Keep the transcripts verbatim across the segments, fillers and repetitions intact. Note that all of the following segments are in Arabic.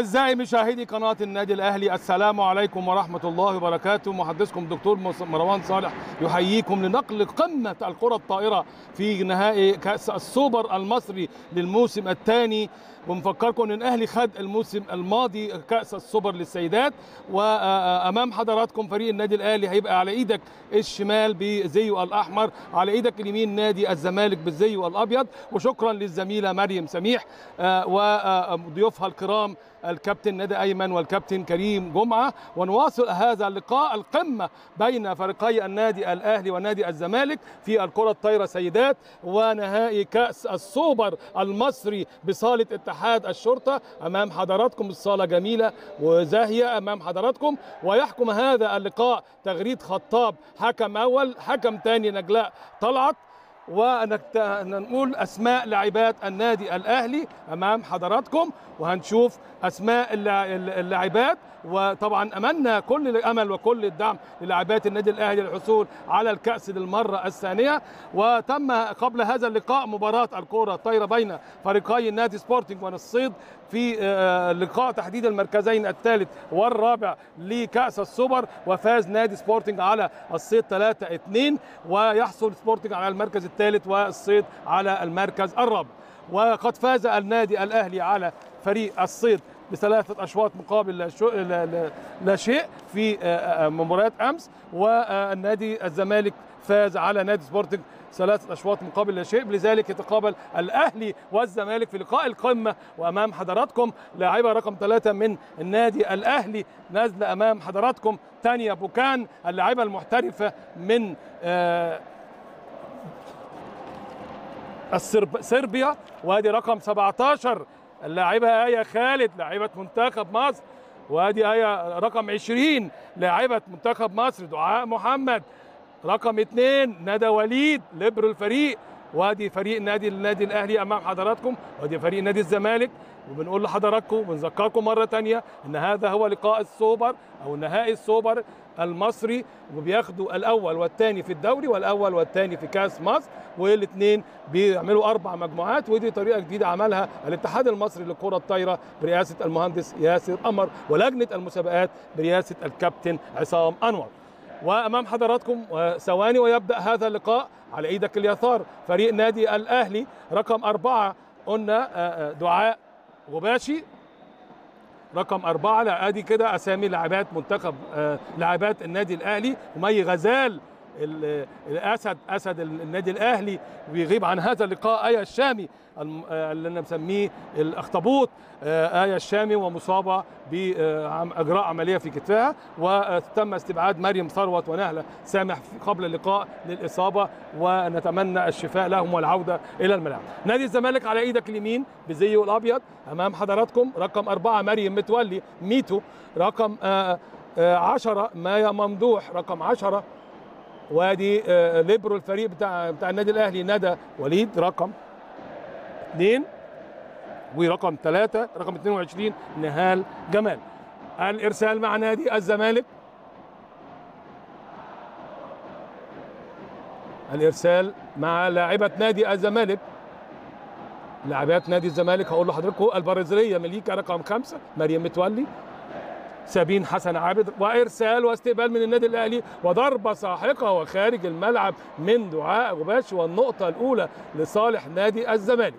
أعزائي مشاهدي قناة النادي الأهلي، السلام عليكم ورحمة الله وبركاته. محدثكم دكتور مروان صالح يحييكم لنقل قمة الكرة الطائرة في نهائي كأس السوبر المصري للموسم الثاني، ونفكركم أن الأهلي خد الموسم الماضي كأس السوبر للسيدات، وأمام حضراتكم فريق النادي الأهلي هيبقى على إيدك الشمال بزيه الأحمر، على إيدك اليمين نادي الزمالك بالزي الأبيض. وشكرا للزميلة مريم سميح وضيوفها الكرام الكابتن ندى أيمن والكابتن كريم جمعة، ونواصل هذا اللقاء القمة بين فريقي النادي الأهلي ونادي الزمالك في الكرة الطايرة سيدات ونهائي كأس السوبر المصري بصالة اتحاد الشرطة. أمام حضراتكم الصالة جميلة وزاهية أمام حضراتكم، ويحكم هذا اللقاء تغريد خطاب حكم أول، حكم ثاني نجلاء طلعت، ونقول أسماء لاعبات النادي الأهلي أمام حضراتكم، وهنشوف أسماء اللاعبات. وطبعا أملنا كل الأمل وكل الدعم للاعبات النادي الأهلي للحصول على الكأس للمرة الثانية. وتم قبل هذا اللقاء مباراة الكرة الطايرة بين فريقي النادي سبورتنج والصيد في لقاء تحديد المركزين الثالث والرابع لكأس السوبر، وفاز نادي سبورتنج على الصيد ثلاثة اثنين، ويحصل سبورتنج على المركز الثالث والصيد على المركز الرابع. وقد فاز النادي الأهلي على فريق الصيد بثلاثة أشواط مقابل لا شيء في مباراة أمس، والنادي الزمالك فاز على نادي سبورتنج ثلاثة أشواط مقابل لا شيء. لذلك يتقابل الأهلي والزمالك في لقاء القمة، وأمام حضراتكم لاعبة رقم ثلاثة من النادي الأهلي نازلة أمام حضراتكم تانيا بوكان، اللاعبة المحترفة من آه صربيا، وادي رقم سبعة عشر اللاعبة آية خالد لاعبة منتخب مصر، وادي آية رقم عشرين لاعبة منتخب مصر، دعاء محمد رقم اثنين، ندى وليد ليبرو الفريق، وادي فريق نادي النادي الأهلي أمام حضراتكم، وادي فريق نادي الزمالك. وبنقول لحضراتكم وبنذكركم مرة تانية أن هذا هو لقاء السوبر أو نهائي السوبر المصري، وبياخدوا الأول والثاني في الدوري والأول والثاني في كأس مصر، والاثنين بيعملوا أربع مجموعات. ودي طريقة جديدة عملها الاتحاد المصري للكرة الطايرة برئاسة المهندس ياسر قمر، ولجنة المسابقات برئاسة الكابتن عصام انور. وأمام حضراتكم ثواني ويبدأ هذا اللقاء. على إيدك اليسار فريق نادي الأهلي رقم أربعة قلنا دعاء غباشي رقم أربعة، ادي كده أسامي لاعبات منتخب لاعبات النادي الأهلي. ومي غزال الأسد أسد النادي الأهلي، ويغيب عن هذا اللقاء آية الشامي اللي أنا مسميه الأخطبوط، آية الشامي ومصابة بإجراء عملية في كتفها، وتم استبعاد مريم ثروت ونهلة سامح قبل اللقاء للإصابة، ونتمنى الشفاء لهم والعودة إلى الملعب. نادي الزمالك على إيدك اليمين بزيه الأبيض أمام حضراتكم رقم أربعة مريم متولي ميتو، رقم عشرة مايا ممدوح، رقم عشرة وادي ليبرو الفريق بتاع بتاع النادي الاهلي ندى وليد رقم اثنين، ورقم ثلاثة رقم اثنين وعشرين نهال جمال. الارسال مع نادي الزمالك، الارسال مع لاعبة نادي الزمالك لاعبات نادي الزمالك هقول لحضراتكم البرازيلية مليكة رقم خمسة مريم متولي، سابين حسن عابد، وارسال واستقبال من النادي الاهلي وضربه ساحقه وخارج الملعب من دعاء غباش، والنقطه الاولى لصالح نادي الزمالك.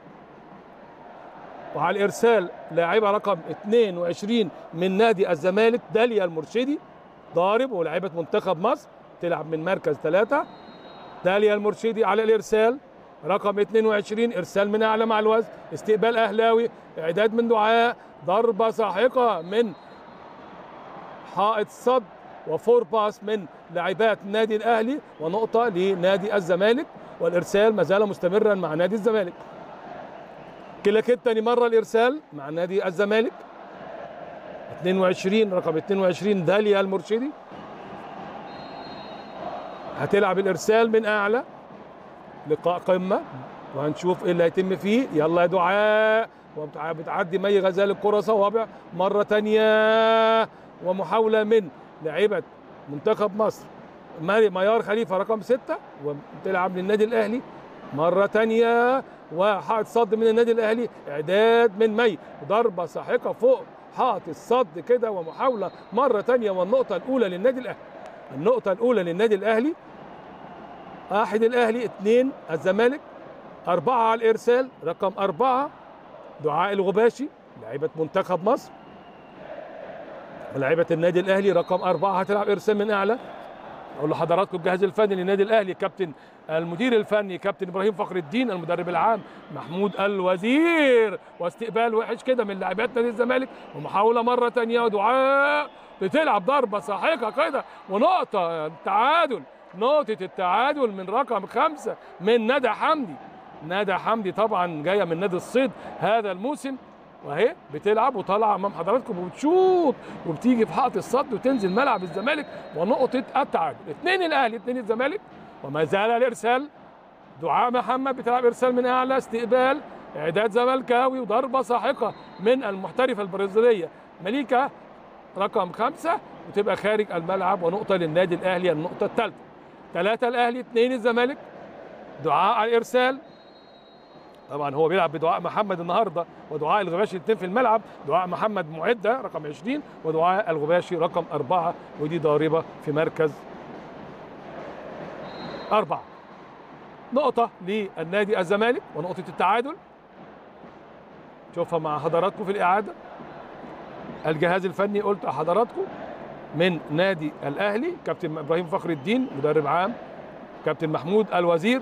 وعلى الارسال لاعبه رقم اثنين وعشرين من نادي الزمالك داليا المرشدي ضارب ولاعبه منتخب مصر تلعب من مركز ثلاثة، داليا المرشدي على الارسال رقم اثنين وعشرين، ارسال من اعلى مع الوزن، استقبال اهلاوي، اعداد من دعاء، ضربه ساحقه من حائط صد وفور باس من لاعبات نادي الاهلي، ونقطه لنادي الزمالك. والارسال ما زال مستمرا مع نادي الزمالك، كلاكيت تاني مره الارسال مع نادي الزمالك اثنين وعشرين رقم اثنين وعشرين داليا المرشدي، هتلعب الارسال من اعلى لقاء قمه وهنشوف ايه اللي هيتم فيه. يلا يا دعاء، وبتعدي مي غزال الكره صوابع مره ثانيه، ومحاولة من لاعبة منتخب مصر ميار خليفة رقم ستة وتلعب للنادي الأهلي مرة تانية، وحائط صد من النادي الأهلي، إعداد من مي، ضربة ساحقة فوق حاط الصد كده، ومحاوله مره ثانيه والنقطه الاولى للنادي الاهلي. النقطه الاولى للنادي الاهلي. واحد الاهلي، اثنين الزمالك، اربعه على الارسال، رقم اربعه دعاء الغباشي لاعيبه منتخب مصر ولاعيبه النادي الاهلي. رقم اربعه هتلعب ارسال من اعلى. اقول لحضراتكم الجهاز الفني للنادي الاهلي، كابتن المدير الفني كابتن ابراهيم فخر الدين، المدرب العام محمود الوزير، واستقبال وحش كده من لاعبات نادي الزمالك، ومحاوله مره ثانيه ودعاء بتلعب ضربه ساحقه كده ونقطه التعادل، نقطه التعادل من رقم خمسه من ندى حمدي. ندى حمدي طبعا جايه من نادي الصيد هذا الموسم، وهي بتلعب وطالعه امام حضراتكم وبتشوط وبتيجي في حائط الصد وتنزل ملعب الزمالك ونقطه التعادل. اثنين الاهلي، اثنين الزمالك، وما زال الارسال دعاء محمد بتلعب ارسال من اعلى، استقبال اعداد زملكاوي وضربه ساحقه من المحترفه البرازيليه مليكه رقم خمسه، وتبقى خارج الملعب ونقطه للنادي الاهلي، النقطه الثالثه. ثلاثه الاهلي، اثنين الزمالك، دعاء على الارسال. طبعا هو بيلعب بدعاء محمد النهارده ودعاء الغباشي، الاثنين في الملعب، دعاء محمد معده رقم عشرين ودعاء الغباشي رقم اربعه، ودي ضاربه في مركز اربعه. نقطه للنادي الزمالك ونقطه التعادل. شوفها مع حضراتكم في الاعاده. الجهاز الفني قلت لحضراتكم من نادي الاهلي، كابتن ابراهيم فخر الدين مدرب عام، كابتن محمود الوزير،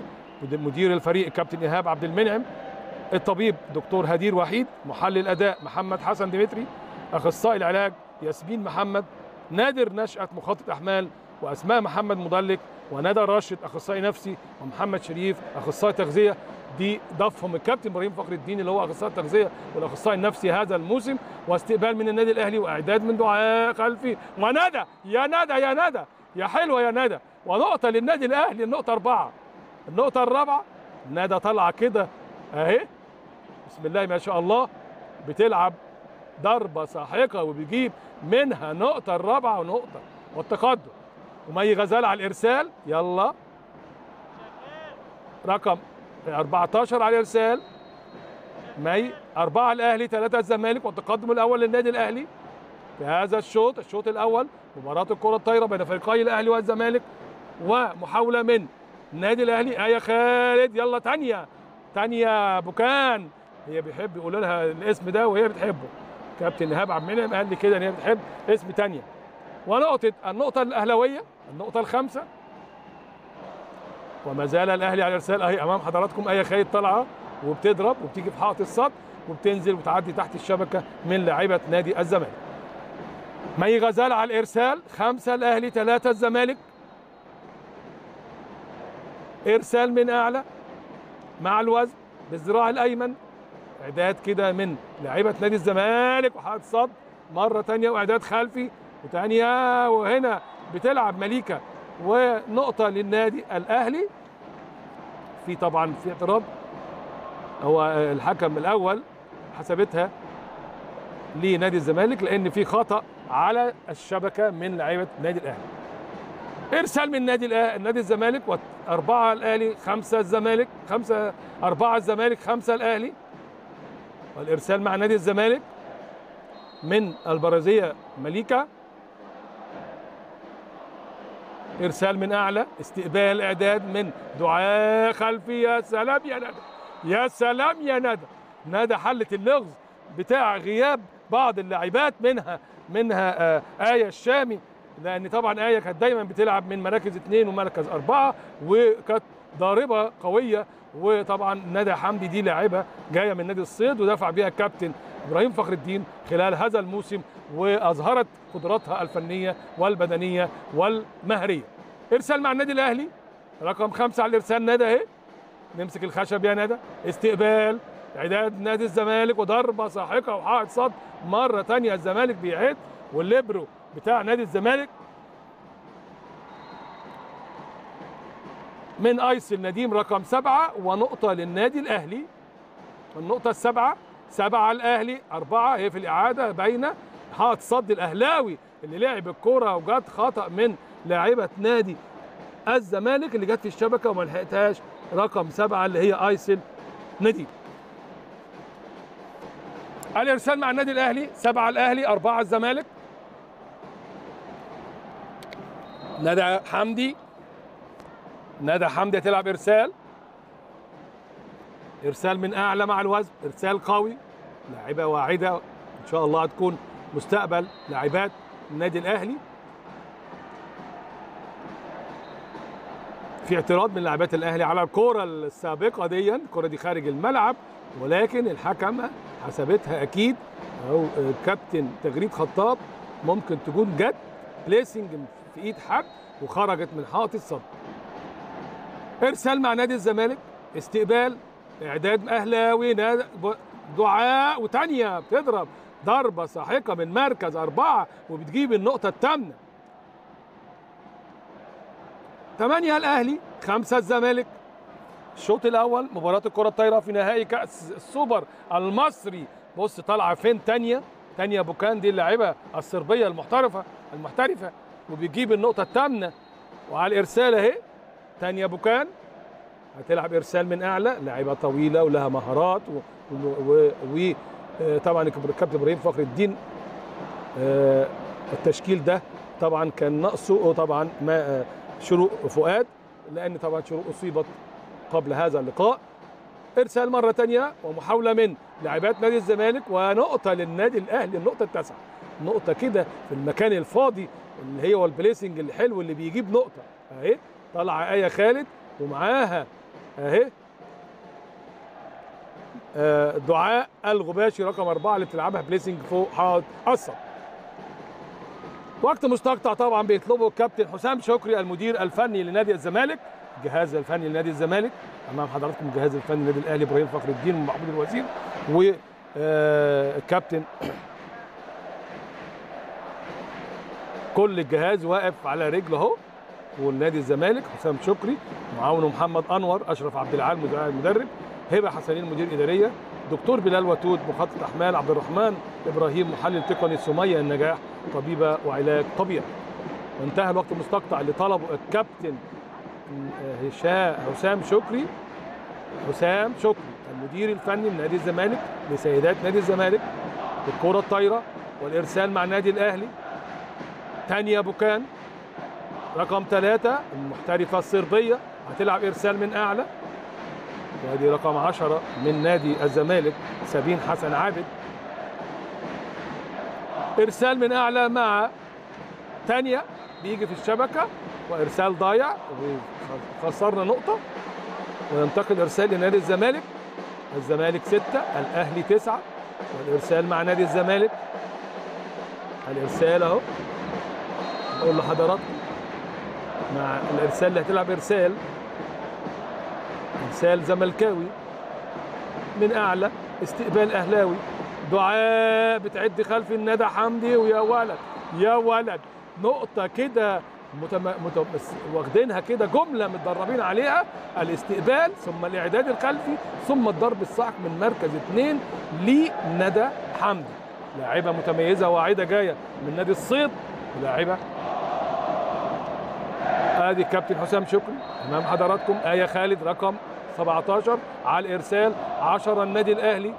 مدير الفريق كابتن ايهاب عبد المنعم، الطبيب دكتور هدير وحيد، محلل اداء محمد حسن ديمتري، اخصائي العلاج ياسمين محمد، نادر نشأت مخطط احمال، واسماء محمد مدلك، وندى راشد اخصائي نفسي، ومحمد شريف اخصائي تغذيه. دي ضفهم الكابتن ابراهيم فخر الدين اللي هو اخصائي التغذيه والاخصائي النفسي هذا الموسم. واستقبال من النادي الاهلي واعداد من دعاء خلفي، وندى يا ندى يا ندى يا حلوه يا ندى، ونقطه للنادي الاهلي، النقطه اربعه. النقطة الرابعة ندى طالعة كده أهي، بسم الله ما شاء الله، بتلعب ضربة ساحقة وبيجيب منها نقطة الرابعة ونقطة والتقدم. ومي غزال على الإرسال، يلا رقم اربعتاشر على الإرسال، مي أربعة الأهلي ثلاثة الزمالك، والتقدم الأول للنادي الأهلي في هذا الشوط، الشوط الأول مباراة الكرة الطايرة بين فريقي الأهلي والزمالك. ومحاولة من النادي الاهلي، ايه خالد، يلا تانيا، تانيا بوكان، هي بيحب يقول لها الاسم ده وهي بتحبه، كابتن ايهاب عبد المنعم قال لي كده ان هي بتحب اسم تانيا. ونقطه النقطه الاهلاويه، النقطه الخامسه، وما زال الاهلي على الارسال اهي امام حضراتكم، ايه خالد طالعه وبتضرب وبتيجي في حائط الصد وبتنزل وتعدي تحت الشبكه من لاعيبه نادي الزمالك. مي غزال على الارسال، خمسه الاهلي ثلاثه الزمالك، ارسال من اعلى مع الوزن بالذراع الايمن، اعداد كده من لاعيبه نادي الزمالك وحائط صد مره ثانيه واعداد خلفي وتانيه، وهنا بتلعب مليكه، ونقطه للنادي الاهلي. في طبعا في اعتراض، هو الحكم الاول حسبتها لنادي الزمالك لان في خطا على الشبكه من لاعيبه نادي الاهلي. ارسال من نادي الاهلي، نادي الزمالك، واربعه الاهلي، خمسه الزمالك، خمسه اربعه الزمالك، خمسه الاهلي. والارسال مع نادي الزمالك من البرازيه مليكه، ارسال من اعلى، استقبال اعداد من دعاء خلفي، يا سلام يا ندى، يا سلام يا ندى، ندى حلت اللغز بتاع غياب بعض اللاعبات، منها منها آه آية الشامي، لأن طبعا آية كانت دايما بتلعب من مركز اثنين ومركز أربعة وكانت ضاربة قوية، وطبعا ندى حمدي دي لاعبة جاية من نادي الصيد ودفع بيها الكابتن إبراهيم فخر الدين خلال هذا الموسم، وأظهرت قدراتها الفنية والبدنية والمهرية. إرسال مع النادي الأهلي، رقم خمسة على الإرسال، ندى أهي، نمسك الخشب يا ندى، استقبال إعداد نادي الزمالك وضربة ساحقة وحائط صد مرة تانية، الزمالك بيعيد، والليبرو بتاع نادي الزمالك من ايس النديم رقم سبعه، ونقطه للنادي الاهلي، النقطه السابعه، سبعه الاهلي، اربعه هي في الاعاده باينه، حاط صد الاهلاوي اللي لعب الكوره وجت خطا من لاعيبه نادي الزمالك اللي جت في الشبكه وما لحقتهاش، رقم سبعه اللي هي ايس النديم. الارسال مع النادي الاهلي سبعه الاهلي اربعه الزمالك. ندى حمدي ندى حمدي تلعب ارسال ارسال من اعلى مع الوزن، ارسال قوي، لاعبه واعده ان شاء الله هتكون مستقبل لاعبات النادي الاهلي. في اعتراض من لاعبات الاهلي على الكوره السابقه دي، الكوره دي خارج الملعب، ولكن الحكمه حسبتها اكيد او كابتن تغريد خطاب، ممكن تكون جت بليسنج في ايد حد وخرجت من حائط الصد. ارسال مع نادي الزمالك، استقبال، اعداد اهلاوي، دعاء، وتانيا بتضرب ضربه ساحقه من مركز اربعه وبتجيب النقطه الثامنه. ثمانية الأهلي، خمسة الزمالك. الشوط الأول مباراة الكرة الطايرة في نهائي كأس السوبر المصري. بص طالعة فين تانيا، تانيا بوكان دي اللاعبة الصربية المحترفة المحترفة وبتجيب النقطة الثامنة. وعلى الإرسال أهي تانيا بوكان هتلعب إرسال من أعلى، لاعبة طويلة ولها مهارات، وطبعا الكابتن إبراهيم فخر الدين التشكيل ده طبعا كان ناقصه طبعا ما شروق فؤاد، لأن طبعا شروق أصيبت قبل هذا اللقاء. إرسال مرة تانية ومحاولة من لاعبات نادي الزمالك، ونقطة للنادي الأهلي، النقطة التاسعة. نقطة كده في المكان الفاضي اللي هي والبليسنج الحلو اللي بيجيب نقطة أهي. طالعة آية خالد ومعاها أهي دعاء الغباشي رقم أربعة اللي بتلعبها بليسنج فوق حائط الصد. وقت مستقطع طبعا بيطلبه الكابتن حسام شكري المدير الفني لنادي الزمالك، الجهاز الفني لنادي الزمالك. امام حضراتكم الجهاز الفني لنادي الاهلي ابراهيم فخر الدين ومحمود الوزير والكابتن، كل الجهاز واقف على رجله اهو. والنادي الزمالك حسام شكري معاونه محمد انور، اشرف عبد العال المدرب، هبه حسنين مدير اداريه، دكتور بلال وتود مخطط احمال، عبد الرحمن ابراهيم محلل تقني، سميه النجاح طبيبه وعلاج طبيعي. وانتهى الوقت المستقطع اللي طلبه الكابتن هشام حسام شكري حسام شكري المدير الفني لنادي الزمالك لسيدات نادي الزمالك. الكره الطايره والارسال مع النادي الاهلي، تانيا بوكان رقم ثلاثة المحترفه الصربيه هتلعب ارسال من اعلى، وادي رقم عشرة من نادي الزمالك سابين حسن عابد. ارسال من اعلى مع تانيا بيجي في الشبكه، وارسال ضايع وخسرنا نقطه. وينتقل ارسال لنادي الزمالك، الزمالك ستة الاهلي تسعة. والارسال مع نادي الزمالك، الارسال اهو، نقول لحضراتكم مع الارسال اللي هتلعب ارسال ارسال زملكاوي من اعلى، استقبال اهلاوي، دعاء بتعد خلف الندى حمدي، ويا ولد يا ولد نقطه كده متم... متم... واخدينها كده جمله متدربين عليها، الاستقبال ثم الاعداد الخلفي ثم الضرب الصاعق من مركز اثنين لندى حمدي، لاعبه متميزه واعده جايه من نادي الصيد، لاعبه. ادي كابتن حسام شكري امام حضراتكم، ايه خالد رقم سبعة عشر على الارسال، عشرة النادي الاهلي،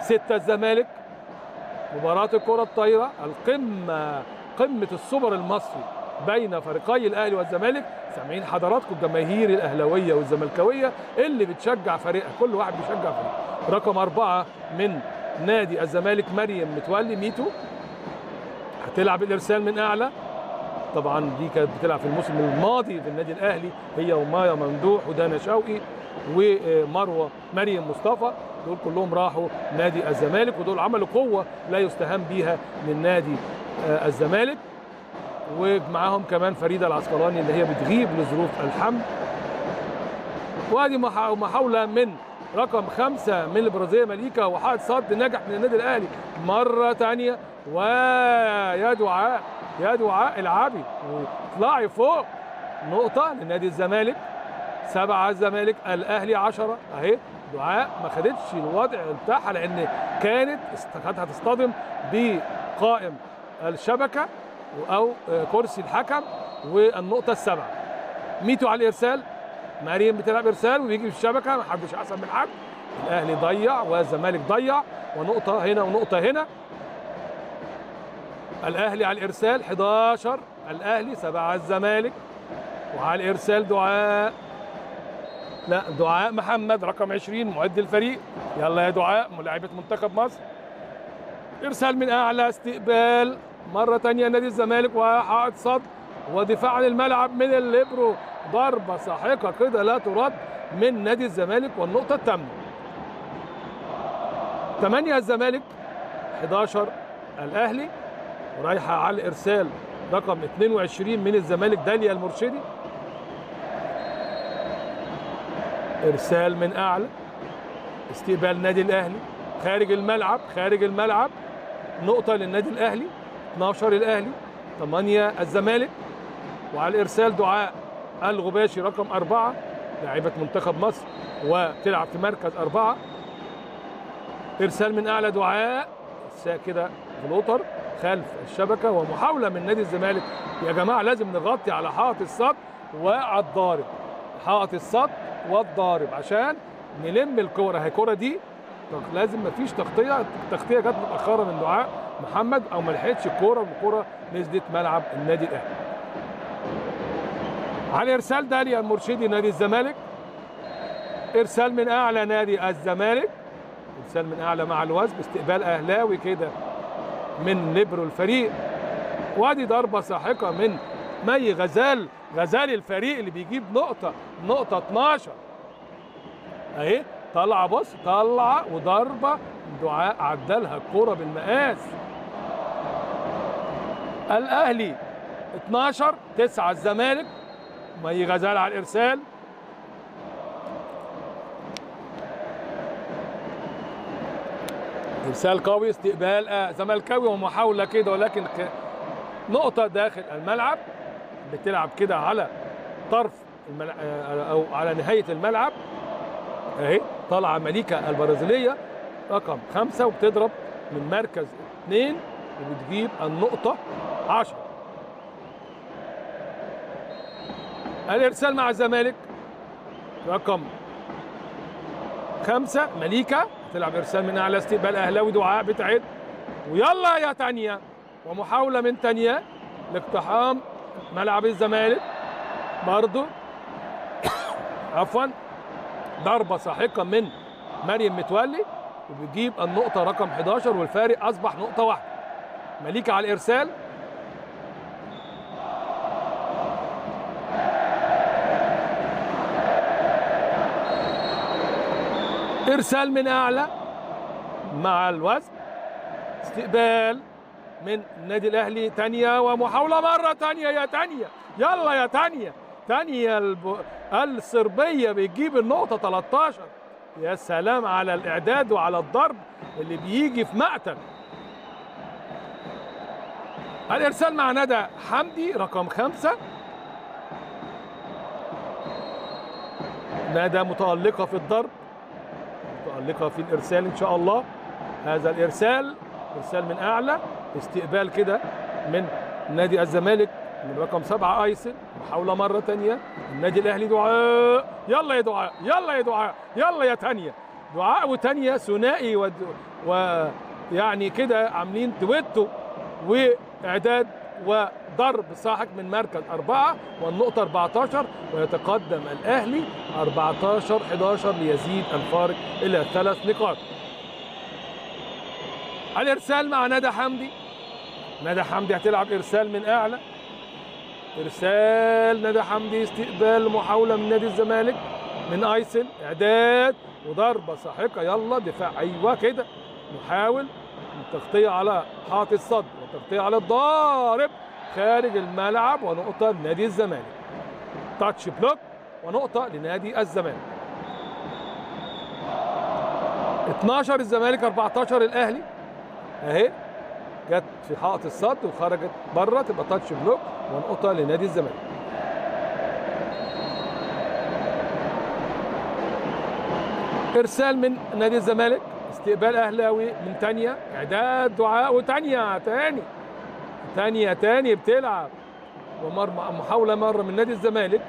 ستة الزمالك. مباراة الكرة الطايرة القمة، قمة السوبر المصري بين فريقي الاهلي والزمالك. سامعين حضراتكم الجماهير الاهلاوية والزملكاوية اللي بتشجع فريقها، كل واحد بيشجع فريقه. رقم أربعة من نادي الزمالك مريم متولي ميتو هتلعب الارسال من اعلى، طبعا دي كانت بتلعب في الموسم الماضي في النادي الاهلي هي ومايا ممدوح ودانا شوقي ومروه مريم مصطفى، دول كلهم راحوا نادي الزمالك، ودول عملوا قوه لا يستهان بيها من نادي الزمالك. ومعاهم كمان فريده العسقلاني اللي هي بتغيب لظروف الحمل. وادي محاوله من رقم خمسه من البرازيليه مليكه، وحائط صد نجح من النادي الاهلي مره ثانيه، ويا دعاء يا دعاء العبي واطلعي فوق، نقطة لنادي الزمالك، سبعة الزمالك الأهلي عشرة أهي. دعاء ما خدتش الوضع بتاعها لأن كانت كانت هتصطدم بقائم الشبكة أو كرسي الحكم، والنقطة السبعة. ميتو على الإرسال، مريم بتلعب إرسال وبيجي في الشبكة، ما حدش أحسن من حد، الاهلي ضيع والزمالك ضيع، ونقطه هنا ونقطه هنا. الاهلي على الارسال احد عشر، الاهلي سبعة الزمالك، وعلى الارسال دعاء لا دعاء محمد رقم عشرين معد الفريق. يلا يا دعاء ملاعبة منتخب مصر. ارسال من اعلى، استقبال مره ثانيه نادي الزمالك وحائط صد ودفاع عن الملعب من الليبرو، ضربه ساحقه كده لا ترد من نادي الزمالك والنقطه الثامنه. ثمانية الزمالك احد عشر الاهلي، رايحه على الارسال رقم اثنين وعشرين من الزمالك داليا المرشدي. ارسال من اعلى، استقبال نادي الاهلي خارج الملعب خارج الملعب، نقطه للنادي الاهلي. اثني عشر الاهلي، ثمانية الزمالك، وعلى الارسال دعاء الغباشي رقم أربعة لاعبة منتخب مصر وتلعب في مركز أربعة. ارسال من اعلى دعاء كده فلوتر خلف الشبكه، ومحاوله من نادي الزمالك. يا جماعه لازم نغطي على حائط الصد وعلى الضارب، حائط الصد والضارب عشان نلم الكوره. هي الكوره دي لازم مفيش تغطيه، التغطيه جت متاخره من دعاء محمد او ما لحقتش الكوره، والكوره نزلت ملعب النادي الاهلي. على ارسال داليا المرشدي نادي الزمالك، ارسال من اعلى نادي الزمالك، ارسال من اعلى مع الوزب، استقبال اهلاوي كده من ليبرو الفريق، وادي ضربه ساحقه من مي غزال، غزال الفريق اللي بيجيب نقطه نقطه اثني عشر اهي. طالعه بص، طالعه وضربه دعاء عدلها الكوره بالمقاس. الاهلي اثني عشر تسعة الزمالك، مي غزال على الارسال، ارسال قوي، استقبال آه زملكاوي ومحاوله كده ولكن نقطه داخل الملعب. بتلعب كده على طرف الملعب او على نهايه الملعب اهي، طالعه مليكه البرازيليه رقم خمسة وبتضرب من مركز اثنين وبتجيب النقطه عشرة. الارسال مع الزمالك رقم خمسة مليكه، تلعب ارسال من اعلى، استقبال اهلاوي دعاء بتعد ويلا يا تانيا، ومحاوله من تانيا لاقتحام ملعب الزمالك برضو عفوا ضربه ساحقه من مريم متولي وبتجيب النقطه رقم احد عشر، والفارق اصبح نقطه واحده. مليكه على الارسال، ارسال من اعلى مع الوزن، استقبال من النادي الاهلي تانيا، ومحاوله مره تانية يا تانيا، يلا يا تانيا، تانيا الب... الصربيه بتجيب النقطه ثلاثة عشر. يا سلام على الاعداد وعلى الضرب اللي بيجي في مقتل. الارسال مع ندى حمدي رقم خمسة، ندى متالقه في الضرب، متألقة في الإرسال إن شاء الله. هذا الإرسال إرسال من أعلى، استقبال كده من نادي الزمالك من رقم سبعة أيسن، محاولة مرة تانية النادي الأهلي دعاء، يلا يا دعاء يلا يا دعاء يلا يا تانية. دعاء وتانية ثنائي و... ويعني كده عاملين دويتو وإعداد وضرب ساحق من مركز أربعة والنقطة أربعة عشر، ويتقدم الأهلي أربعة عشر أحد عشر ليزيد الفارق إلى ثلاث نقاط. الإرسال مع ندى حمدي، ندى حمدي هتلعب إرسال من أعلى، إرسال ندى حمدي، استقبال محاولة من نادي الزمالك من أيسن، إعداد وضربة ساحقة، يلا دفاع أيوه كده، نحاول التغطية على حائط الصد والتغطية على الضارب خارج الملعب ونقطة لنادي الزمالك. تاتش بلوك ونقطة لنادي الزمالك. اثني عشر الزمالك أربعة عشر الاهلي اهي، جت في حائط الصد وخرجت بره، تبقى تاتش بلوك ونقطة لنادي الزمالك. ارسال من نادي الزمالك، استقبال اهلاوي من تانيا، اعداد دعاء وتانيا تاني تانيا تاني بتلعب، ومحاوله مره من نادي الزمالك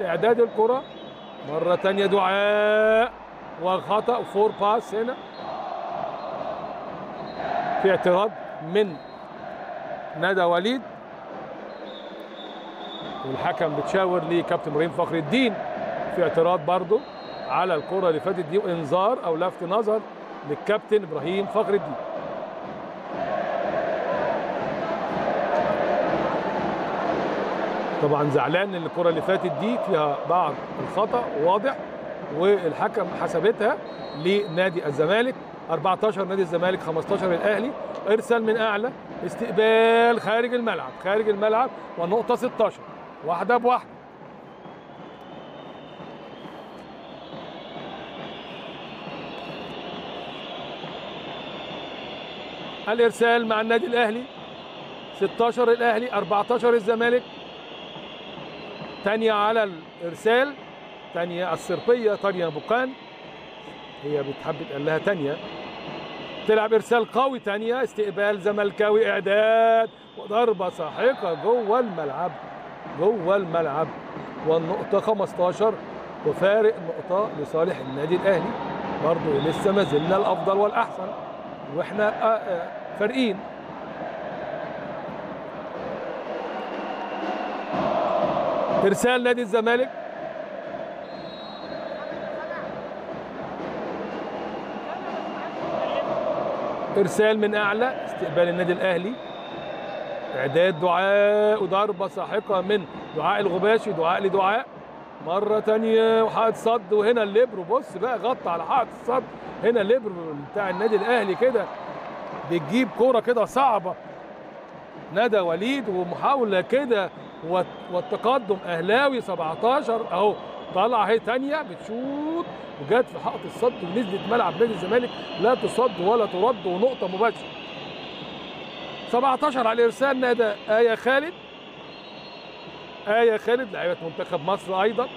لاعداد الكره، مره تانية دعاء وخطأ فور باس. هنا في اعتراض من ندى وليد، والحكم بتشاور لكابتن ابراهيم فخر الدين في اعتراض برضه على الكره اللي فاتت دي، وانذار او لفت نظر للكابتن ابراهيم فخر الدين. طبعا زعلان ان الكره اللي فاتت دي فيها بعض الخطا واضح، والحكم حسبتها لنادي الزمالك. أربعتاشر نادي الزمالك، خمستاشر الاهلي. ارسال من اعلى، استقبال خارج الملعب، خارج الملعب، والنقطه ستاشر، واحده بواحده. الارسال مع النادي الاهلي، ستاشر الاهلي، أربعتاشر الزمالك. تانيا على الارسال، تانيا الصربيه، تانيا بوكان، هي بتحب تقال لها تانيا. تلعب ارسال قوي تانيا، استقبال زملكاوي، اعداد، وضربه ساحقه جوه الملعب، جوه الملعب، والنقطه خمستاشر، وفارق نقطه لصالح النادي الاهلي. برضه لسه ما زلنا الافضل والاحسن، واحنا فارقين. ارسال نادي الزمالك، ارسال من اعلى، استقبال النادي الاهلي، اعداد، دعاء، وضربه ساحقه من دعاء الغباشي، دعاء لدعاء مره ثانيه، وحائط صد، وهنا الليبرو. بص بقى، غطى على حائط الصد، هنا الليبرو بتاع النادي الاهلي كده بتجيب كوره كده صعبه. ندى وليد، ومحاوله كده والتقدم اهلاوي. سبعتاشر اهو، طالعه اهي تانية بتشوط، وجت في حائط الصد، ونزلت ملعب نادي الزمالك، لا تصد ولا ترد، ونقطه مباشره. سبعتاشر على الارسال، ندى ايه خالد، ايه خالد لاعبه منتخب مصر ايضا.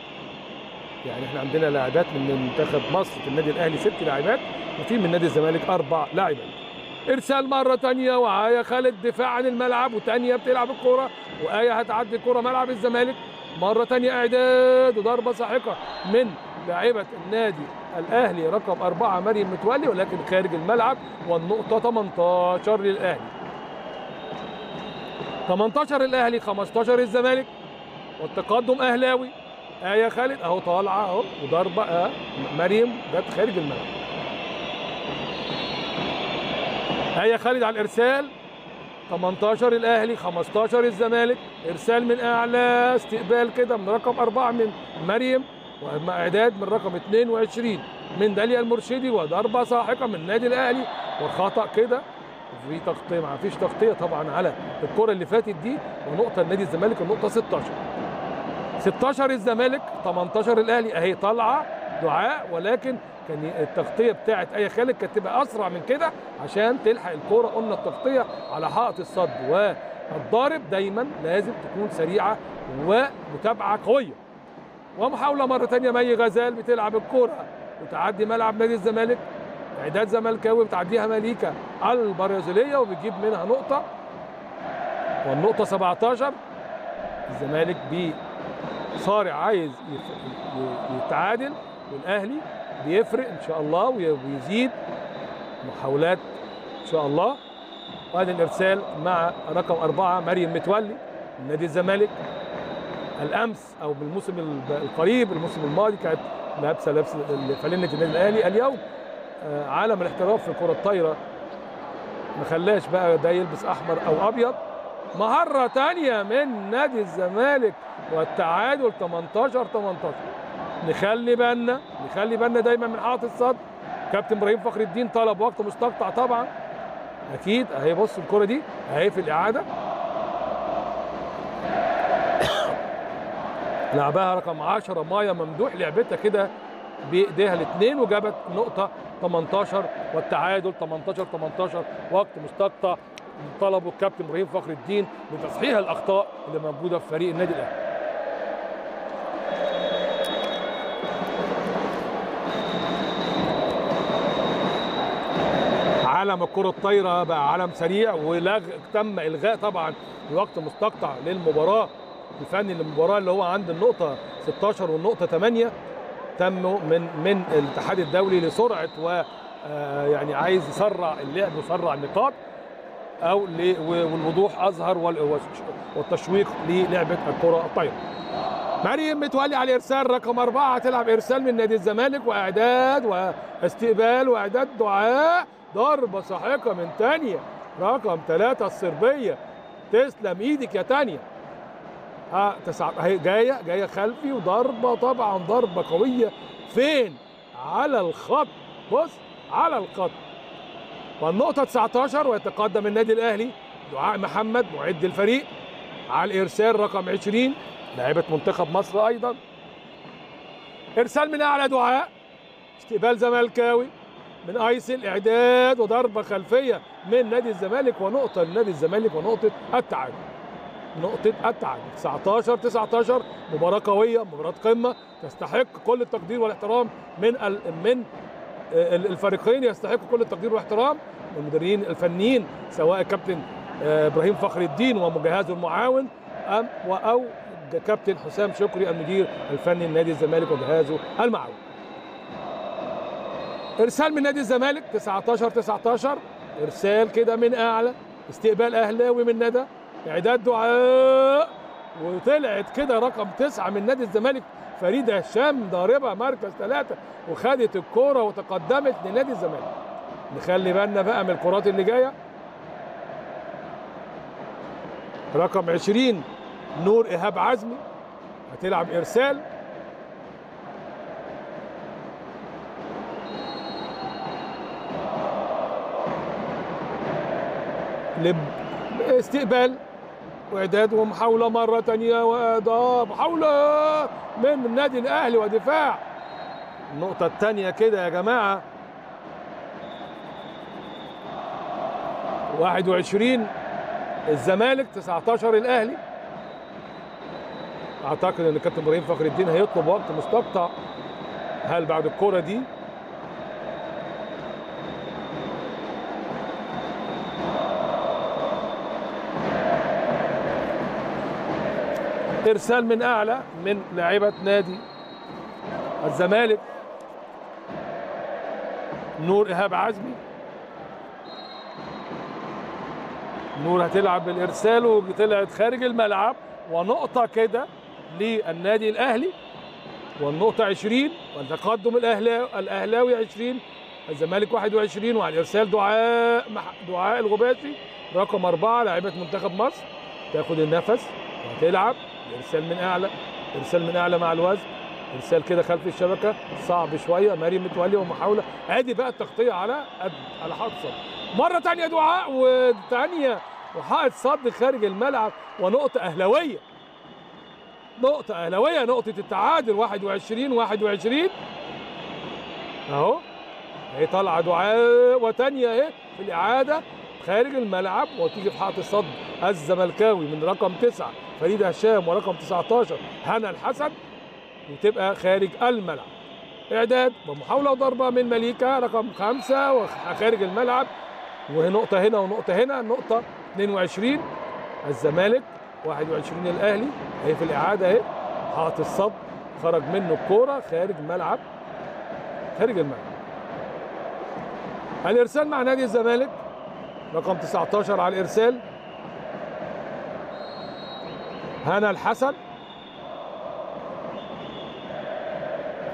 يعني احنا عندنا لاعبات من منتخب مصر في النادي الاهلي ست لاعبات، وفي من نادي الزمالك اربع لاعبات. ارسال مره ثانيه، وآية خالد، دفاع عن الملعب، وثانيه بتلعب الكوره، وآية هتعدي الكوره ملعب الزمالك، مره ثانيه اعداد، وضربه ساحقه من لاعبه النادي الاهلي رقم أربعة مريم متولي، ولكن خارج الملعب، والنقطه تمنتاشر للاهلي. تمنتاشر الاهلي، خمستاشر الزمالك، والتقدم اهلاوي. آية خالد اهو طالعه اهو، وضربه آه مريم جت خارج الملعب. آية خالد على الارسال، تمنتاشر الاهلي، خمستاشر الزمالك. ارسال من اعلى، استقبال كده من رقم أربعة من مريم، ومع اعداد من رقم اتنين وعشرين من داليا المرشدي، وضربه ساحقه من النادي الاهلي، وخطا كده في تغطيه، ما فيش تغطيه طبعا على الكره اللي فاتت دي، ونقطه النادي الزمالك، النقطه ستاشر. ستاشر الزمالك، تمنتاشر الاهلي، اهي طالعه دعاء، ولكن كان التغطيه بتاعت اي خالد كانت تبقى اسرع من كده عشان تلحق الكوره. قلنا التغطيه على حائط الصد والضارب دايما لازم تكون سريعه ومتابعه قويه. ومحاوله مره ثانيه، مي غزال بتلعب الكوره وتعدي ملعب نادي الزمالك، اعداد زملكاوي، بتعديها مليكه البرازيليه، وبتجيب منها نقطه، والنقطه سبعتاشر. الزمالك بصارع عايز يتعادل، والاهلي بيفرق ان شاء الله ويزيد محاولات ان شاء الله. وهذا الارسال مع رقم أربعة مريم متولي من نادي الزمالك. الامس او بالموسم القريب الموسم الماضي كانت لابسه لابسه فانله النادي الاهلي. اليوم عالم الاحتراف في الكره الطايره ما خلاش بقى ده يلبس احمر او ابيض. مهره ثانيه من نادي الزمالك، والتعادل تمنتاشر تمنتاشر. نخلي بالنا، نخلي بالنا دايما من حائط الصد. كابتن ابراهيم فخر الدين طلب وقت مستقطع طبعا اكيد. اهي بص الكره دي اهي في الاعاده لعبها رقم عشرة مايا ممدوح، لعبتها كده بايديها الاثنين، وجابت نقطه تمنتاشر، والتعادل تمنتاشر تمنتاشر. وقت مستقطع طلبه الكابتن ابراهيم فخر الدين لتصحيح الاخطاء اللي موجوده في فريق النادي الاهلي. عالم الكره الطايره بقى عالم سريع، وتم الغاء طبعا الوقت مستقطع للمباراه الفني للمباراه اللي هو عند النقطه ستاشر والنقطه تمنية، تموا من من الاتحاد الدولي لسرعه و يعني عايز يسرع اللعب ويسرع النقاط او والوضوح اظهر والتشويق للعبه الكره الطايره. مريم متولي على الارسال رقم اربعه هتلعب ارسال من نادي الزمالك واعداد واستقبال واعداد دعاء، ضربه ساحقه من تانيا رقم ثلاثه الصربيه. تسلم ايدك يا تانيا. اه تسعه جايه جايه خلفي وضربه، طبعا ضربه قويه فين؟ على الخط، بص على الخط. والنقطه تسعتاشر ويتقدم النادي الاهلي. دعاء محمد معد الفريق على الارسال رقم عشرين لاعبه منتخب مصر ايضا. ارسال من اعلى دعاء، استقبال زملكاوي من ايسل، اعداد وضربه خلفيه من نادي الزمالك ونقطه لنادي الزمالك ونقطه التعادل. نقطه التعادل تسعتاشر تسعتاشر. مباراه قويه، مباراه قمه، تستحق كل التقدير والاحترام من من الفريقين، يستحقوا كل التقدير والاحترام والمدربين الفنيين سواء كابتن ابراهيم فخر الدين ومجهزه المعاون ام او كابتن حسام شكري المدير الفني لنادي الزمالك وجهازه المعاون. ارسال من نادي الزمالك تسعتاشر تسعتاشر، ارسال كده من اعلى، استقبال اهلاوي من ندى، اعداد دعاء وطلعت كده رقم تسعه من نادي الزمالك فريده هشام، ضاربه مركز ثلاثه وخدت الكوره وتقدمت لنادي الزمالك. نخلي بالنا بقى من الكرات اللي جايه. رقم عشرين نور ايهاب عزمي هتلعب ارسال. لب استقبال واعداد ومحاوله مره ثانيه وده محاوله من النادي الاهلي ودفاع. النقطه الثانيه كده يا جماعه. واحد وعشرين الزمالك تسعتاشر الاهلي. اعتقد ان كابتن ابراهيم فخر الدين هيطلب وقت مستقطع. هل بعد الكوره دي ارسال من اعلى من لاعبه نادي الزمالك نور ايهاب عزمي. نور هتلعب بالارسال وطلعت خارج الملعب ونقطه كده للنادي الاهلي. والنقطه عشرين والتقدم الاهلاوي الاهلاوي عشرين الزمالك واحد وعشرين وعلى الارسال دعاء دعاء الغباسي رقم اربعه لاعبه منتخب مصر. تاخد النفس وتلعب ارسال من اعلى، ارسال من اعلى مع الوزن، ارسال كده خلف الشبكه صعب شويه. مريم متولي ومحاوله، ادي بقى التغطيه على على حائط صد مره ثانيه دعاء وثانيه وحائط صد خارج الملعب ونقطه اهلاويه، نقطه اهلاويه، نقطه التعادل. واحد وعشرين واحد وعشرين اهو، هي طالعه دعاء وثانيه اهي في الاعاده خارج الملعب وتيجي في حائط الصد الزملكاوي من رقم تسعه فريد هشام ورقم تسعتاشر هنا الحسن وتبقى خارج الملعب. اعداد ومحاوله وضربه من مليكه رقم خمسه وخارج الملعب ونقطه هنا ونقطه هنا. النقطه اتنين وعشرين الزمالك واحد وعشرين الاهلي اهي في الاعاده اهي حاطط الصد خرج منه الكوره خارج الملعب، خارج الملعب. الارسال مع نادي الزمالك رقم تسعتاشر على الارسال هنا الحسن.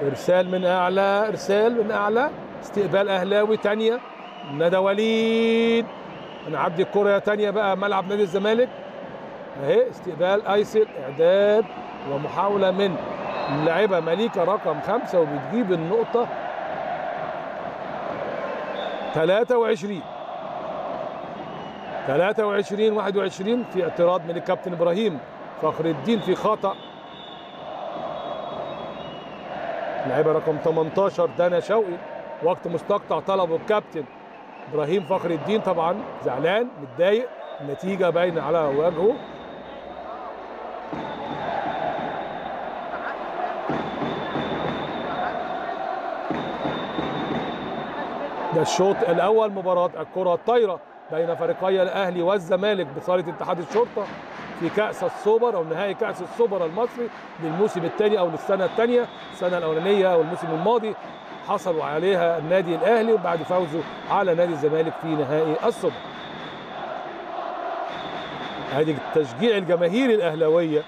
ارسال من اعلى، ارسال من اعلى، استقبال اهلاوي تانية ندى وليد. انا عبد الكره يا تانية بقى ملعب نادي الزمالك اهي، استقبال ايسر، اعداد ومحاوله من اللاعبه مليكه رقم خمسه وبتجيب النقطه تلاتة وعشرين تلاتة وعشرين واحد وعشرين في اعتراض من الكابتن ابراهيم فخر الدين في خطأ. لاعبه رقم تمنتاشر دانا شوقي وقت مستقطع طلبه الكابتن ابراهيم فخر الدين، طبعا زعلان متضايق، النتيجه باينه على وجهه. ده الشوط الاول مباراه الكره الطايره بين فريقي الاهلي والزمالك بصاله اتحاد الشرطه لكأس السوبر أو نهائي كأس السوبر المصري للموسم الثاني أو للسنة الثانية. السنة الأولانية والموسم الماضي حصلوا عليها النادي الأهلي بعد فوزه على نادي الزمالك في نهائي السوبر. هذه التشجيع الجماهير الأهلاوية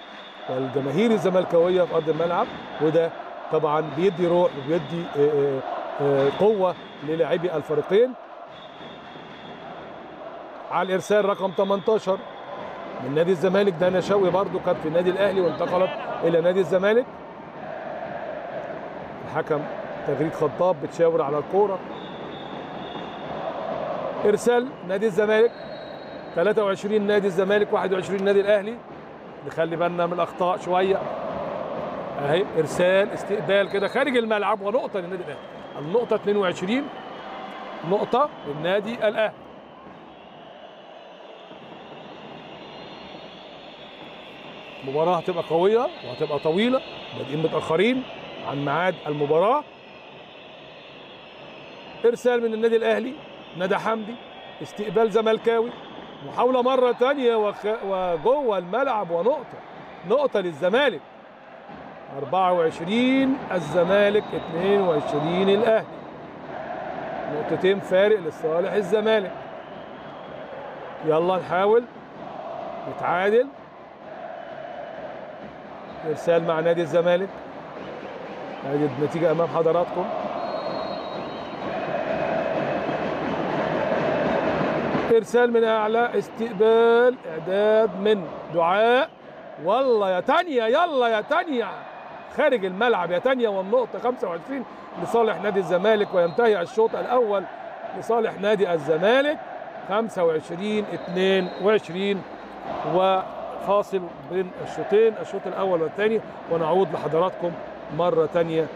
والجماهير الزملكاوية في أرض الملعب، وده طبعا بيدي روح وبيدي قوة للاعبي الفريقين. على الإرسال رقم ثمانية عشر من نادي الزمالك، ده نشاوي برضه كانت في النادي الأهلي وانتقلت إلى نادي الزمالك. الحكم تغريد خطاب بتشاور على الكورة. إرسال نادي الزمالك، ثلاثة وعشرين نادي الزمالك، واحد وعشرين نادي الأهلي. نخلي بالنا من الأخطاء شوية أهي. إرسال استقبال كده خارج الملعب ونقطة للنادي الأهلي، النقطة اثنين وعشرين نقطة للنادي الأهلي. مباراة هتبقى قوية وهتبقى طويلة، بادئين متأخرين عن ميعاد المباراة. إرسال من النادي الأهلي، ندى حمدي، استقبال زملكاوي، محاولة مرة تانية وخ... وجوه الملعب ونقطة، نقطة للزمالك. أربعة وعشرين الزمالك، اثنين وعشرين الأهلي، نقطتين فارق لصالح الزمالك. يلا نحاول نتعادل. إرسال مع نادي الزمالك، هذه النتيجة أمام حضراتكم. إرسال من أعلى، استقبال، إعداد من دعاء، والله يا تانيا، يلا يا تانيا، خارج الملعب يا تانيا، والنقطة خمسة وعشرين لصالح نادي الزمالك. وينتهي الشوط الأول لصالح نادي الزمالك، خمسة وعشرين اثنين وعشرين، وفاصل بين الشوطين، الشوط الأول والثاني، ونعود لحضراتكم مرة تانية.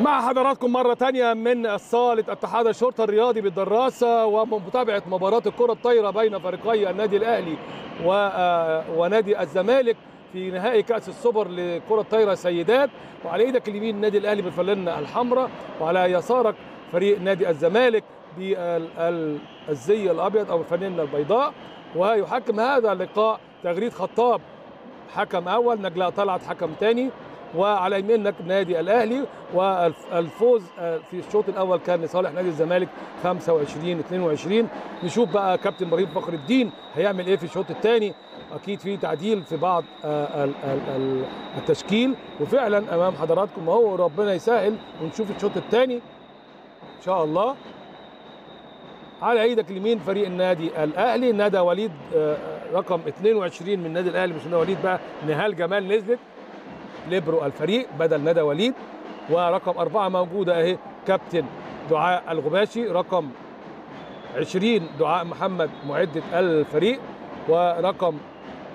مع حضراتكم مرة تانية من صالة اتحاد الشرطة الرياضي بالدراسة، ومتابعة مباراة الكرة الطايرة بين فريقي النادي الأهلي ونادي الزمالك في نهائي كأس السوبر لكرة الطايرة سيدات. وعلى ايدك اليمين النادي الأهلي بالفانلة الحمراء، وعلى يسارك فريق نادي الزمالك بالزي الابيض او الفانيلا البيضاء. ويحكم هذا اللقاء تغريد خطاب حكم اول، نجلاء طلعت حكم ثاني، وعلى يمينك نادي الاهلي. والفوز في الشوط الاول كان لصالح نادي الزمالك خمسة وعشرين اثنين وعشرين. نشوف بقى كابتن ابراهيم فخر الدين هيعمل ايه في الشوط الثاني. اكيد في تعديل في بعض التشكيل، وفعلا امام حضراتكم اهو، ربنا يسهل ونشوف الشوط الثاني ان شاء الله. على ايدك اليمين فريق النادي الاهلي، ندى وليد رقم اثنين وعشرين من النادي الاهلي، مش ندى وليد بقى، نهال جمال نزلت ليبرو الفريق بدل ندى وليد. ورقم أربعة موجودة اهي كابتن دعاء الغباشي، رقم عشرين دعاء محمد معدة الفريق، ورقم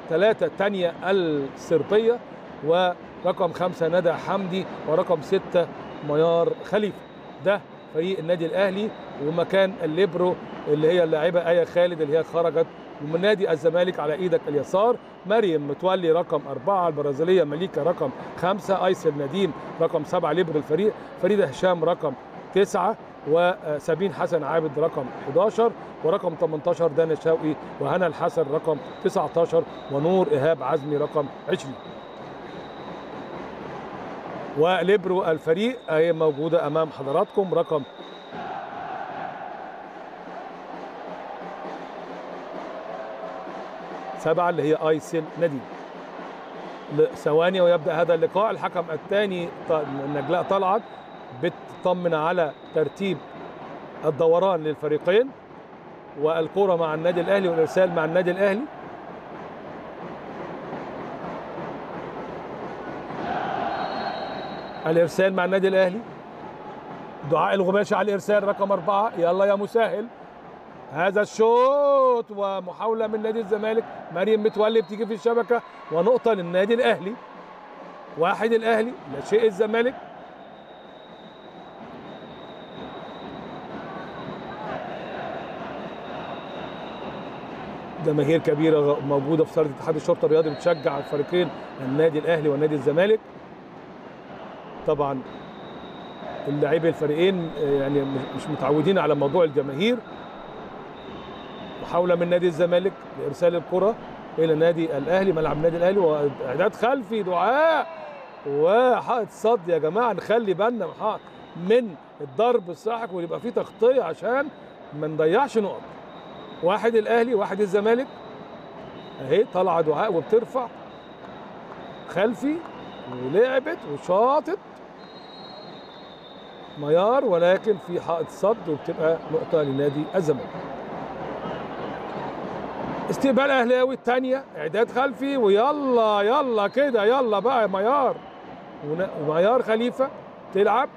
ثلاثة تانيا السربية، ورقم خمسة ندى حمدي، ورقم ستة منار خليفة. ده فريق النادي الأهلي، ومكان الليبرو اللي هي اللاعبة آية خالد اللي هي خرجت. ومن نادي الزمالك على ايدك اليسار مريم متولي رقم أربعة، البرازيليه مليكه رقم خمسة، ايسر نديم رقم سبعة ليبرو الفريق، فريده هشام رقم تسعة، وسابين حسن عابد رقم أحد عشر، ورقم ثمانية عشر دانا شوقي وهنا الحسن رقم تسعة عشر، ونور ايهاب عزمي رقم عشرين. وليبرو الفريق اهي موجوده امام حضراتكم، رقم سبعة اللي هي ايسن نديم. ثواني ويبدا هذا اللقاء. الحكم الثاني نجلاء طلعت بتطمن على ترتيب الدوران للفريقين، والكوره مع النادي الاهلي والارسال مع النادي الاهلي. الارسال مع النادي الاهلي، دعاء الغباشي على الارسال رقم أربعة، يلا يا مسهل. هذا الشوط ومحاولة من نادي الزمالك، مريم متولي بتيجي في الشبكة، ونقطة للنادي الأهلي. واحد الأهلي لا شيء الزمالك. جماهير كبيرة موجودة في صالة اتحاد الشرطة الرياضي بتشجع الفريقين، النادي الأهلي والنادي الزمالك. طبعا اللاعبي الفريقين يعني مش متعودين على موضوع الجماهير. محاولة من نادي الزمالك لإرسال الكرة إلى نادي الأهلي، ملعب نادي الأهلي، وإعداد خلفي دعاء وحائط صد. يا جماعة نخلي بالنا من الضرب الساحق ويبقى فيه تغطية عشان ما نضيعش نقط. واحد الأهلي واحد الزمالك أهي، طالعة دعاء وبترفع خلفي ولعبت وشاطت ميار، ولكن في حائط صد وبتبقى نقطة لنادي الزمالك. استقبال اهلاوي الثانيه، اعداد خلفي، ويلا يلا كده، يلا بقى ميار وميار خليفه تلعب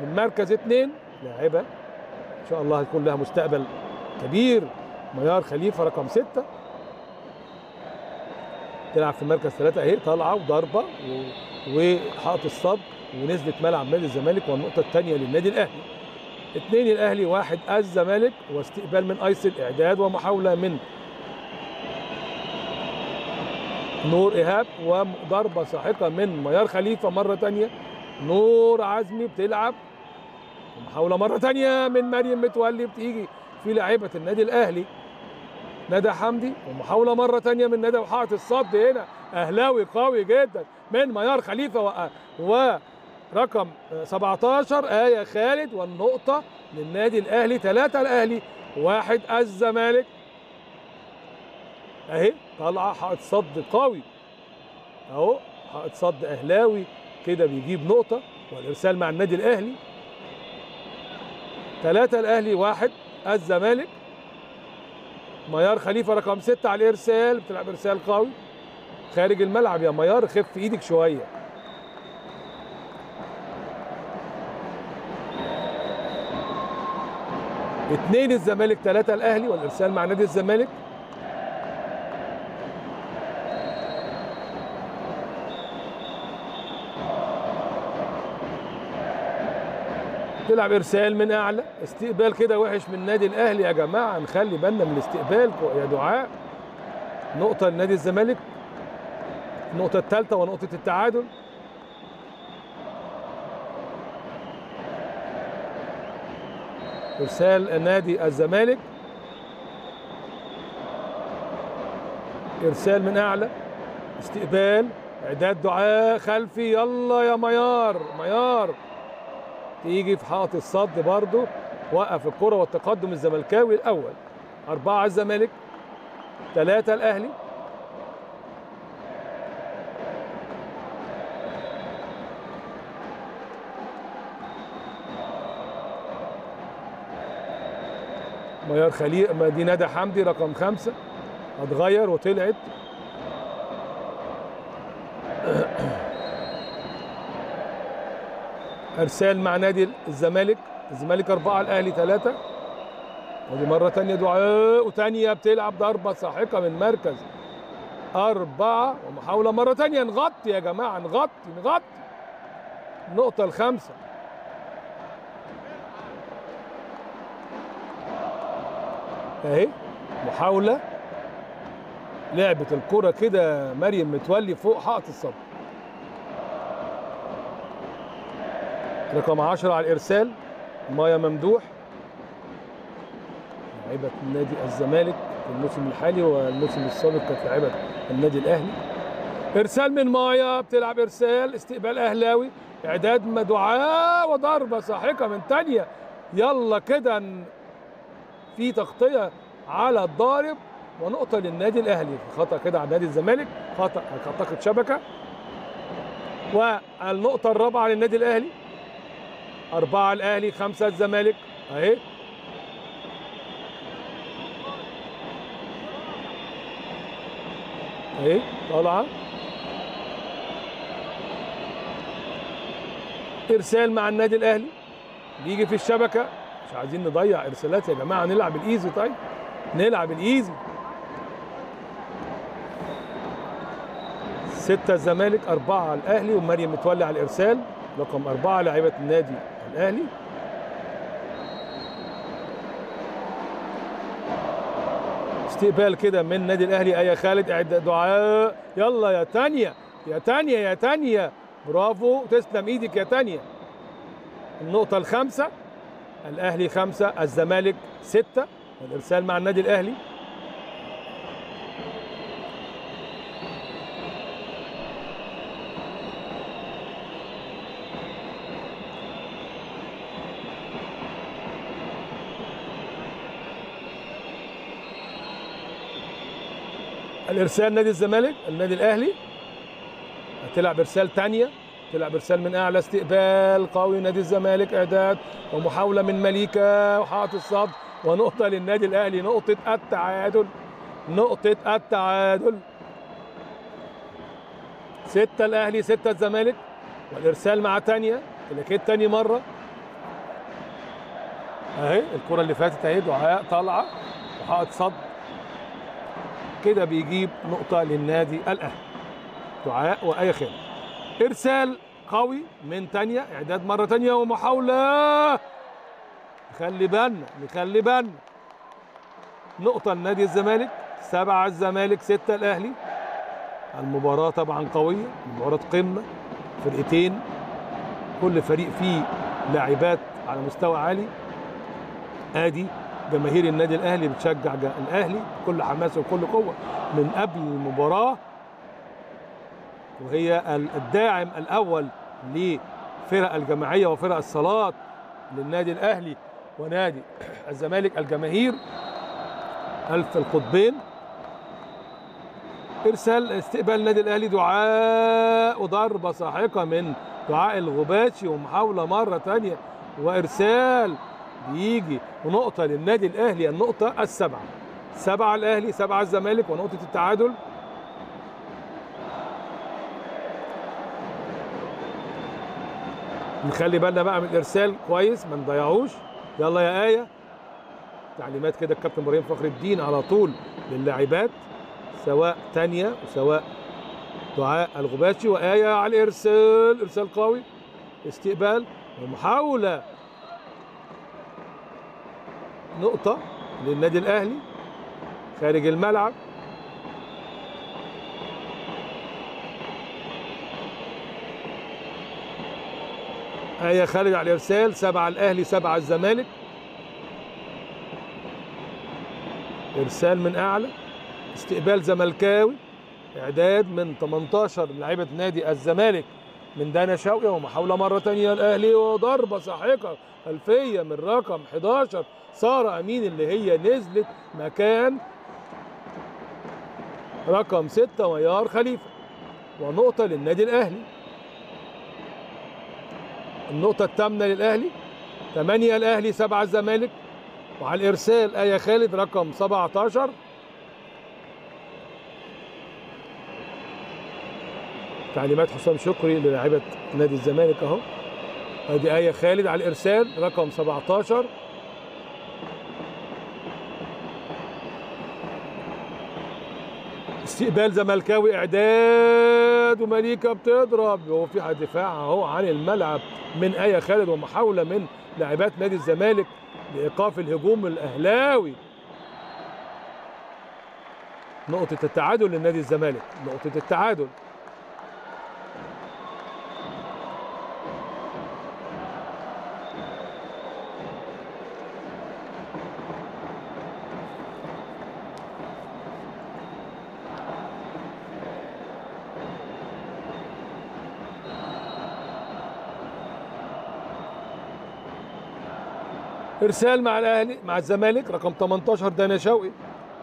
من مركز اثنين، لاعبه ان شاء الله هيكون لها مستقبل كبير. ميار خليفه رقم سته تلعب في مركز ثلاثه اهي، طالعه وضربه وحاطه الصد ونزلت ملعب نادي الزمالك، والنقطه الثانيه للنادي الاهلي. اثنين الاهلي واحد الزمالك، واستقبال من ايسل، اعداد ومحاوله من نور ايهاب، وضربه ساحقه من ميار خليفه مره ثانيه، نور عزمي بتلعب، محاوله مره ثانيه من مريم متولي بتيجي في لاعيبه النادي الاهلي ندى حمدي، ومحاوله مره ثانيه من ندى، وحاطط الصد هنا اهلاوي قوي جدا من ميار خليفه ورقم سبعة عشر ايه خالد، والنقطه للنادي الاهلي. ثلاثه الاهلي واحد الزمالك اهي، طالعه حائط صد قوي اهو، حائط صد اهلاوي كده بيجيب نقطه، والارسال مع النادي الاهلي. ثلاثه الاهلي واحد الزمالك، ميار خليفه رقم ستة على الارسال، بتلعب ارسال قوي خارج الملعب، يا ميار خف ايدك شويه. اثنين الزمالك ثلاثه الاهلي، والارسال مع نادي الزمالك. تلعب ارسال من اعلى، استقبال كده وحش من نادي الاهلي. يا جماعه نخلي بالنا من الاستقبال يا دعاء. نقطه لنادي الزمالك، النقطه الثالثه ونقطه التعادل. إرسال نادي الزمالك، إرسال من أعلى، استقبال، إعداد دعاء خلفي، يلا يا ميار، ميار تيجي في حائط الصد برضه، وقف الكرة والتقدم الزملكاوي الأول، أربعة الزمالك، ثلاثة الأهلي. ميار خليق، دي ندى حمدي رقم خمسة هتغير وطلعت. ارسال مع نادي الزمالك، الزمالك أربعة الأهلي ثلاثة، ودي مرة تانية دعاء، وتانية بتلعب ضربة ساحقة من مركز أربعة، ومحاولة مرة تانية، نغطي يا جماعة، نغطي نغطي النقطة الخامسة. اهي محاولة، لعبت الكرة كده مريم متولي فوق حائط الصد. رقم عشرة على الإرسال مايا ممدوح، لعيبة نادي الزمالك في الموسم الحالي، والموسم السابق كانت لعيبة النادي الأهلي. إرسال من مايا، بتلعب إرسال، استقبال أهلاوي، إعداد مدعاة، وضربة ساحقة من تانية، يلا كده في تغطية على الضارب ونقطة للنادي الأهلي. خطأ كده على نادي الزمالك، خطأ أعتقد شبكة، والنقطة الرابعة للنادي الأهلي. أربعة الأهلي، خمسة الزمالك، أهي. أهي طالعة. إرسال مع النادي الأهلي، بيجي في الشبكة، مش عايزين نضيع إرسالات يا جماعة، نلعب الإيزي طيب، نلعب الإيزي. ستة الزمالك، أربعة الأهلي، ومريم متولي على الإرسال، رقم أربعة لاعيبة النادي الأهلي. استقبال كده من نادي الأهلي، أيا خالد، إعداد دعاء، يلا يا تانية يا تانية يا تانية، برافو، تسلم إيدك يا تانية. النقطة الخامسة، الأهلي خمسة الزمالك ستة، الإرسال مع النادي الأهلي. الارسال نادي الزمالك، النادي الاهلي هتلعب ارسال تانية، تلعب ارسال من اعلى، استقبال قوي نادي الزمالك، اعداد ومحاوله من مليكه وحائط الصد، ونقطه للنادي الاهلي، نقطه التعادل، نقطه التعادل. ستة الاهلي، ستة الزمالك، والارسال مع تانية، تلاكيت تاني مره، اهي الكره اللي فاتت اهي، دعاء طالعه وحائط صد كده، بيجيب نقطة للنادي الأهلي. دعاء وأي خير. إرسال قوي من تانية، إعداد مرة تانية، ومحاولة، خلي بالنا نخلي بالنا، نقطة لنادي الزمالك، سبعة الزمالك، ستة الأهلي. المباراة طبعا قوية، مباراة قمة، فرقتين كل فريق فيه لاعبات على مستوى عالي. آدي جماهير النادي الاهلي بتشجع الاهلي بكل حماس وكل قوه من قبل المباراه، وهي الداعم الاول لفرق الجماعيه وفرق الصالات للنادي الاهلي ونادي الزمالك، الجماهير الف القطبين. ارسال، استقبال نادي الاهلي، دعاء، وضربه ساحقه من دعاء الغباشي، ومحاوله مره ثانيه، وارسال بيجي، ونقطة للنادي الأهلي، النقطة السبعة، سبعة الأهلي، سبعة الزمالك، ونقطة التعادل. نخلي بالنا بقى من الإرسال كويس، ما نضيعوش، يلا يا آية. تعليمات كده الكابتن إبراهيم فخر الدين على طول للاعبات، سواء تانية وسواء دعاء الغباشي وآية على الإرسال، إرسال قوي، استقبال، ومحاولة، نقطة للنادي الأهلي خارج الملعب. آية خالد على الإرسال، سبعة الأهلي، سبعة الزمالك، ارسال من اعلى، استقبال زملكاوي، اعداد من ثمانية عشر لاعيبه نادي الزمالك من دانا شوقي، ومحاوله مره ثانيه الاهلي وضربه ساحقه خلفيه من رقم حداشر ساره امين اللي هي نزلت مكان رقم ستة ميار خليفه، ونقطه للنادي الاهلي. النقطه الثامنه للاهلي، ثمانية الاهلي سبعة الزمالك، وعلى الارسال ايه خالد رقم سبعة عشر. تعليمات حسام شكري للاعيبه نادي الزمالك اهو، ادي ايه خالد على الارسال رقم سبعة عشر. استقبال زملكاوي، اعداد ومليكه بتضرب وفي دفاع اهو عن الملعب من ايه خالد، ومحاوله من لاعبات نادي الزمالك لايقاف الهجوم الاهلاوي. نقطه التعادل لنادي الزمالك، نقطه التعادل. ارسال مع الاهلي مع الزمالك رقم ثمانية عشر دانا شوقي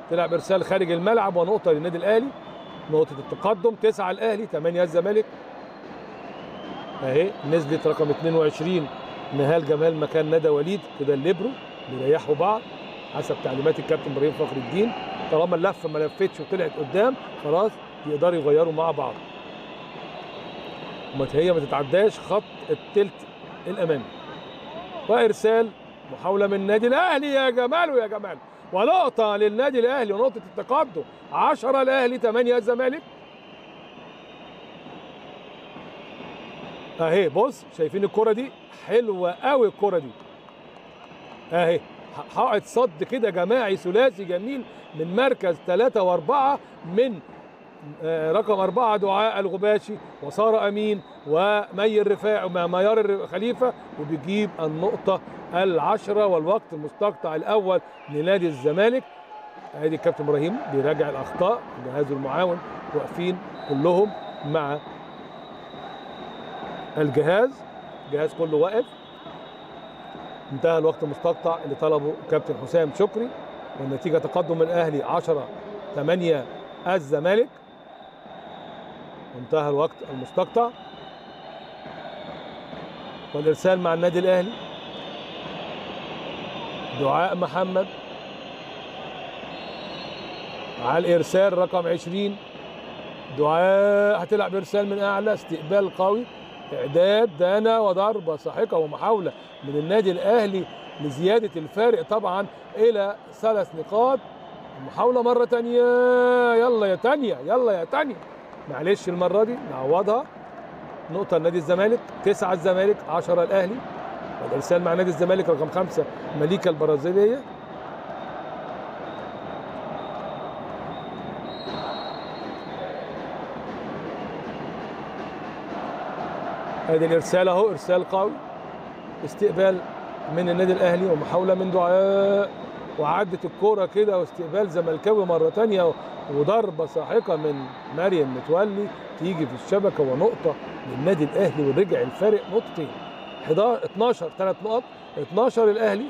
تلعب ارسال خارج الملعب، ونقطه للنادي الاهلي، نقطه التقدم تسعة الاهلي ثمانية الزمالك اهي. نزلت رقم اثنين وعشرين نهال جمال مكان ندى وليد كده الليبرو بيريحوا بعض حسب تعليمات الكابتن ابراهيم فخر الدين، طالما اللفه ما لفتش وطلعت قدام خلاص يقدروا يغيروا مع بعض، وما هي ما تتعداش خط الثلث الامامي. وارسال محاولة من النادي الأهلي يا جمال ويا جمال، ونقطة للنادي الأهلي ونقطة التقدم، عشرة الأهلي ثمانية الزمالك. أهي بص شايفين الكرة دي حلوة قوي، الكرة دي أهي حائط صد كده جماعي ثلاثي جميل من مركز ثلاثة وأربعة من رقم أربعة دعاء الغباشي وسارة أمين ومي الرفاع وميار خليفة، وبيجيب النقطة العشرة والوقت المستقطع الأول لنادي الزمالك. أدي الكابتن إبراهيم بيراجع الأخطاء، جهازه المعاون واقفين كلهم مع الجهاز، الجهاز كله واقف. انتهى الوقت المستقطع اللي طلبه كابتن حسام شكري، والنتيجة تقدم الأهلي عشرة ثمانية الزمالك. انتهى الوقت المستقطع، والارسال مع النادي الاهلي دعاء محمد على الارسال رقم عشرين دعاء هتلعب ارسال من اعلى، استقبال قوي، اعداد دانا وضربه ساحقه ومحاوله من النادي الاهلي لزياده الفارق طبعا الى ثلاث نقاط. محاولة مرة تانية، يلا يا تانية يلا يا تانية، معلش المرة دي نعوضها. نقطة لنادي الزمالك، تسعة الزمالك عشرة الأهلي. الإرسال مع نادي الزمالك رقم خمسة مليكة البرازيلية. أدي الإرسال أهو، إرسال قوي، استقبال من النادي الأهلي ومحاولة من دعاء، وعدت الكرة كده واستقبال زملكاوي مرة تانية وضربة ساحقة من مريم متولي تيجي في الشبكة، ونقطة للنادي الأهلي ورجع الفارق نقطتين، اتناشر ثلاث نقط، اتناشر الأهلي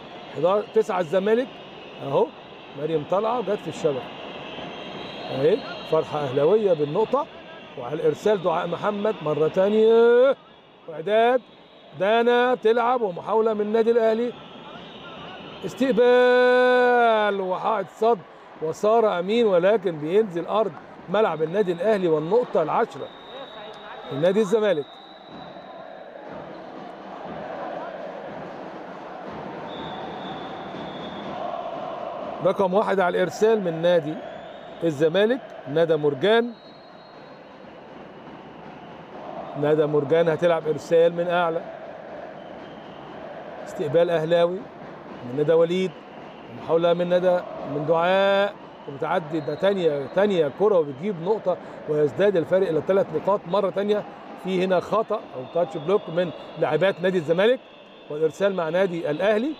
تسعة الزمالك أهو. مريم طالعة جت في الشبكة أهي، فرحة أهلاوية بالنقطة. وعلى الإرسال دعاء محمد مرة تانية، وإعداد دانا بتلعب ومحاولة من النادي الأهلي، استقبال وحائط صد وسارة أمين ولكن بينزل أرض ملعب النادي الأهلي، والنقطة العشرة لنادي الزمالك. رقم واحد على الإرسال من نادي الزمالك ندى مرجان، ندى مرجان هتلعب إرسال من أعلى، استقبال أهلاوي من ندى وليد، محاولة من ندى من دعاء ومتعدد تانية تانية كرة وبتجيب نقطة، ويزداد الفارق إلى ثلاث نقاط. مرة تانية في هنا خطأ أو تاتش بلوك من لاعبات نادي الزمالك، والإرسال مع نادي الأهلي،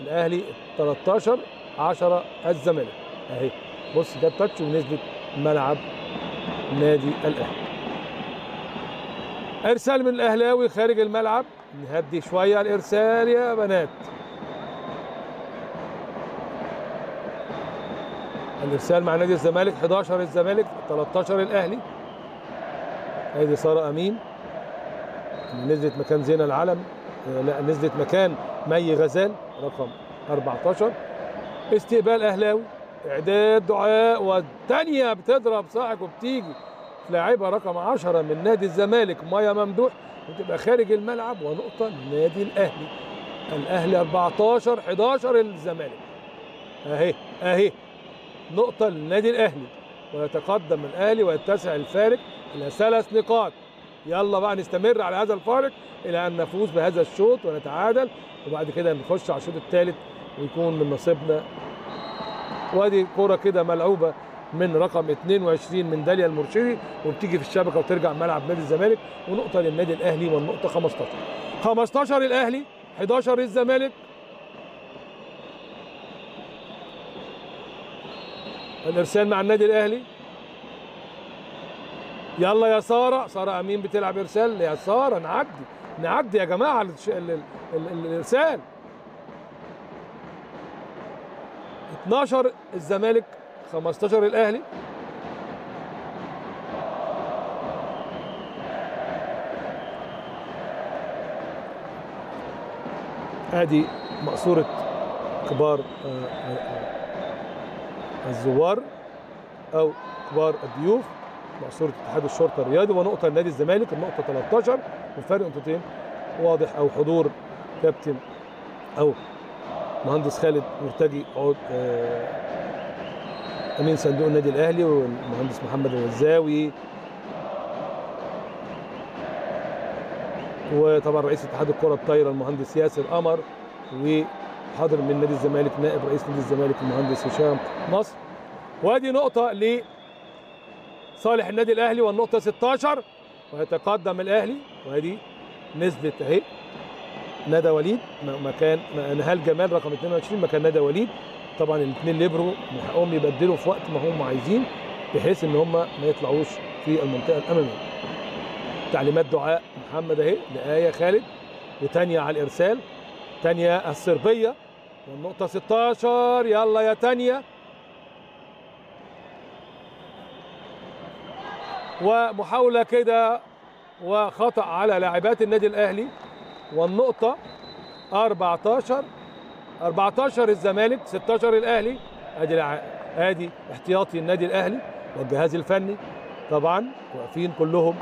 الأهلي ثلاثة عشر عشرة الزمالك. اهي بص جت تاتش ونزلت ملعب نادي الاهلي. ارسال من الاهلاوي خارج الملعب، نهدي شويه على الارسال يا بنات. الارسال مع نادي الزمالك احداشر الزمالك تلتاشر الاهلي. ادي ساره امين نزلت مكان زينه العلم، لا نزلت مكان مي غزال رقم اربعتاشر. استقبال اهلاوي، اعداد دعاء، والثانيه بتضرب صاعق وبتيجي لاعبه رقم عشرة من نادي الزمالك ميا ممدوح وتبقى خارج الملعب ونقطه لنادي الاهلي. الاهلي اربعتاشر احداشر الزمالك اهي اهي نقطه لنادي الاهلي، ويتقدم الاهلي ويتسع الفارق الى ثلاث نقاط. يلا بقى نستمر على هذا الفارق الى ان نفوز بهذا الشوط ونتعادل، وبعد كده نخش على الشوط الثالث ويكون من نصيبنا. وادي كرة كده ملعوبه من رقم اتنين وعشرين من داليا المرشدي وبتيجي في الشبكه وترجع ملعب نادي الزمالك ونقطه للنادي الاهلي، والنقطه خمستاشر. خمستاشر الاهلي احداشر الزمالك. الارسال مع النادي الاهلي، يلا يا ساره، ساره امين بتلعب ارسال يا ساره، نعدي نعدي يا جماعه ال ال ال ال الارسال. اتناشر الزمالك خمستاشر الاهلي. ادي مقصوره كبار الزوار او كبار الضيوف، مقصوره اتحاد الشرطه الرياضي، ونقطه لنادي الزمالك، النقطه تلتاشر والفرق نقطتين. واضح او حضور كابتن او مهندس خالد مرتجي عود امين صندوق النادي الاهلي والمهندس محمد الغزاوي، وطبعا رئيس اتحاد الكره الطايره المهندس ياسر قمر، وحاضر من نادي الزمالك نائب رئيس نادي الزمالك المهندس هشام نصر. وادي نقطه لصالح النادي الاهلي والنقطه ستاشر، ويتقدم الاهلي. وادي نزلت اهي ندى وليد مكان نهال جمال رقم اتنين وعشرين مكان ندى وليد. طبعا الاثنين ليبروا من حقهم يبدلوا في وقت ما هم عايزين بحيث ان هم ما يطلعوش في المنطقه الاماميه. تعليمات دعاء محمد اهي لآية خالد وتانيا على الارسال، تانيا الصربيه والنقطه ستاشر. يلا يا تانيا. ومحاوله كده وخطأ على لاعبات النادي الاهلي، والنقطه اربعتاشر اربعتاشر الزمالك ستاشر الاهلي. ادي الع... ادي احتياطي النادي الاهلي والجهاز الفني طبعا واقفين كلهم.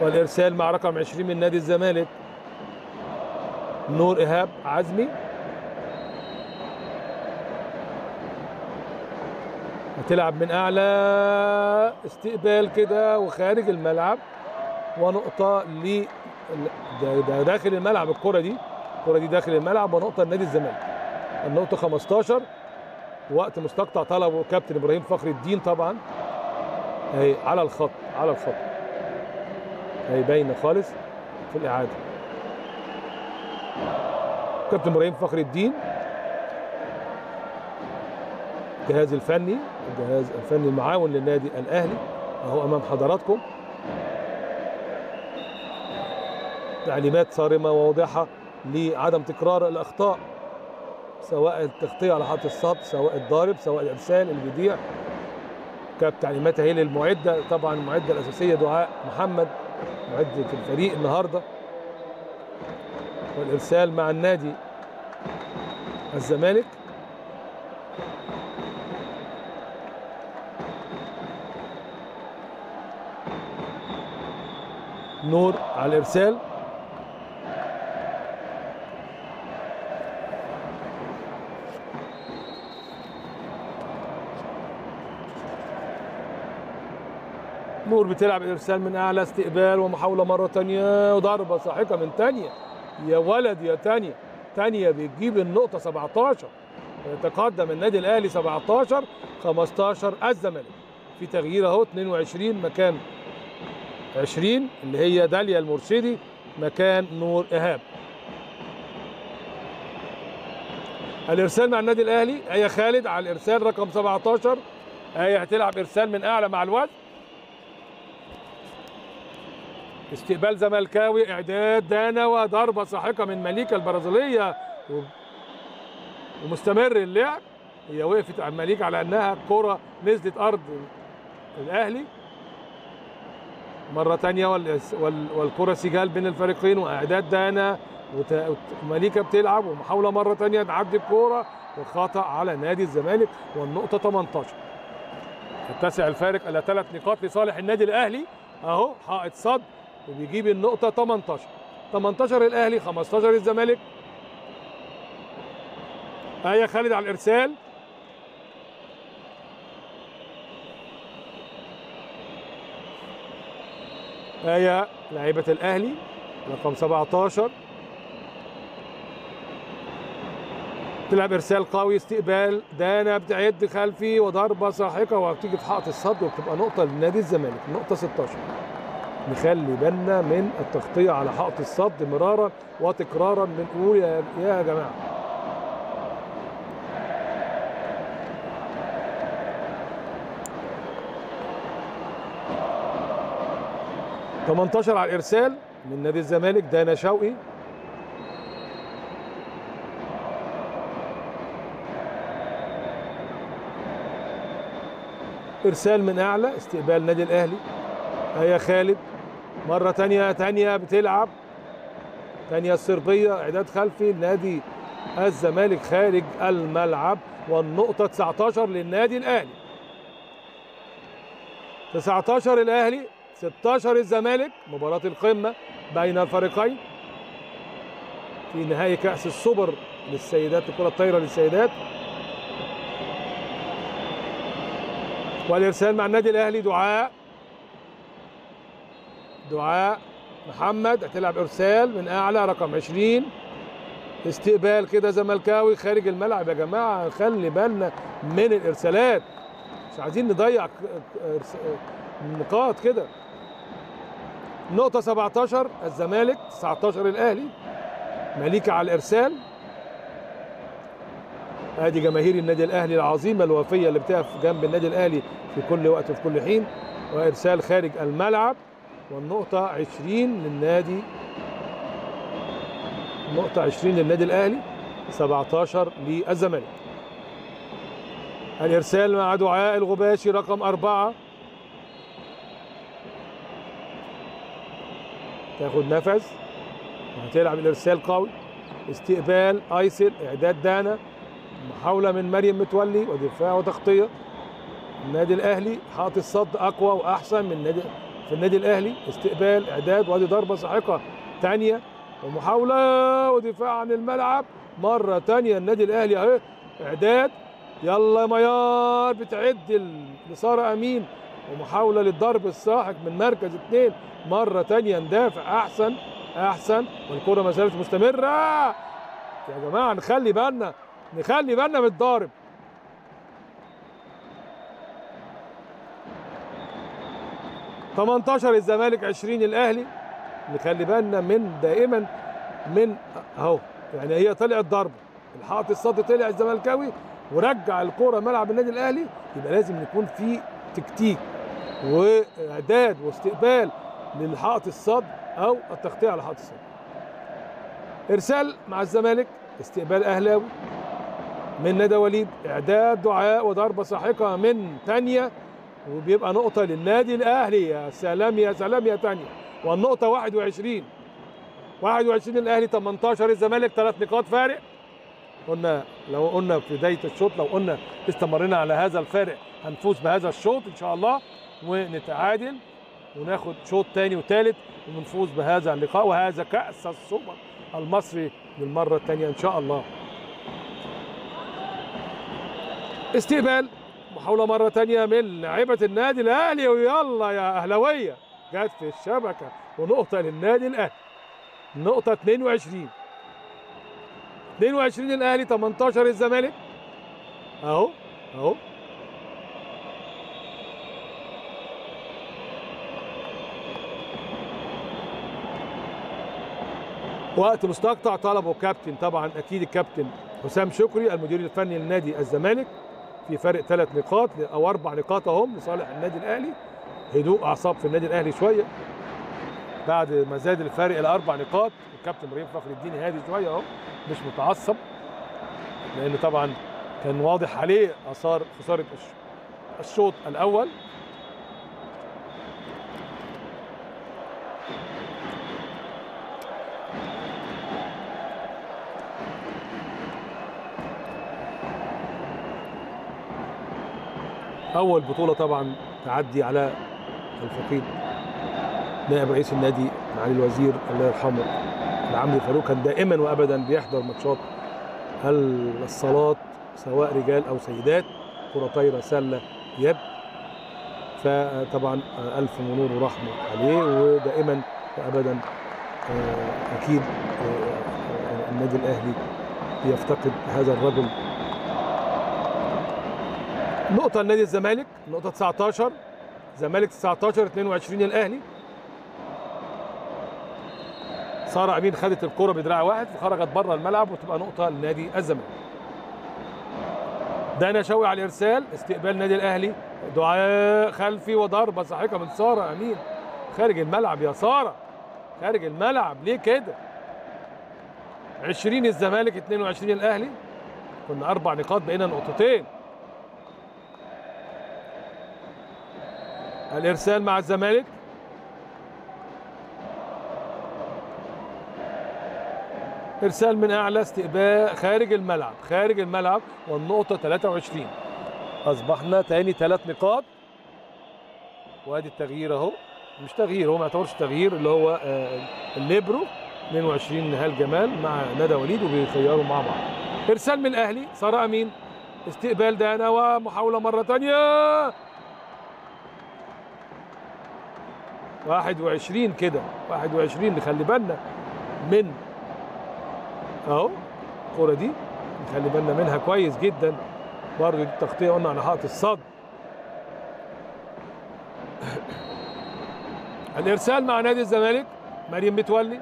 والارسال مع رقم عشرين من نادي الزمالك نور ايهاب عزمي، هتلعب من اعلى، استقبال كده وخارج الملعب ونقطه ل ده داخل الملعب. الكرة دي الكرة دي داخل الملعب ونقطة لنادي الزمالك، النقطة خمستاشر. وقت مستقطع طلبه كابتن إبراهيم فخر الدين طبعا اهي على الخط على الخط اهي باينة خالص في الإعادة. كابتن إبراهيم فخر الدين، الجهاز الفني الجهاز الفني المعاون للنادي الأهلي اهو أمام حضراتكم. تعليمات صارمه وواضحه لعدم تكرار الاخطاء، سواء التغطيه على حائط الصد، سواء الضارب، سواء الارسال اللي بيضيع. كانت تعليمات اهي للمعده، طبعا المعده الاساسيه دعاء محمد معده الفريق النهارده. والارسال مع النادي الزمالك، نور على الارسال. نور بتلعب الارسال من اعلى، استقبال ومحاوله مره ثانيه وضربه صاحقه من تانيا. يا ولد يا تانيا، تانيا بتجيب النقطه سبعتاشر. يتقدم النادي الاهلي سبعتاشر خمستاشر الزمالك. في تغيير اهو، اتنين وعشرين مكان عشرين اللي هي داليا المرشدي مكان نور ايهاب. الارسال مع النادي الاهلي. ايه خالد على الارسال رقم سبعتاشر. ايه هتلعب ارسال من اعلى مع الوزن. استقبال زملكاوي، اعداد دانا، وضربه ساحقه من مليكه البرازيليه ومستمر اللعب. هي وقفت على مليكه على انها كره نزلت ارض الاهلي. مره ثانيه والكره سجال بين الفريقين، واعداد دانا ومليكه بتلعب، ومحاوله مره ثانيه تعدي الكوره وخطا على نادي الزمالك، والنقطه تمنتاشر. يتسع الفارق الى ثلاث نقاط لصالح النادي الاهلي. اهو حائط صد وبيجيب النقطه تمنتاشر. تمنتاشر الاهلي، خمستاشر الزمالك. ايه خالد على الارسال. ايه لاعيبه الاهلي رقم سبعتاشر تلعب ارسال قوي، استقبال دانا بتعد خلفي وضربه ساحقه وبتيجي في حائط الصد وبتبقى نقطه لنادي الزمالك، نقطه ستاشر. نخلي بالنا من التغطيه على حائط الصد مرارا وتكرارا بنقول يا يا جماعه. تمنتاشر على الارسال من نادي الزمالك، دانا شوقي. ارسال من اعلى، استقبال نادي الاهلي. ايه خالد مره ثانيه، تانيا بتلعب، تانيا الصربيه، اعداد خلفي نادي الزمالك خارج الملعب، والنقطه تسعتاشر للنادي الاهلي. تسعتاشر الاهلي، ستاشر الزمالك. مباراه القمه بين الفريقين في نهائي كأس السوبر للسيدات، الكره الطايره للسيدات. والارسال مع النادي الاهلي، دعاء دعاء محمد هتلعب ارسال من اعلى رقم عشرين، استقبال كده زملكاوي خارج الملعب. يا جماعه خلي بالنا من الارسالات، مش عايزين نضيع نقاط كده. نقطه سبعتاشر الزمالك، تسعتاشر الاهلي. مليكه على الارسال. ادي جماهير النادي الاهلي العظيمه الوفيه اللي بتقف جنب النادي الاهلي في كل وقت وفي كل حين. وارسال خارج الملعب، والنقطه عشرين للنادي، نقطه عشرين للنادي الاهلي، سبعتاشر للزمالك. الارسال مع دعاء الغباشي رقم أربعة، تاخد نفس وهتلعب الارسال قوي، استقبال ايسر، اعداد دانا، محاولة من مريم متولي ودفاع وتغطية النادي الأهلي. حاطط الصد أقوى وأحسن من نادي في النادي الأهلي، استقبال إعداد، وأدي ضربة ساحقة تانية ومحاولة ودفاع عن الملعب مرة تانية النادي الأهلي. أهي إعداد، يلا ميار بتعد لسارة أمين، ومحاولة للضرب الساحق من مركز اتنين مرة تانية. ندافع أحسن أحسن، والكرة ما زالت مستمرة. يا جماعة نخلي بالنا، نخلي بالنا من الضارب. تمنتاشر الزمالك، عشرين الاهلي. نخلي بالنا من دائما من اهو، يعني هي طلعت ضربه، الحائط الصد طلع الزملكاوي ورجع الكوره ملعب النادي الاهلي، يبقى لازم يكون في تكتيك واعداد واستقبال للحائط الصد او التغطيه على حائط الصد. ارسال مع الزمالك، استقبال اهلاوي من ندى وليد، اعداد دعاء وضربه ساحقه من تانيا، وبيبقى نقطه للنادي الاهلي. يا سلام يا سلام يا تانيا، والنقطه واحد وعشرين واحد وعشرين الاهلي، تمنتاشر الزمالك، ثلاث نقاط فارق. قلنا لو قلنا في بدايه الشوط، لو قلنا استمرنا على هذا الفارق هنفوز بهذا الشوط ان شاء الله، ونتعادل وناخد شوط ثاني وثالث ونفوز بهذا اللقاء، وهذا كأس السوبر المصري للمره الثانيه ان شاء الله. استقبال، محاولة مرة تانية من لاعيبة النادي الأهلي، ويلا يا أهلاوية جت في الشبكة، ونقطة للنادي الأهلي، نقطة اتنين وعشرين اتنين وعشرين الأهلي، تمنتاشر الزمالك. أهو أهو وقت مستقطع، طلبه كابتن، طبعا أكيد الكابتن حسام شكري المدير الفني لنادي الزمالك في فرق ثلاث نقاط او اربع نقاط اهم لصالح النادي الاهلي. هدوء اعصاب في النادي الاهلي شويه بعد ما زاد الفارق لاربع نقاط. الكابتن إبراهيم فخر الدين هادي شويه اهو، مش متعصب، لان طبعا كان واضح عليه اثار خساره الشوط الاول. اول بطوله طبعا تعدي على الفقيد نائب رئيس النادي معالي الوزير الله يرحمه العمري فاروق، كان دائما وابدا بيحضر ماتشات الصالات سواء رجال او سيدات، كره طايره، سله، يد، فطبعا الف منور ورحمه عليه. ودائما وابدا اكيد النادي الاهلي بيفتقد هذا الرجل. نقطة لنادي الزمالك، نقطة تسعتاشر، زمالك تسعتاشر اتنين وعشرين الاهلي. سارة امين خدت الكرة بدراع واحد وخرجت بره الملعب وتبقى نقطة لنادي الزمالك. دانا شوقي على الارسال، استقبال نادي الاهلي، دعاء خلفي وضربة ساحقة من سارة امين خارج الملعب. يا سارة خارج الملعب ليه كده؟ عشرين الزمالك اتنين وعشرين الاهلي، كنا أربع نقاط بقينا نقطتين. الارسال مع الزمالك، ارسال من اعلى، استقبال خارج الملعب، خارج الملعب والنقطه تلاتة وعشرين. اصبحنا تاني ثلاث نقاط. وادي التغيير اهو، مش تغيير، هو ما يعتبرش تغيير، اللي هو الليبرو اتنين وعشرين نهال جمال مع ندى وليد وبيخيروا مع بعض. ارسال من الاهلي، ساره امين، استقبال دانا ومحاوله مره ثانيه، واحد وعشرين كده، واحد وعشرين. نخلي بالنا من اهو الكوره دي، نخلي بالنا منها كويس جدا. برضه التغطيه قلنا على حائط الصد. الارسال مع نادي الزمالك، مريم متولي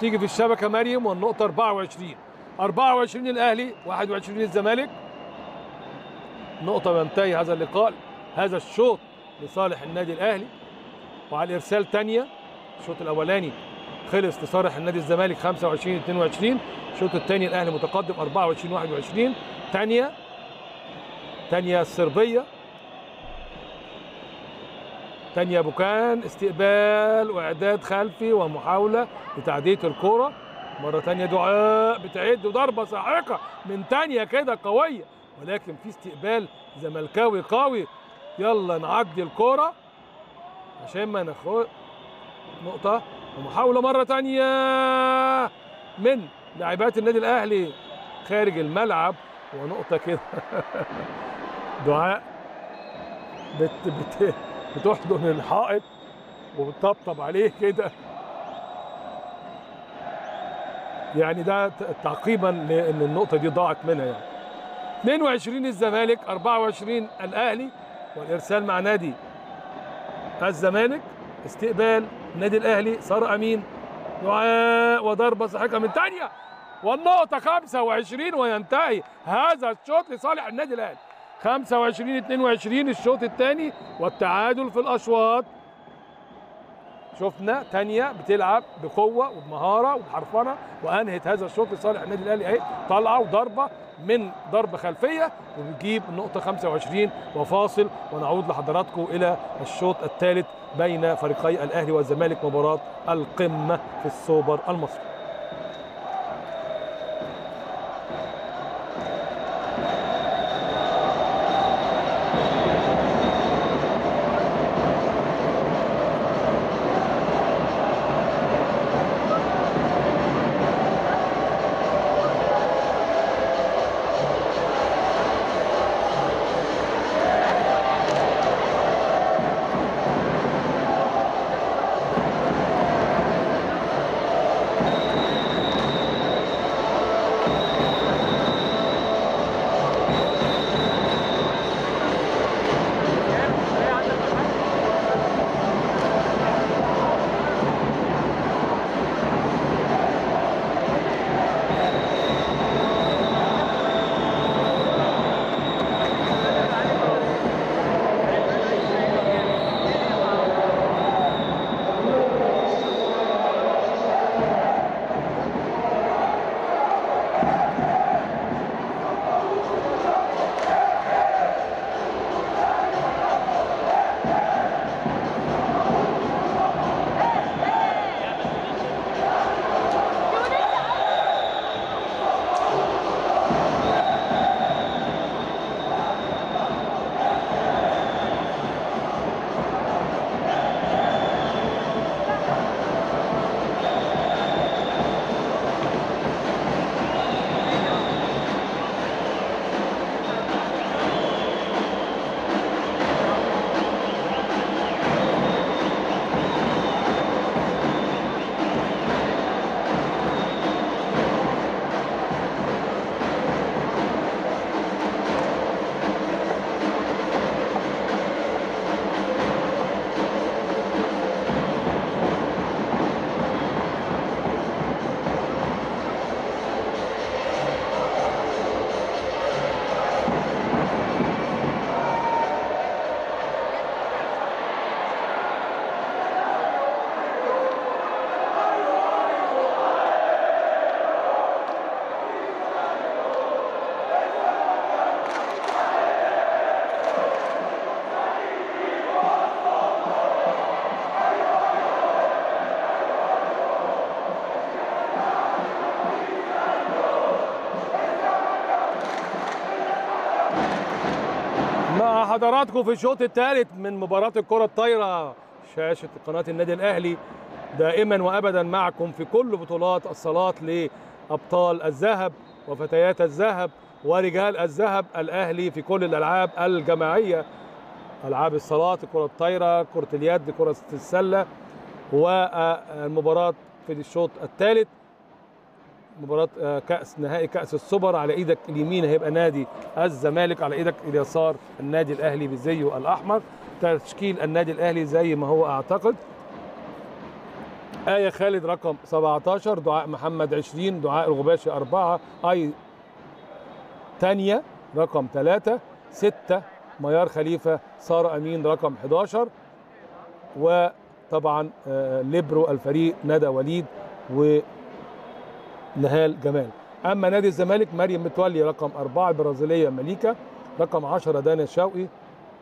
تيجي في الشبكه مريم والنقطه أربعة وعشرين. أربعة وعشرين الاهلي، واحد وعشرين الزمالك. نقطه ينتهي هذا اللقاء، هذا الشوط لصالح النادي الاهلي. وعلى الارسال تانية، الشوط الاولاني خلص لصالح النادي الزمالك خمسة وعشرين اتنين وعشرين، الشوط الثاني الاهلي متقدم أربعة وعشرين واحد وعشرين. تانية تانية الصربيه، تانيا بوكان، استقبال واعداد خلفي ومحاوله لتعديه الكره مره ثانيه، دعاء بتعد وضربه ساحقه من تانية كده قويه، ولكن في استقبال زملكاوي قوي. يلا نعدي الكره عشان ما ناخد نقطة. ومحاولة مرة تانية من لاعبات النادي الأهلي خارج الملعب ونقطة كده. دعاء بت بت بتحضن الحائط وبتطبطب عليه كده، يعني ده تعقيبا لأن النقطة دي ضاعت منها يعني. اتنين وعشرين الزمالك، أربعة وعشرين الأهلي. والإرسال مع نادي الزمالك، استقبال نادي الاهلي، ساره امين، دعاء وضربه ساحقه من تانية والنقطه خمسة وعشرين. وينتهي هذا الشوط لصالح النادي الاهلي خمسة وعشرين اتنين وعشرين الشوط الثاني والتعادل في الاشواط. شفنا تانية بتلعب بقوه وبمهاره وبحرفنه وانهت هذا الشوط لصالح النادي الاهلي. اهي طالعه وضربه من ضربه خلفيه وبتجيب النقطه خمسة وعشرين. وفاصل ونعود لحضراتكم الى الشوط الثالث بين فريقي الاهلي والزمالك، مباراه القمه في السوبر المصري. حضراتكم في الشوط الثالث من مباراة الكرة الطايرة، شاشة قناة النادي الأهلي دائما وأبدا معكم في كل بطولات الصلاة لأبطال الذهب وفتيات الذهب ورجال الذهب. الأهلي في كل الألعاب الجماعية، ألعاب الصلاة، كرة الطايرة، كرة اليد، كرة السلة. والمباراة في الشوط الثالث مباراة كأس نهائي كأس السوبر، على ايدك اليمين هيبقى نادي الزمالك، على ايدك اليسار النادي الأهلي بالزيه الأحمر. تشكيل النادي الأهلي زي ما هو أعتقد: آية خالد رقم سبعتاشر، دعاء محمد عشرين، دعاء الغباشي أربعة، أي تانيا رقم ثلاثة، ستة ميار خليفة، سارة أمين رقم حداشر، وطبعا ليبرو الفريق ندى وليد و نهال جمال. اما نادي الزمالك: مريم متولي رقم أربعة، البرازيليه مليكه، رقم عشرة دانيا الشوقي،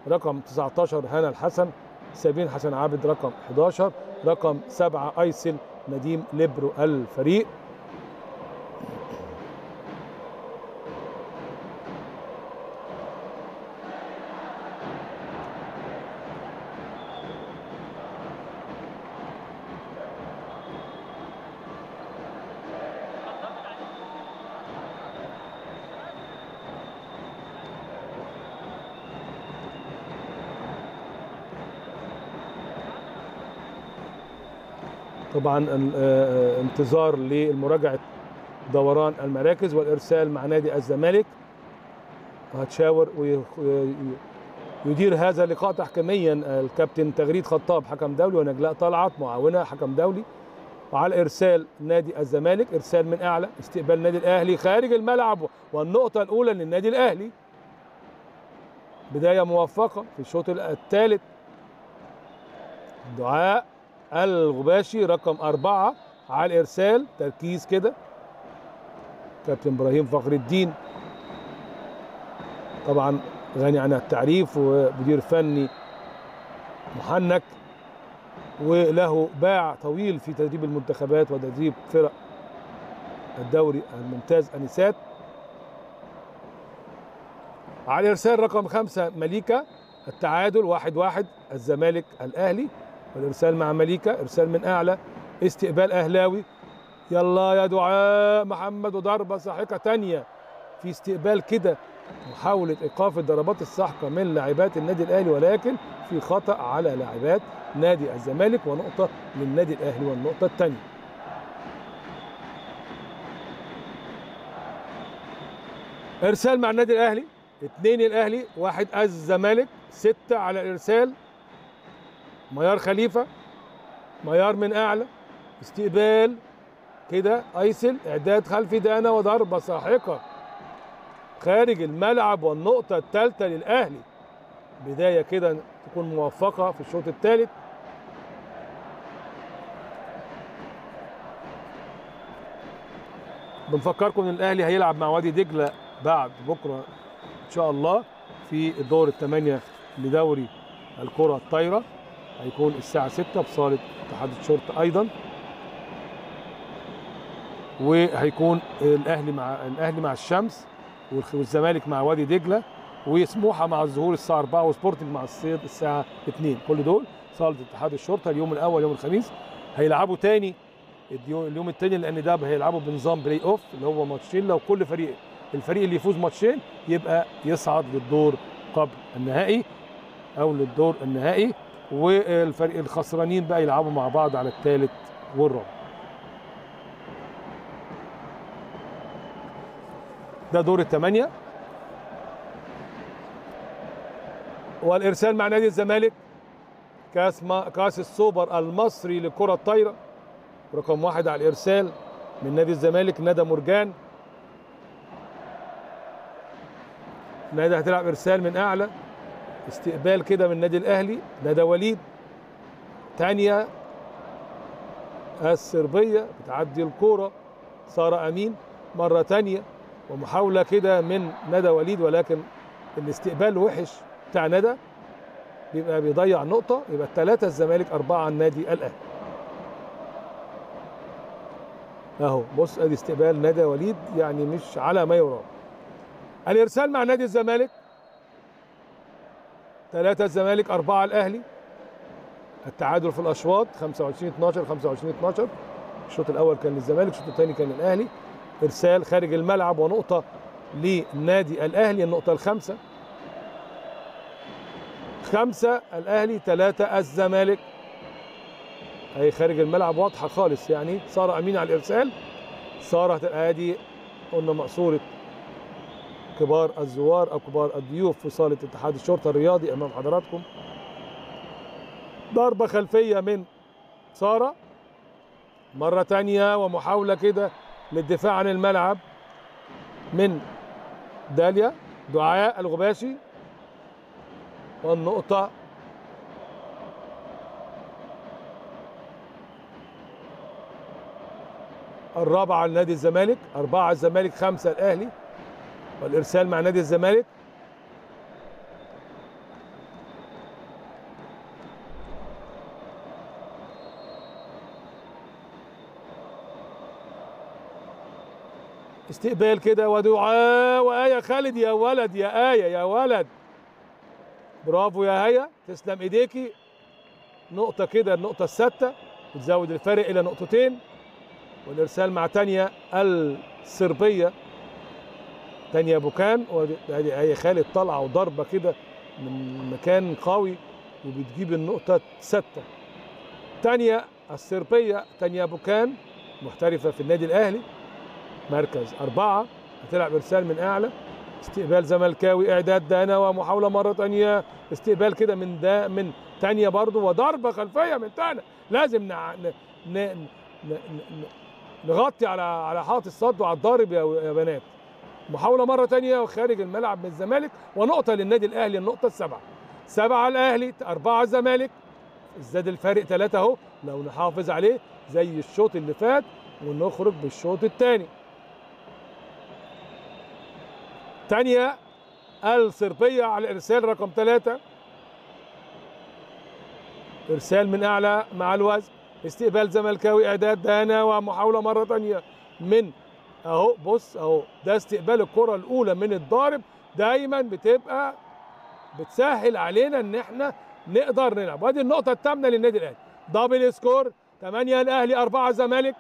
رقم تسعتاشر هنا الحسن، سابين حسن عابد رقم حداشر، رقم سبعة ايسل نديم ليبرو الفريق. طبعا انتظار لمراجعه دوران المراكز والارسال مع نادي الزمالك، وهتشاور ويدير هذا اللقاء تحكيميا الكابتن تغريد خطاب حكم دولي، ونجلاء طلعت معاونه حكم دولي. وعلى ارسال نادي الزمالك، ارسال من اعلى، استقبال نادي الاهلي خارج الملعب، والنقطه الاولى للنادي الاهلي. بدايه موفقه في الشوط الثالث. دعاء الغباشي رقم أربعة على الإرسال، تركيز كده كابتن إبراهيم فخر الدين، طبعا غني عن التعريف ومدير فني محنك وله باع طويل في تدريب المنتخبات وتدريب فرق الدوري الممتاز أنسات. على الإرسال رقم خمسة مليكة، التعادل واحد واحد الزمالك الأهلي. والارسال مع مليكه، ارسال من اعلى، استقبال اهلاوي، يلا يا دعاء محمد، وضربه ساحقه تانية في استقبال كده، محاوله ايقاف الضربات الساحقه من لاعبات النادي الاهلي، ولكن في خطا على لاعبات نادي الزمالك، ونقطه للنادي الاهلي والنقطه الثانيه. ارسال مع النادي الاهلي، اثنين الاهلي، واحد الزمالك، ستة على الارسال ميار خليفة، ميار من أعلى، استقبال كده أيسل، إعداد خلفي دانا، وضربة ساحقة خارج الملعب، والنقطة الثالثة للأهلي. بداية كده تكون موفقة في الشوط الثالث. بنفكركم إن الأهلي هيلعب مع وادي دجلة بعد بكرة إن شاء الله في الدور الثمانية لدوري الكرة الطايرة، هيكون الساعة ستة بصالة اتحاد الشرطة أيضا. وهيكون الأهلي مع الأهلي مع الشمس، والزمالك مع وادي دجلة، وسموحة مع الزهور الساعة أربعة، وسبورتنج مع الصيد الساعة اتنين. كل دول صالة اتحاد الشرطة اليوم الأول يوم الخميس. هيلعبوا تاني اليوم التاني، لأن ده هيلعبوا بنظام بلاي أوف اللي هو ماتشين، لو كل فريق الفريق اللي يفوز ماتشين يبقى يصعد للدور قبل النهائي أو للدور النهائي، والفريق الخسرانين بقى يلعبوا مع بعض على الثالث والرابع. ده دور الثمانية. والارسال مع نادي الزمالك، كاس ما كاس السوبر المصري للكرة الطايرة، رقم واحد على الارسال من نادي الزمالك ندى مرجان. ندى هتلعب ارسال من اعلى، استقبال كده من النادي الاهلي ندى وليد، تانيا الصربيه بتعدي الكوره، ساره امين مره تانيه، ومحاوله كده من ندى وليد، ولكن الاستقبال وحش بتاع ندى، بيبقى بيضيع نقطه. يبقى الثلاثه الزمالك، اربعه النادي الاهلي. اهو بص، ادي استقبال ندى وليد، يعني مش على ما يرام. الارسال مع نادي الزمالك، ثلاثة الزمالك، أربعة الأهلي. التعادل في الأشواط خمسة وعشرين اثناشر خمسة وعشرين اثناشر، الشوط الأول كان للزمالك، الشوط الثاني كان للأهلي. إرسال خارج الملعب ونقطة للنادي الأهلي، النقطة الخامسة. خمسة الأهلي، ثلاثة الزمالك. أي خارج الملعب واضحة خالص، يعني سارة أمين على الإرسال، سارة الأهلي. قلنا مقصورة كبار الزوار أو كبار الضيوف في صالة اتحاد الشرطة الرياضي أمام حضراتكم. ضربة خلفية من سارة، مرة تانية ومحاولة كده للدفاع عن الملعب من داليا دعاء الغباشي، والنقطة الرابعة لنادي الزمالك. أربعة الزمالك، خمسة الأهلي. والإرسال مع نادي الزمالك، استقبال كده ودعاء وآية خالد. يا ولد يا آية يا ولد، برافو يا آية، تسلم إيديكي. نقطة كده، النقطة الستة، بتزود الفارق إلى نقطتين. والإرسال مع تانيا الصربية، تانيا بوكان، وادي آية خالد طالعة وضربة كده من مكان قوي وبتجيب النقطة ستة. تانيا الصربية، تانيا بوكان، محترفة في النادي الأهلي، مركز أربعة، هتلعب إرسال من أعلى، استقبال زملكاوي، إعداد دانا ومحاولة مرة تانية، استقبال كده من دا من تانيا برضه، وضربة خلفية من تانيا. لازم نع... ن... ن... ن... نغطي على على حاط الصد وعلى الضارب يا بنات. محاولة مرة تانية وخارج الملعب من الزمالك، ونقطة للنادي الأهلي، النقطة السبعة. سبعة الأهلي، أربعة الزمالك، ازداد الفارق ثلاثة أهو، لو نحافظ عليه زي الشوط اللي فات ونخرج بالشوط الثاني. تانية الصربية على الإرسال رقم ثلاثة، إرسال من أعلى مع الوزن، استقبال زملكاوي، إعداد دهنا ومحاولة مرة تانية من أهو، بص أهو، ده استقبال الكرة الأولى من الضارب، دايما بتبقى بتسهل علينا إن إحنا نقدر نلعب. وأدي النقطة الثامنة للنادي الأهلي. دبل سكور، ثمانية الأهلي، أربعة الزمالك.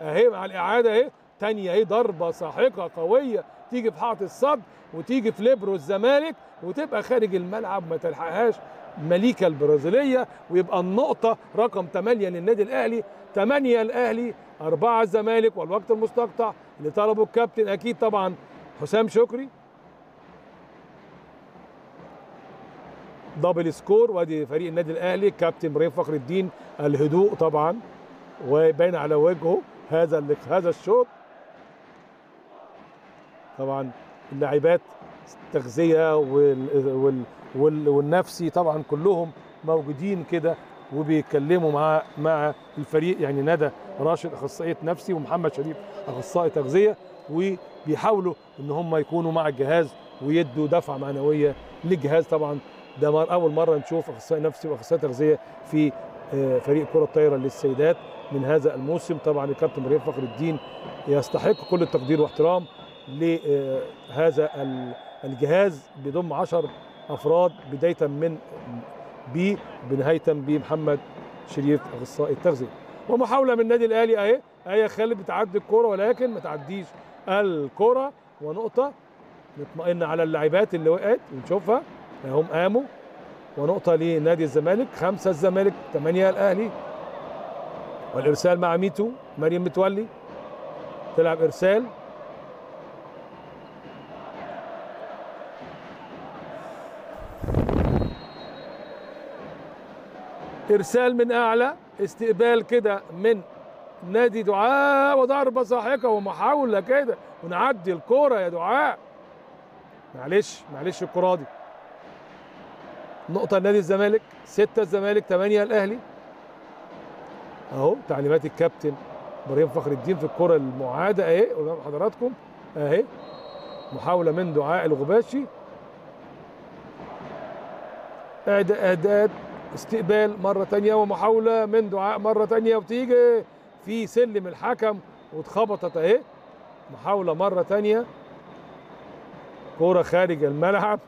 أهي مع الإعادة أهي، تانية أهي ضربة ساحقة قوية، تيجي في حائط الصد وتيجي في ليبرو الزمالك وتبقى خارج الملعب، ما تلحقهاش مليكة البرازيلية، ويبقى النقطة رقم ثمانية للنادي الأهلي. ثمانية الأهلي، أربعة الزمالك. والوقت المستقطع اللي طلبه الكابتن أكيد طبعا حسام شكري. دبل سكور، وادي فريق النادي الأهلي، كابتن إبراهيم فخر الدين، الهدوء طبعا وباين على وجهه هذا هذا الشوط. طبعا اللاعبات التغذية وال... وال... وال... والنفسي طبعا كلهم موجودين كده وبيتكلموا مع مع الفريق، يعني ندى راشد اخصائية نفسي ومحمد شريف اخصائي تغذية، وبيحاولوا ان هم يكونوا مع الجهاز ويدوا دفعة معنوية للجهاز. طبعا ده مر... اول مرة نشوف اخصائي نفسي واخصائي تغذية في فريق كرة الطايرة للسيدات من هذا الموسم. طبعا الكابتن إبراهيم فخر الدين يستحق كل التقدير واحترام لهذا الجهاز، بيضم عشر أفراد، بداية من بي بنهاية بمحمد شريف أخصائي التغذية. ومحاولة من النادي الأهلي أهي، آية خالد بتعدي الكرة ولكن ما تعديش الكرة، ونقطة نطمئن على اللاعبات اللي وقعت ونشوفها هم قاموا، ونقطة لنادي الزمالك. خمسة الزمالك، ثمانية الأهلي. والإرسال مع ميتو، مريم متولي تلعب إرسال، إرسال من أعلى، استقبال كده من نادي دعاء وضربة ساحقة ومحاولة كده ونعدي الكورة يا دعاء. معلش معلش الكورة دي. نقطة لنادي الزمالك، ستة الزمالك، ثمانية الأهلي. أهو تعليمات الكابتن إبراهيم فخر الدين في الكورة المعادة أهي قدام حضراتكم أهي. محاولة من دعاء الغباشي، إعداد، استقبال مرة تانية ومحاولة من دعاء مرة تانية، وتيجي في سلم الحكم واتخبطت اهي. محاولة مرة تانية، كورة خارج الملعب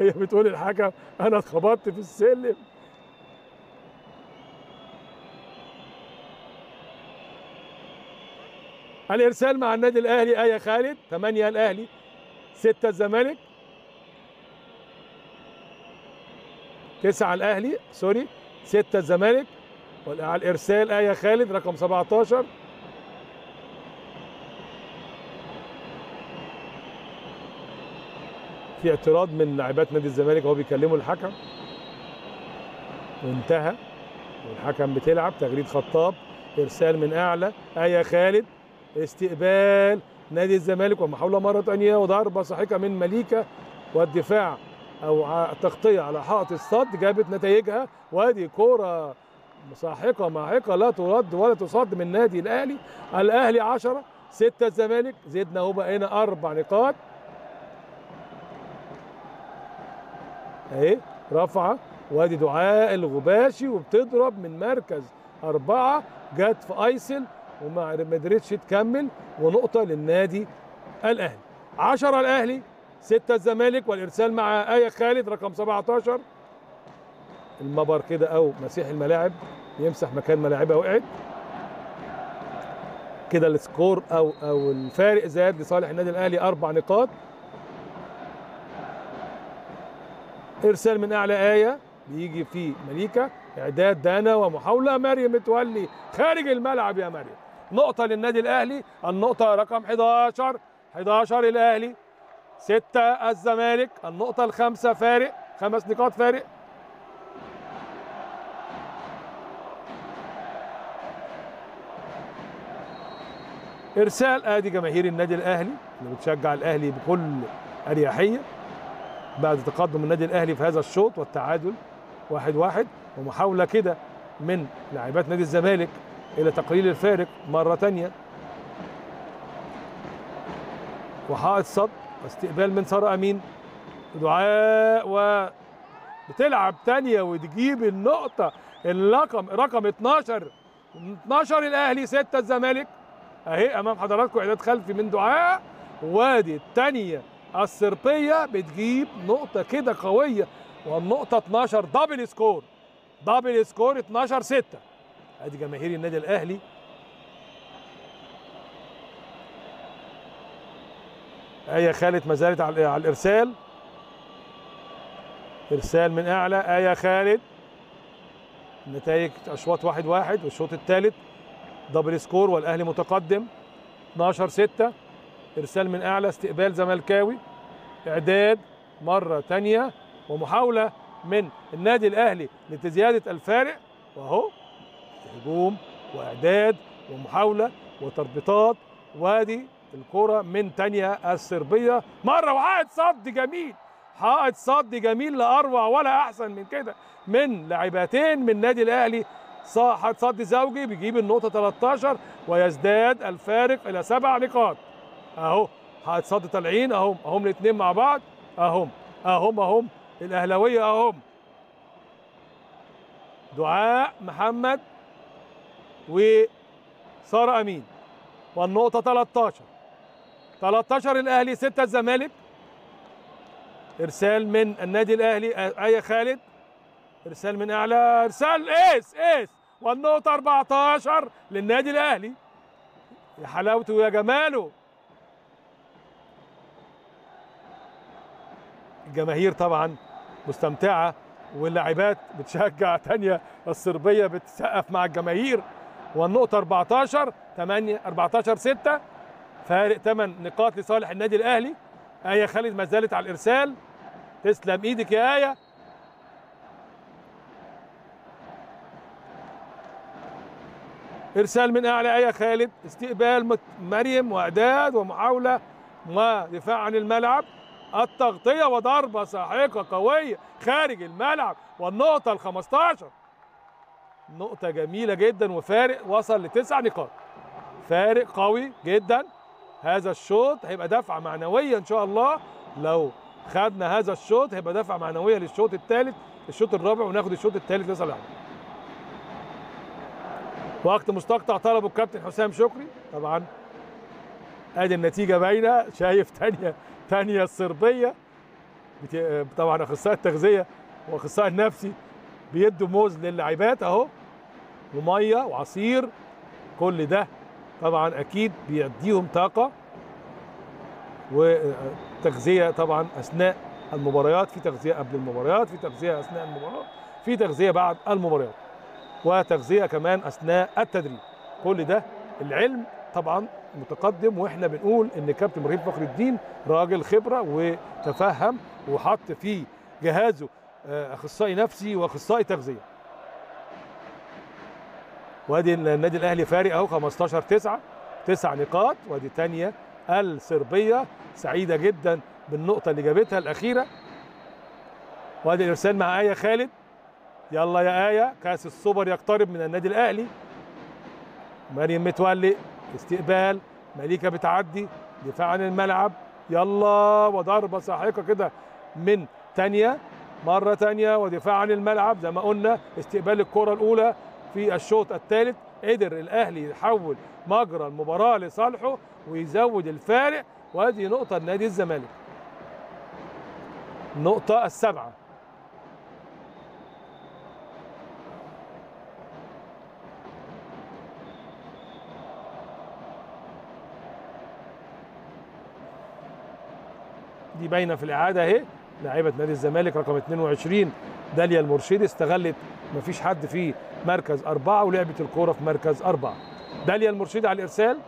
هي بتقول الحكم انا اتخبطت في السلم. الارسال مع النادي الاهلي ايه خالد، ثمانية الاهلي ستة الزمالك تسعة الاهلي سوري ستة الزمالك. على الارسال ايه خالد رقم سبعتاشر. في اعتراض من لاعبات نادي الزمالك وهو بيكلموا الحكم وانتهى والحكم بتلعب. تغريد خطاب، ارسال من اعلى ايه خالد، استقبال نادي الزمالك ومحاوله مره ثانيه وضربه صاحكه من مليكه والدفاع او تغطيه على حائط الصد جابت نتائجها. وادي كوره صاحقه معيقه لا ترد ولا تصد من نادي الاهلي. الاهلي عشرة ستة الزمالك. زدنا اهو بقينا اربع نقاط اهي. رفعه وادي دعاء الغباشي وبتضرب من مركز اربعه جت في ايسل وما قدرتش تكمل ونقطه للنادي الاهلي. عشرة الاهلي ستة الزمالك والارسال مع ايه خالد رقم سبعتاشر. المبر كده او مسيح الملاعب يمسح مكان ملاعبها وقعت كده. السكور او او الفارق زاد لصالح النادي الاهلي اربع نقاط. ارسال من اعلى ايه بيجي فيه مليكه، اعداد دانا ومحاوله مريم متولي خارج الملعب يا مريم. نقطه للنادي الاهلي، النقطه رقم حداشر. حداشر الاهلي ستة الزمالك، النقطه الخامسه فارق خمس نقاط فارق. ارسال ادي جماهير النادي الاهلي اللي بتشجع الاهلي بكل اريحيه بعد تقدم النادي الاهلي في هذا الشوط والتعادل واحد واحد. ومحاوله كده من لاعبات نادي الزمالك الى تقليل الفارق مره ثانيه. وحائط صد واستقبال من ساره امين دعاء وبتلعب تانية وتجيب النقطه الرقم رقم اتناشر. اتناشر الاهلي ستة الزمالك اهي امام حضراتكم. اعداد خلفي من دعاء وادي الثانيه الصربيه بتجيب نقطه كده قويه. والنقطه اتناشر دبل سكور، دبل سكور اتناشر ستة. ادي جماهير النادي الاهلي ايه خالد ما زالت على الارسال. ارسال من اعلى ايه خالد. نتائج اشواط واحد واحد والشوط الثالث دبل سكور والاهلي متقدم اتناشر ستة. ارسال من اعلى استقبال زملكاوي اعداد مره ثانيه ومحاوله من النادي الاهلي لزياده الفارق. واهو هجوم واعداد ومحاوله وتربيطات وادي الكره من تانية الصربيه مره وحائط صد جميل، حائط صد جميل لا اروع ولا احسن من كده من لاعبتين من النادي الاهلي. صاحب صد زوجي بيجيب النقطه تلتاشر ويزداد الفارق الى سبع نقاط. اهو حائط صد طالعين اهم اهم الاثنين مع بعض اهم اهم اهم الاهلاويه اهم. دعاء محمد وساره امين والنقطه تلتاشر. تلتاشر الاهلي ستة الزمالك. ارسال من النادي الاهلي ايه خالد. ارسال من اعلى ارسال ايس ايس والنقطه اربعتاشر للنادي الاهلي. يا حلاوته يا جماله. الجماهير طبعا مستمتعه واللاعبات بتشجع تانية الصربيه بتسقف مع الجماهير. والنقطه اربعتاشر تمانية اربعتاشر ستة فارق تمن نقاط لصالح النادي الاهلي. ايه خالد ما زالت على الارسال. تسلم ايدك يا ايه. ارسال من اعلى ايه خالد استقبال مريم واعداد ومحاوله ودفاع عن الملعب التغطيه وضربه ساحقه قويه خارج الملعب. والنقطه الخمستاشر نقطه جميله جدا وفارق وصل لتسع نقاط. فارق قوي جدا. هذا الشوط هيبقى دفعه معنويه ان شاء الله. لو خدنا هذا الشوط هيبقى دفعه معنويه للشوط الثالث الشوط الرابع وناخد الشوط الثالث لصالحنا. وقت مستقطع طلبه الكابتن حسام شكري. طبعا ادي النتيجه باينه. شايف تانية تانية الصربيه طبعا اخصائي التغذيه واخصائي النفسي بيدوا موز للاعبات اهو وميه وعصير، كل ده طبعا اكيد بيديهم طاقه وتغذيه. طبعا اثناء المباريات في تغذيه، قبل المباريات في تغذيه، اثناء المباريات في تغذيه، بعد المباريات وتغذيه كمان اثناء التدريب. كل ده العلم طبعا متقدم، واحنا بنقول ان كابتن ابراهيم فخر الدين راجل خبره وتفهم وحط في جهازه اخصائي نفسي واخصائي تغذيه. وادي النادي الاهلي فارق اهو خمستاشر تسعة، تسع نقاط. وادي تانيا الصربيه سعيده جدا بالنقطه اللي جابتها الاخيره. وادي الارسال مع ايه خالد. يلا يا ايه، كاس السوبر يقترب من النادي الاهلي. مريم متولي، استقبال، مليكه بتعدي، دفاع عن الملعب، يلا وضربه ساحقه كده من تانيا مره تانية ودفاع عن الملعب. زي ما قلنا استقبال الكره الاولى في الشوط الثالث، قدر الاهلي يحول مجرى المباراه لصالحه ويزود الفارق، وادي نقطه لنادي الزمالك، النقطه السابعه. دي باينه في الاعاده اهي، لاعيبه نادي الزمالك رقم اتنين وعشرين داليا المرشدي استغلت مفيش حد في مركز اربعه ولعبت الكوره في مركز اربعه. داليا المرشدي على الارسال،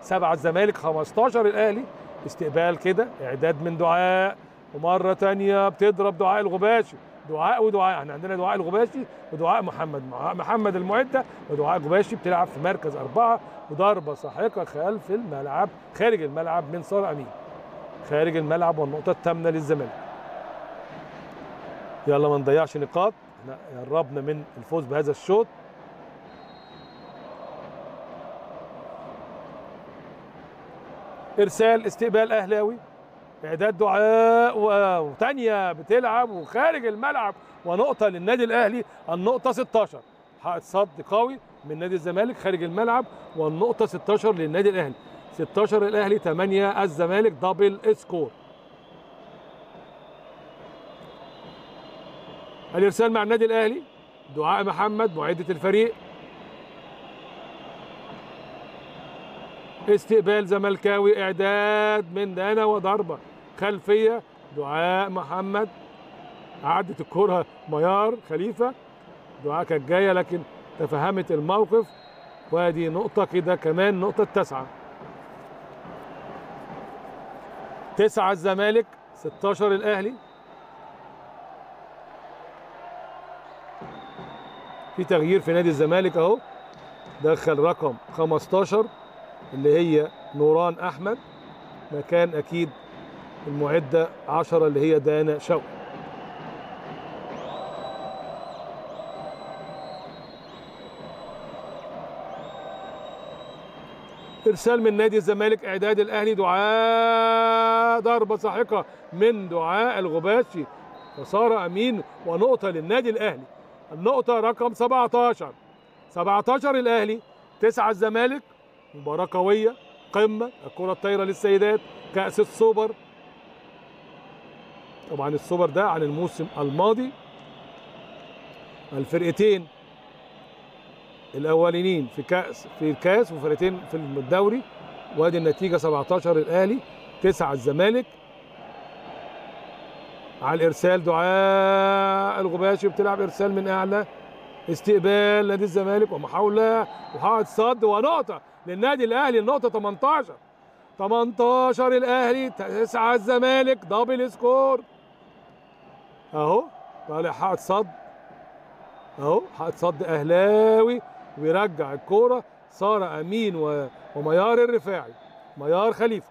سبعه الزمالك خمستاشر الاهلي. استقبال كده، اعداد من دعاء، ومره ثانيه بتضرب دعاء الغباشي، دعاء ودعاء، احنا عندنا دعاء الغباشي ودعاء محمد محمد المعده ودعاء غباشي بتلعب في مركز اربعه، وضربه ساحقه خلف الملعب، خارج الملعب من صالح امين، خارج الملعب، والنقطة الثامنة للزمالك. يلا ما نضيعش نقاط، احنا قربنا من الفوز بهذا الشوط. ارسال، استقبال اهلاوي، اعداد دعاء، وتانية بتلعب وخارج الملعب، ونقطة للنادي الاهلي، النقطة ستاشر. حقق صد قوي من نادي الزمالك خارج الملعب، والنقطة ستاشر للنادي الاهلي. ستاشر الاهلي، تمانية الزمالك، دبل سكور. الارسال مع النادي الاهلي، دعاء محمد معده الفريق، استقبال زملكاوي، اعداد من دانا وضربه خلفيه، دعاء محمد عدت الكره ميار خليفه، دعاء كانت جايه لكن تفهمت الموقف، وادي نقطه كده كمان، نقطه التاسعه. تسعة الزمالك، ستاشر الاهلي. في تغيير في نادي الزمالك اهو، دخل رقم خمستاشر اللي هي نوران احمد مكان اكيد المعده عشرة اللي هي دانا شوقي. ارسال من نادي الزمالك، اعداد الاهلي، دعاء، ضربه ساحقه من دعاء الغباشي وساره امين، ونقطه للنادي الاهلي، النقطه رقم سبعتاشر. سبعتاشر الاهلي، تسعة الزمالك. مباراه قويه، قمه، الكره الطايره للسيدات، كاس السوبر. طبعا السوبر ده عن الموسم الماضي، الفرقتين الاولانيين في كاس في الكاس وفرقتين في الدوري. وادي النتيجه، سبعتاشر الاهلي، تسعة الزمالك. على الارسال، دعاء الغباشي بتلعب ارسال من اعلى، استقبال نادي الزمالك ومحاوله وحائط صد، ونقطه للنادي الاهلي، النقطه تمنتاشر. تمنتاشر الاهلي، تسعة الزمالك، دبل سكور اهو، طالع حائط صد اهو، حائط صد اهلاوي، ويرجع الكوره ساره امين وميار الرفاعي، ميار خليفه،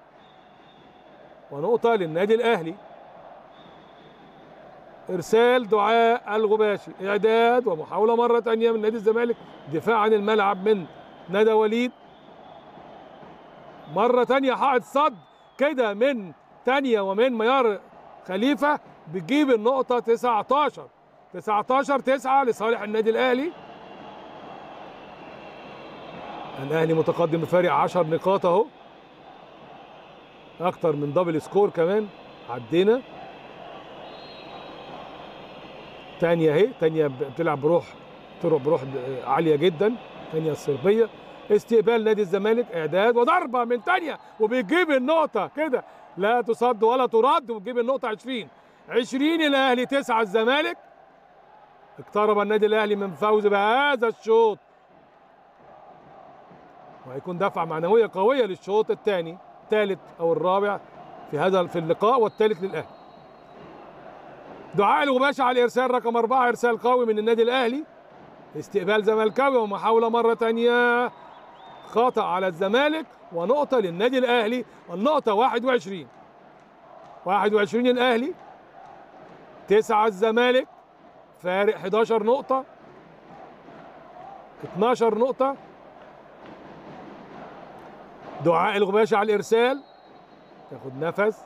ونقطه للنادي الاهلي. ارسال، دعاء الغباشي، اعداد ومحاوله مره ثانيه من نادي الزمالك، دفاع عن الملعب من ندى وليد، مره ثانيه حائط صد كده من ثانيه ومن ميار خليفه، بتجيب النقطه تسعتاشر. تسعتاشر تسعة لصالح النادي الاهلي. الاهلي متقدم بفارق عشر نقاط اهو، اكتر من دبل سكور كمان، عدينا تانيا اهي، تانيا بتلعب بروح طرق بروح عاليه جدا، تانيا الصربيه. استقبال نادي الزمالك، اعداد وضربه من تانيا وبيجيب النقطه كده، لا تصد ولا ترد وبتجيب النقطه. عشرين عشرين الاهلي تسعة الزمالك. اقترب النادي الاهلي من فوز بهذا الشوط وهيكون دفعه معنويه قويه للشوط الثاني الثالث او الرابع في هذا في اللقاء والثالث للاهلي. دعاء الغباشي على الارسال رقم أربعة، ارسال قوي من النادي الاهلي. استقبال زملكاوي ومحاوله مره ثانيه خطا على الزمالك ونقطه للنادي الاهلي، والنقطه واحد وعشرين واحد وعشرين الاهلي تسعة الزمالك، فارق إحدى عشرة نقطه اثنتي عشرة نقطه. دعاء الغباشي على الارسال، ياخد نفس،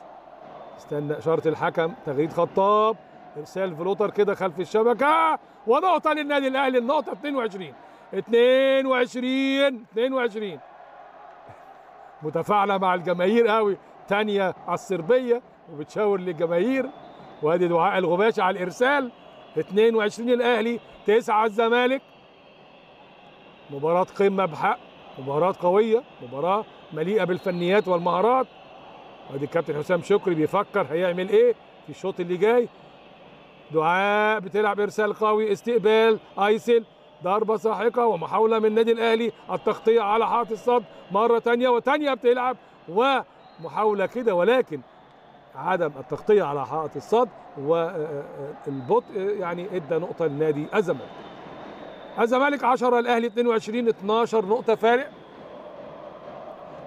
استنى اشاره الحكم. تغريد خطاب، ارسال فلوتر كده خلف الشبكه ونقطه للنادي الاهلي، النقطه اثنين وعشرين اثنين وعشرين اثنين وعشرين. متفاعله مع الجماهير قوي تانيا على الصربيه وبتشاور للجماهير. وادي دعاء الغباشي على الارسال، اثنين وعشرين الاهلي تسعة الزمالك. مباراه قمه بحق، مباراه قويه، مباراه مليئه بالفنيات والمهارات. وادي الكابتن حسام شكري بيفكر هيعمل ايه في الشوط اللي جاي. دعاء بتلعب ارسال قوي، استقبال ايسل، ضربه ساحقه ومحاوله من النادي الاهلي، التغطيه على حائط الصد مره ثانيه، وثانيه بتلعب ومحاوله كده ولكن عدم التغطيه على حائط الصد والبطء يعني ادى نقطه لنادي الزمالك. الزمالك عشرة الاهلي اثنين وعشرين، اثنتي عشرة نقطه فارق.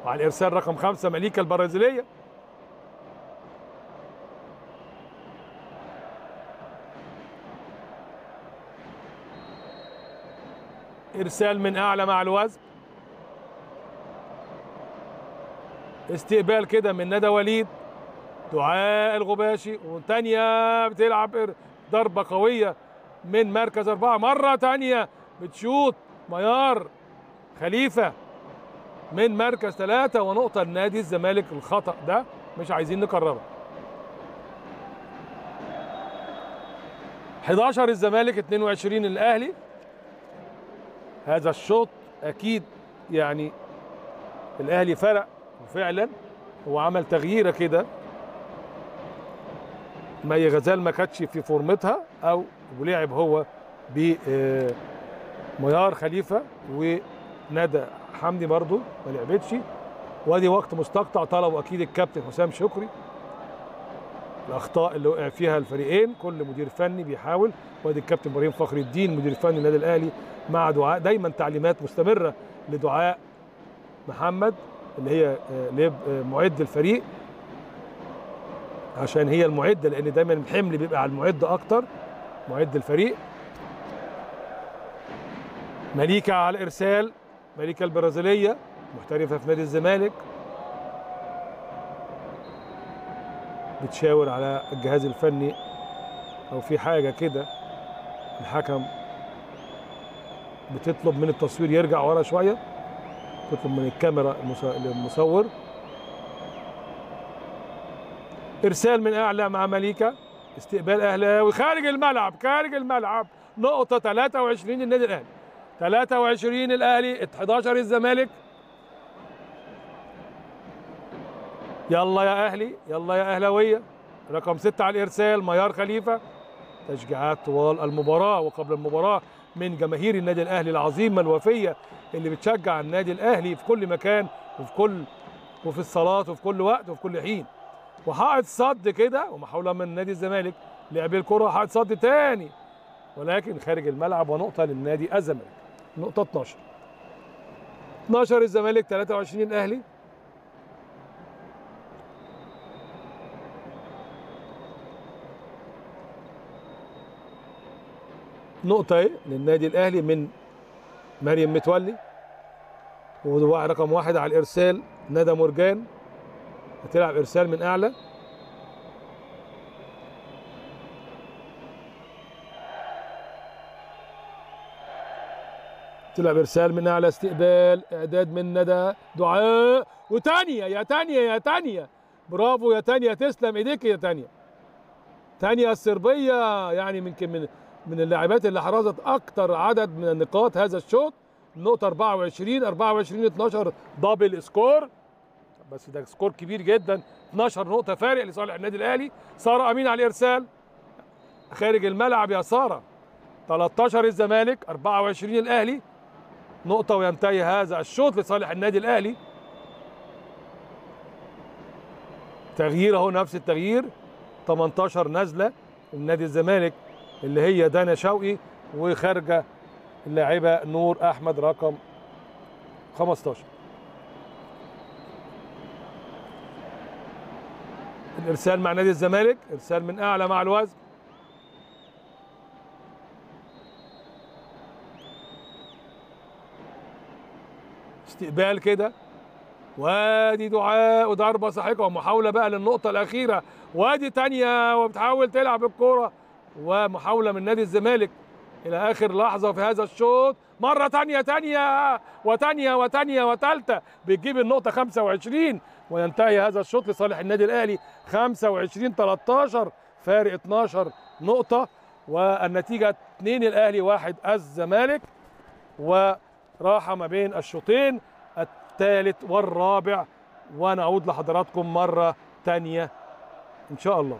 وعلى الارسال رقم خمسة مليكه البرازيليه، ارسال من اعلى مع الوزن، استقبال كده من ندى وليد. دعاء الغباشي وتانيا بتلعب ضربه قويه من مركز اربعه مره تانية، بتشوط ميار خليفه من مركز ثلاثه ونقطه لنادي الزمالك. الخطا ده مش عايزين نكرره. احدى عشر الزمالك، اثنين وعشرين الاهلي. هذا الشوط اكيد يعني الاهلي فرق، وفعلا هو عمل تغييره كده. مي غزال ما كانتش في فورمتها او ولعب هو بميار خليفه، وندى حمدي برضو ما لعبتش. وادي وقت مستقطع طلبه اكيد الكابتن حسام شكري، الاخطاء اللي وقع فيها الفريقين كل مدير فني بيحاول. وادي الكابتن ابراهيم فخر الدين مدير فني النادي الاهلي مع دعاء، دايما تعليمات مستمره لدعاء محمد اللي هي معد الفريق، عشان هي المعده، لان دايما الحمل بيبقى على المعد اكتر، معد الفريق. مليكه على الارسال، مليكه البرازيليه محترفه في نادي الزمالك، بتشاور على الجهاز الفني او في حاجه كده. الحكم بتطلب من التصوير يرجع ورا شويه، تطلب من الكاميرا المصور. ارسال من اعلى مع مليكه، استقبال اهلاوي خارج الملعب خارج الملعب، نقطه ثلاثة وعشرين النادي الاهلي، ثلاثة وعشرين الاهلي، احدى عشر الزمالك. يلا يا اهلي، يلا يا اهلاويه. رقم ستة على الارسال، ميار خليفه، تشجيعات طوال المباراه وقبل المباراه من جماهير النادي الاهلي العظيمه الوفيه اللي بتشجع النادي الاهلي في كل مكان وفي كل وفي الصلاه وفي كل وقت وفي كل حين. وحائط صد كده ومحاوله من نادي الزمالك، لعب الكره حائط صد تاني ولكن خارج الملعب ونقطه للنادي الزمالك، نقطه اثنتي عشرة. اثنتي عشر الزمالك، ثلاثة وعشرين الاهلي. نقطه ايه للنادي الاهلي من مريم متولي. ودعاء رقم واحد على الارسال، ندى مرجان هتلعب ارسال من اعلى، تلعب ارسال من اعلى، استقبال اعداد من ندى دعاء وتانية. يا تانية يا تانية برافو يا تانية، تسلم ايديك يا تانية. تانية الصربيه يعني من من من اللاعبات اللي حرزت اكتر عدد من النقاط هذا الشوط، نقطه أربعة وعشرين أربعة وعشرين، اتناشر دبل سكور، بس ده سكور كبير جدا، اتناشر نقطه فارق لصالح النادي الاهلي. ساره امين على الارسال خارج الملعب يا ساره، تلتاشر الزمالك أربعة وعشرين الاهلي، نقطه وينتهي هذا الشوط لصالح النادي الاهلي. تغيير اهو، نفس التغيير، تمنتاشر نازله النادي الزمالك اللي هي دانا شوقي، وخارجه اللاعبه نور احمد رقم خمستاشر. الارسال مع نادي الزمالك، ارسال من اعلى مع الوزن، استقبال كده، وادي دعاء وضربه ساحقه ومحاوله بقى للنقطه الاخيره، وادي تانية وبتحاول تلعب الكوره، ومحاوله من نادي الزمالك الى اخر لحظه في هذا الشوط. مره تانية تانية وتانية وتانية وثالثه بتجيب النقطه خمسة وعشرين، وينتهي هذا الشوط لصالح النادي الاهلي خمسة وعشرين تلتاشر، فارق اتناشر نقطه، والنتيجه اتنين الاهلي واحد الزمالك، وراحه ما بين الشوطين الثالث والرابع، ونعود لحضراتكم مره تانية ان شاء الله.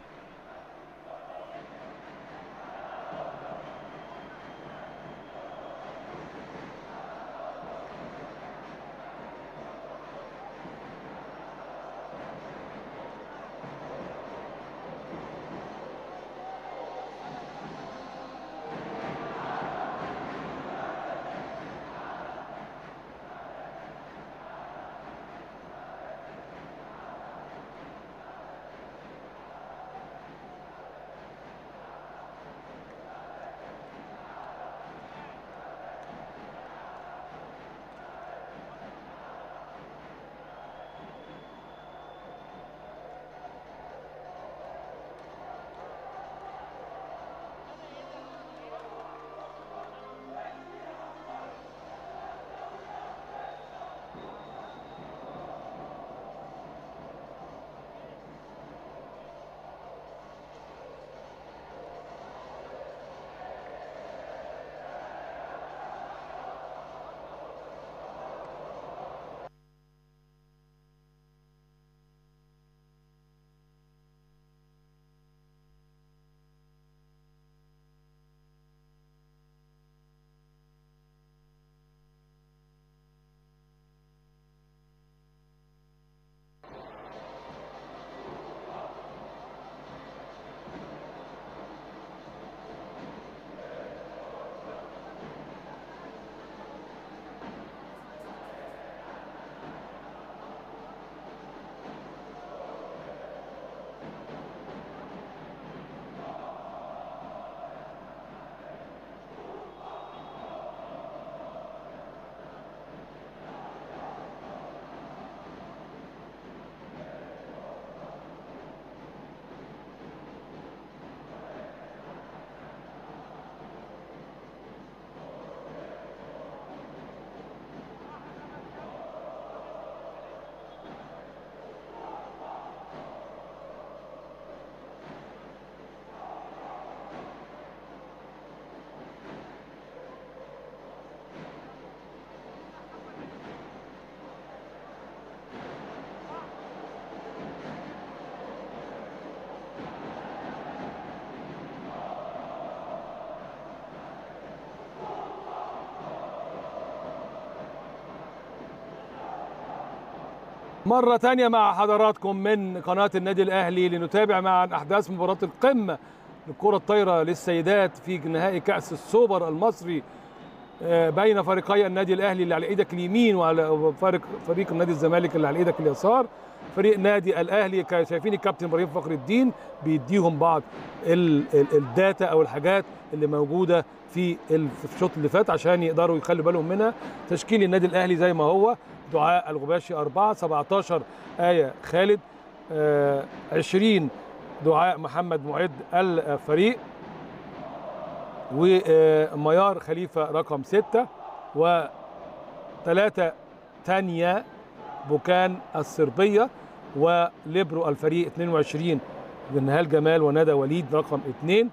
مرة تانية مع حضراتكم من قناة النادي الأهلي لنتابع معا أحداث مباراة القمة للكرة الطايرة للسيدات في نهائي كأس السوبر المصري بين فريقي النادي الأهلي اللي على إيدك اليمين وعلى فريق فريق النادي الزمالك اللي على إيدك اليسار. فريق نادي الأهلي شايفين الكابتن إبراهيم فخر الدين بيديهم بعض الداتا أو الحاجات اللي موجودة في الشوط اللي فات عشان يقدروا يخلوا بالهم منها. تشكيل النادي الأهلي زي ما هو: دعاء الغباشي أربعة، سبعتاشر آية خالد، آه عشرين دعاء محمد معد الفريق، وميار خليفة رقم ستة، وثلاثة تانيا بوكان الصربية، وليبرو الفريق اتنين وعشرين نهال جمال وندى وليد رقم اتنين،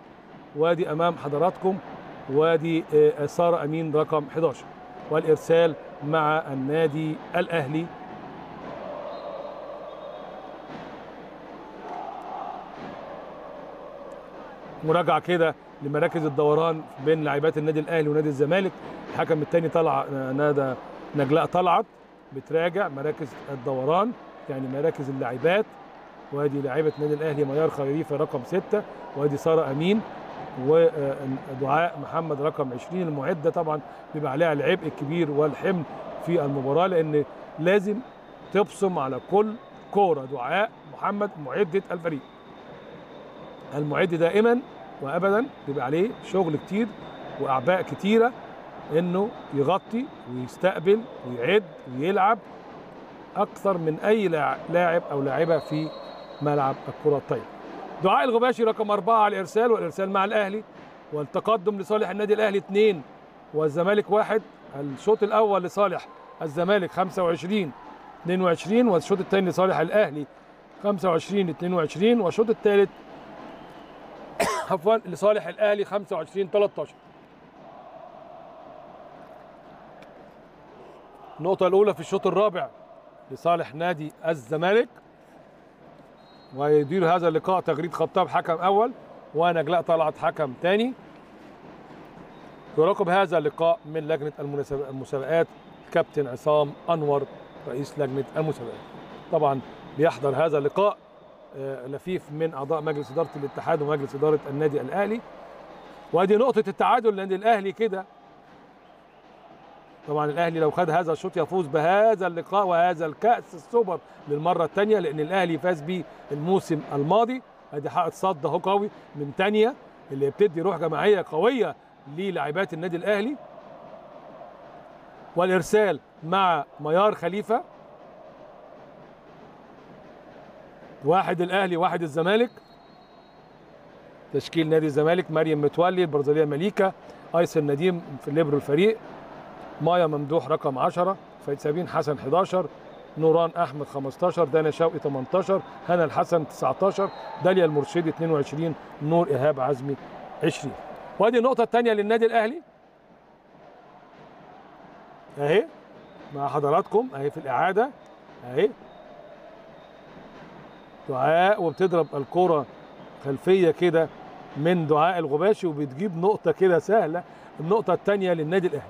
وادي امام حضراتكم وادي ساره امين رقم احد عشر، والارسال مع النادي الاهلي. مراجعه كده لمراكز الدوران بين لاعبات النادي الاهلي ونادي الزمالك. الحكم الثاني طلع نادى نجلاء طلعت بتراجع مراكز الدوران، يعني مراكز اللاعبات. وادي لاعبه نادي الاهلي ميار خريفه رقم ستة، وادي ساره امين، ودعاء محمد رقم عشرين. المعده طبعا بيبقى عليها العبء الكبير والحمل في المباراه، لان لازم تبصم على كل كوره. دعاء محمد معده الفريق، المعد دائما وابدا بيبقى عليه شغل كتير واعباء كتيره، انه يغطي ويستقبل ويعد ويلعب اكثر من اي لاعب او لاعبه في ملعب الكره الطايره. دعاء الغباشي رقم أربعة على الارسال، والارسال مع الاهلي، والتقدم لصالح النادي الاهلي اثنين والزمالك واحد. الشوط الاول لصالح الزمالك خمسة وعشرين اثنين وعشرين، والشوط الثاني لصالح الاهلي خمسة وعشرين اثنين وعشرين، والشوط الثالث عفوا لصالح الاهلي خمسة وعشرين ثلاثة عشر. النقطة الأولى في الشوط الرابع لصالح نادي الزمالك. ويدير هذا اللقاء تغريد خطاب حكم أول، ونجلاء طلعت حكم ثاني. يراقب هذا اللقاء من لجنة المسابقات كابتن عصام انور رئيس لجنة المسابقات. طبعا بيحضر هذا اللقاء لفيف من أعضاء مجلس إدارة الاتحاد ومجلس إدارة النادي الأهلي. وادي نقطة التعادل للنادي الأهلي كده. طبعا الاهلي لو خد هذا الشوط يفوز بهذا اللقاء وهذا الكاس السوبر للمره الثانيه، لان الاهلي فاز بيه الموسم الماضي. ادي حقق صد اهو قوي من تانيا اللي بتدي روح جماعيه قويه للاعبات النادي الاهلي. والارسال مع ميار خليفه، واحد الاهلي واحد الزمالك. تشكيل نادي الزمالك: مريم متولي، البرازيليه مليكه، ايسر نديم في الليبرو الفريق، مايا ممدوح رقم عشرة، فايد سابين حسن حداشر، نوران احمد خمستاشر، داني شوقي ثمانتاشر، هنا الحسن تسعتاشر، داليا المرشدي اثنين وعشرين، نور ايهاب عزمي عشرين. وادي النقطه الثانيه للنادي الاهلي اهي مع حضراتكم، اهي في الاعاده اهي. دعاء وبتضرب الكره خلفيه كده من دعاء الغباشي وبتجيب نقطه كده سهله. النقطه الثانيه للنادي الاهلي.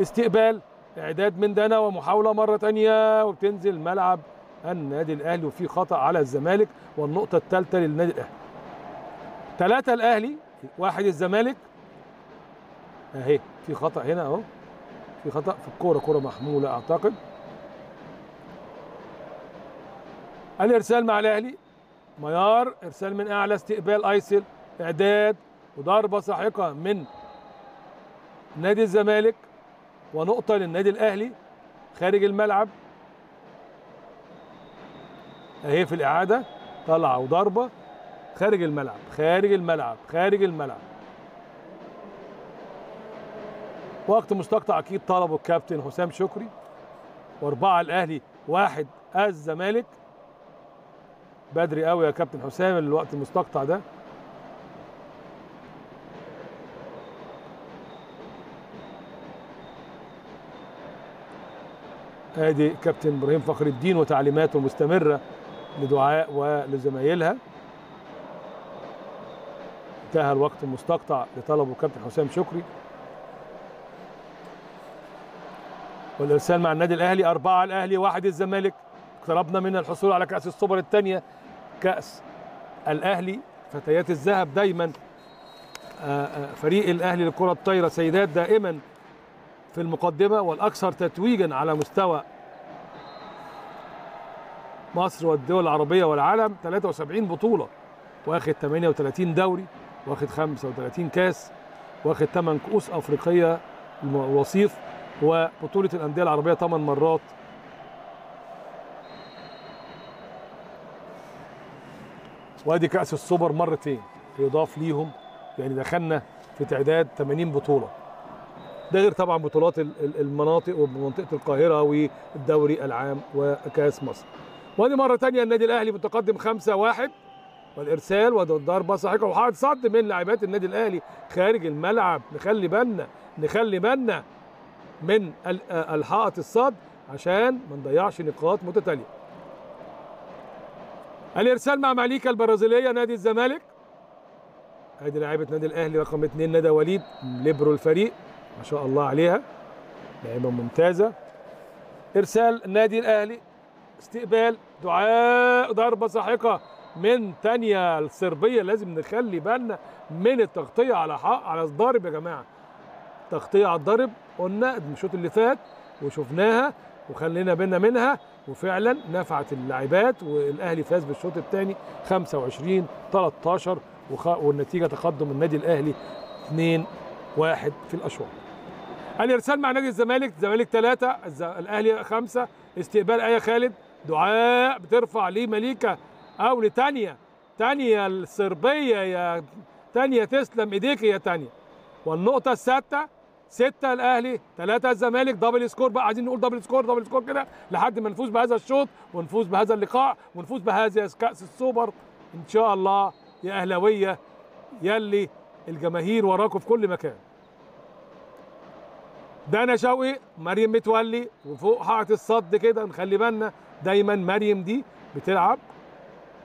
استقبال، اعداد من دنا، ومحاوله مره ثانيه وبتنزل ملعب النادي الاهلي، وفي خطا على الزمالك. والنقطه الثالثه للنادي الاهلي. ثلاثه الاهلي واحد الزمالك اهي. في خطا هنا اهو، في خطا في الكوره، كوره محموله اعتقد. الارسال مع الاهلي، ميار ارسال من اعلى، استقبال ايسل، اعداد وضربه ساحقه من نادي الزمالك، ونقطة للنادي الأهلي خارج الملعب اهي. في الإعادة طلعة وضربة خارج الملعب خارج الملعب خارج الملعب. وقت مستقطع أكيد طلبه الكابتن حسام شكري. وأربعة الأهلي واحد الزمالك. بدري قوي يا كابتن حسام الوقت المستقطع ده. ادي كابتن ابراهيم فخر الدين وتعليماته المستمره لدعاء ولزمايلها. انتهى الوقت المستقطع لطلبه كابتن حسام شكري. والارسال مع النادي الاهلي، اربعه الاهلي واحد الزمالك. اقتربنا من الحصول على كاس السوبر الثانيه، كاس الاهلي فتيات الذهب. دايما فريق الاهلي للكره الطايره سيدات دائما في المقدمة، والأكثر تتويجا على مستوى مصر والدول العربية والعالم. ثلاثة وسبعين بطولة، واخد ثمانية وثلاثين دوري، واخد خمسة وثلاثين كاس، واخد ثمانية كؤوس أفريقية وصيف، وبطولة الأندية العربية ثماني مرات. وادي كأس السوبر مرتين يضاف ليهم، يعني دخلنا في تعداد ثمانين بطولة. ده غير طبعا بطولات المناطق ومنطقه القاهره والدوري العام وكاس مصر. وادي مره ثانيه النادي الاهلي متقدم خمسة واحد والارسال والضربه صحيحه وحائط صد من لاعبات النادي الاهلي خارج الملعب. نخلي بالنا نخلي بالنا من الحائط الصد عشان ما نضيعش نقاط متتاليه. الارسال مع ماليكا البرازيليه نادي الزمالك. ادي لاعيبه نادي الاهلي رقم اثنين ندى وليد ليبرو الفريق ما شاء الله عليها لاعيبه ممتازه. ارسال نادي الاهلي استقبال دعاء ضربه ساحقه من تانيا الصربيه. لازم نخلي بالنا من التغطيه على حق على الضارب يا جماعه. تغطيه على الضارب قلنا من الشوط اللي فات وشفناها وخلينا بالنا منها وفعلا نفعت اللاعبات والاهلي فاز بالشوط الثاني خمسة وعشرين ثلاثة عشر والنتيجه تقدم النادي الاهلي اثنين واحد في الاشواط. الارسال مع نادي الزمالك، الزمالك ثلاثة الاهلي خمسة. استقبال ايه خالد دعاء بترفع ليه مليكه او لتانيا تانيا الصربيه. يا تانيا تسلم ايديك يا تانيا. والنقطه السادسه ستة الاهلي ثلاثة الزمالك. دبل سكور بقى، عايزين نقول دبل سكور دبل سكور كده لحد ما نفوز بهذا الشوط ونفوز بهذا اللقاء ونفوز بهذا كأس السوبر ان شاء الله يا اهلاويه يلي الجماهير وراكم في كل مكان. دانا شوقي مريم متولي وفوق حائط الصد كده نخلي بالنا دايما. مريم دي بتلعب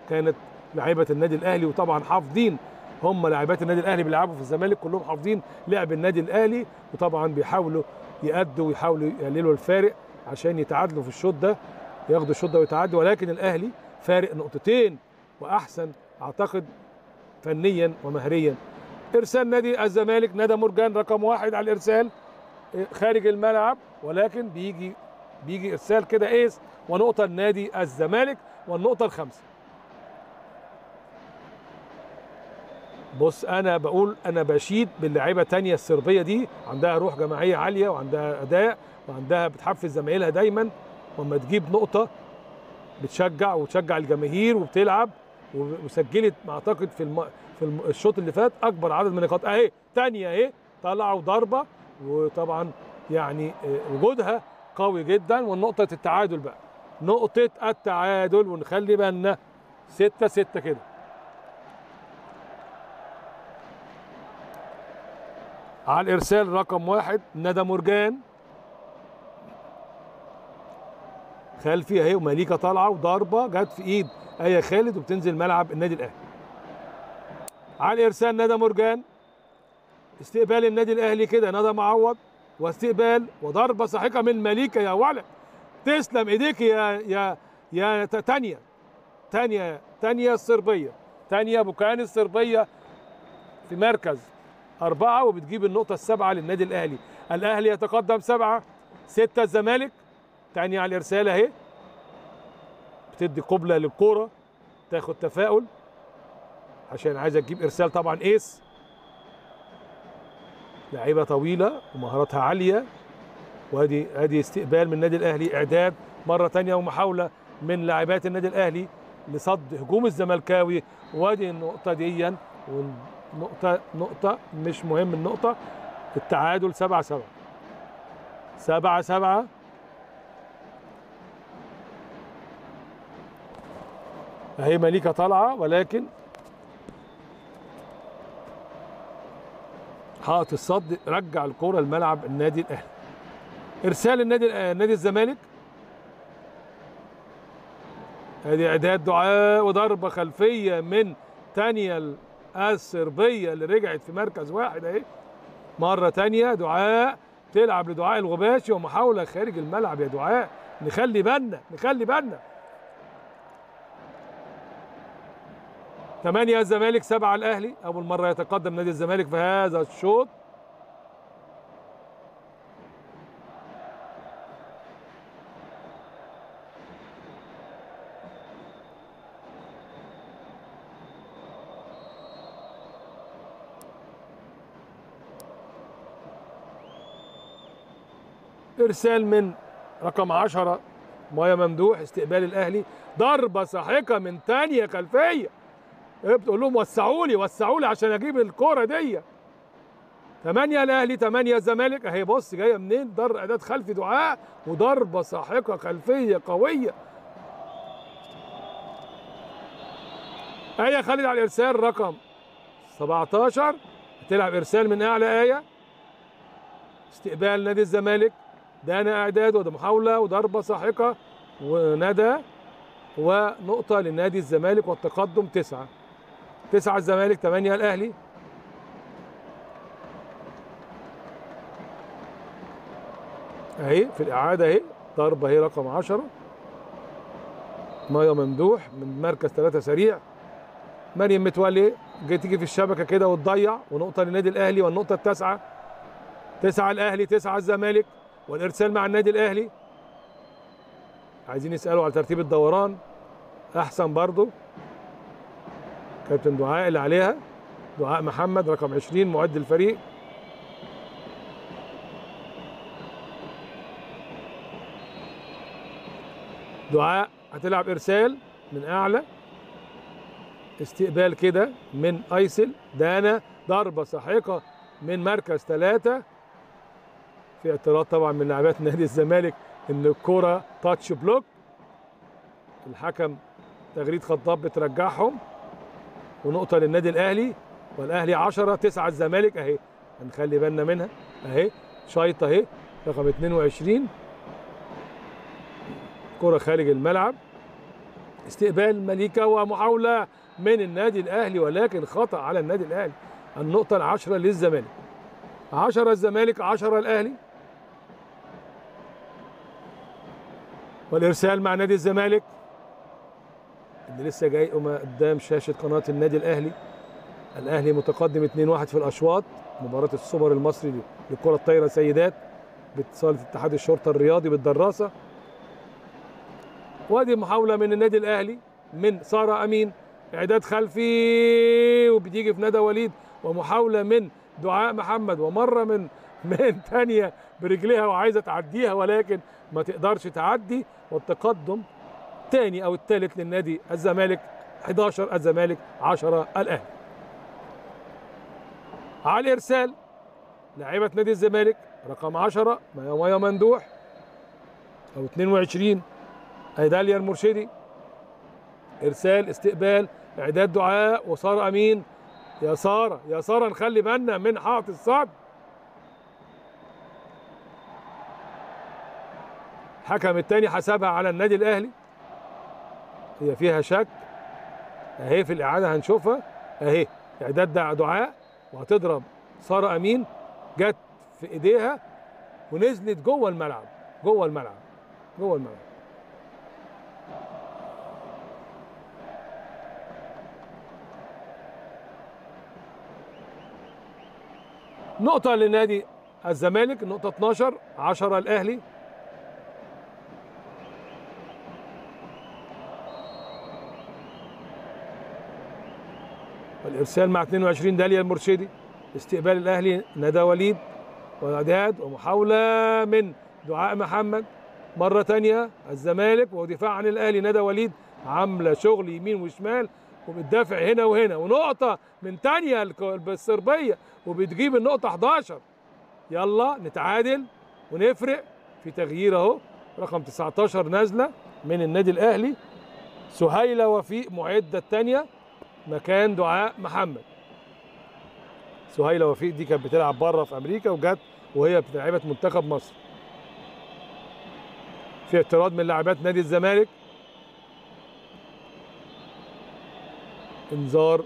كانت لاعيبه النادي الاهلي وطبعا حافظين هم لاعبات النادي الاهلي بيلعبوا في الزمالك كلهم حافظين لعب النادي الاهلي وطبعا بيحاولوا يأدوا ويحاولوا يقللوا الفارق عشان يتعادلوا في الشوط ده ياخدوا الشوط ده ويتعادلوا ولكن الاهلي فارق نقطتين واحسن اعتقد فنيا ومهريا. ارسال نادي الزمالك ندى مرجان رقم واحد على الارسال خارج الملعب ولكن بيجي بيجي ارسال كده ايس ونقطه لنادي الزمالك والنقطه الخامسه. بص انا بقول انا بشيد باللاعيبه تانية الصربيه دي عندها روح جماعيه عاليه وعندها اداء وعندها بتحفز زمايلها دايما واما تجيب نقطه بتشجع وتشجع الجماهير وبتلعب وسجلت اعتقد في الم... في الشوط اللي فات اكبر عدد من النقاط اهي تانية اهي طلعوا ضربه وطبعا يعني وجودها قوي جدا. والنقطه التعادل بقى نقطه التعادل ونخلي بالنا ستة ستة كده. على الارسال رقم واحد ندى مرجان خلفي اهي ومليكه طالعه وضربه جت في ايد ايه خالد وبتنزل ملعب النادي الاهلي. على الارسال ندى مرجان استقبال النادي الاهلي كده ندى معوض واستقبال وضربه ساحقه من مليكه يا ولد تسلم ايديك يا يا يا تانيا تانيا تانيا الصربيه تانيا بوكان الصربيه في مركز أربعة وبتجيب النقطة السابعة للنادي الأهلي. الأهلي يتقدم سبعة ستة الزمالك. تانية على الإرسال أهي بتدي قبلة للكورة تاخد تفاؤل عشان عايزة تجيب إرسال طبعًا إيس. لعيبة طويلة ومهاراتها عالية وأدي أدي استقبال من النادي الأهلي إعداد مرة تانية ومحاولة من لاعبات النادي الأهلي لصد هجوم الزملكاوي وأدي النقطة ديًا نقطة نقطة مش مهم النقطة التعادل سبعة سبعة سبعة سبعة. أهي مليكة طالعة ولكن حائط الصد رجع الكرة لملعب النادي الأهلي. إرسال النادي نادي الزمالك أدي إعداد دعاء وضربة خلفية من تانيا الصربيه اللي رجعت في مركز واحد اهي مره تانية دعاء تلعب لدعاء الغباشي ومحاوله خارج الملعب يا دعاء نخلي بالنا نخلي بالنا. ثمانية الزمالك سبعة الاهلي اول مره يتقدم نادي الزمالك في هذا الشوط. ارسال من رقم عشرة ميا ممدوح استقبال الاهلي ضربه ساحقه من تانية خلفيه بتقول لهم وسعوا لي وسعوا لي عشان اجيب الكوره دي. ثمانية الاهلي ثمانية الزمالك اهي بص جايه منين ضرب اعداد خلفي دعاء وضربه ساحقه خلفيه قويه. ايه خالد على الارسال رقم سبعتاشر، هتلعب ارسال من اعلى ايه، استقبال نادي الزمالك، ده انا اعداد وده محاوله وضربه ساحقه وندى، ونقطه لنادي الزمالك والتقدم تسعه. تسعه الزمالك، ثمانيه الاهلي. اهي في الاعاده اهي ضربه اهي رقم عشرة، ميه ممدوح من مركز ثلاثه سريع، مريم متولي جاي تيجي في الشبكه كده وتضيع، ونقطه للنادي الاهلي والنقطه التاسعه. تسعه الاهلي، تسعه الزمالك، والارسال مع النادي الاهلي. عايزين يسالوا على ترتيب الدوران، احسن برضو كابتن دعاء اللي عليها، دعاء محمد رقم عشرين معد الفريق. دعاء هتلعب ارسال من اعلى، استقبال كده من ايسل، دانا ضربه ساحقه من مركز ثلاثه، في اعتراض طبعا من لاعبات نادي الزمالك ان الكره تاتش بلوك، الحكم تغريد خطاب بترجعهم، ونقطه للنادي الاهلي والاهلي عشرة. تسعه الزمالك اهي، هنخلي بالنا منها اهي، شايطه اهي رقم اتنين وعشرين، كرة خارج الملعب، استقبال مليكة ومحاولة من النادي الأهلي ولكن خطأ على النادي الأهلي. النقطة العشرة للزمالك، عشرة الزمالك، عشرة الأهلي، والإرسال مع نادي الزمالك اللي لسه جاي قدام شاشة قناة النادي الأهلي. الأهلي متقدم اتنين واحد في الأشواط، مباراة السوبر المصري للكرة الطايرة سيدات بصالة اتحاد الشرطة الرياضي بالدراسة. وادي محاولة من النادي الأهلي من سارة أمين، إعداد خلفي وبتيجي في ندى وليد، ومحاولة من دعاء محمد، ومرة من من تانية برجليها وعايزة تعديها ولكن ما تقدرش تعدي، والتقدم تاني أو التالت للنادي الزمالك، حداشر الزمالك، عشرة الأهلي. على الإرسال لاعبة نادي الزمالك رقم عشرة ميا ممدوح أو اتنين وعشرين هيداليا المرشدي، ارسال استقبال اعداد دعاء وساره امين. يا ساره يا ساره نخلي بالنا من حائط الصعد، الحكم الثاني حسبها على النادي الاهلي، هي فيها شك اهي، في الاعاده هنشوفها اهي، اعداد دعاء وهتضرب ساره امين، جت في ايديها ونزلت جوه الملعب جوه الملعب جوه الملعب. نقطة لنادي الزمالك، نقطة اتناشر، عشرة الأهلي. والإرسال مع اتنين وعشرين داليا المرشدي، استقبال الأهلي ندى وليد وإعداد ومحاولة من دعاء محمد، مرة تانية الزمالك ودفاع عن الأهلي، ندى وليد عاملة شغل يمين وشمال وبتدافع هنا وهنا، ونقطة من تانية الصربية وبتجيب النقطة حداشر. يلا نتعادل ونفرق، في تغيير اهو، رقم تسعتاشر نازلة من النادي الأهلي، سهيلة وفيق معدة التانية مكان دعاء محمد. سهيلة وفيق دي كانت بتلعب بره في أمريكا وجت وهي بتلعبت منتخب مصر. في اعتراض من لاعبات نادي الزمالك، انذار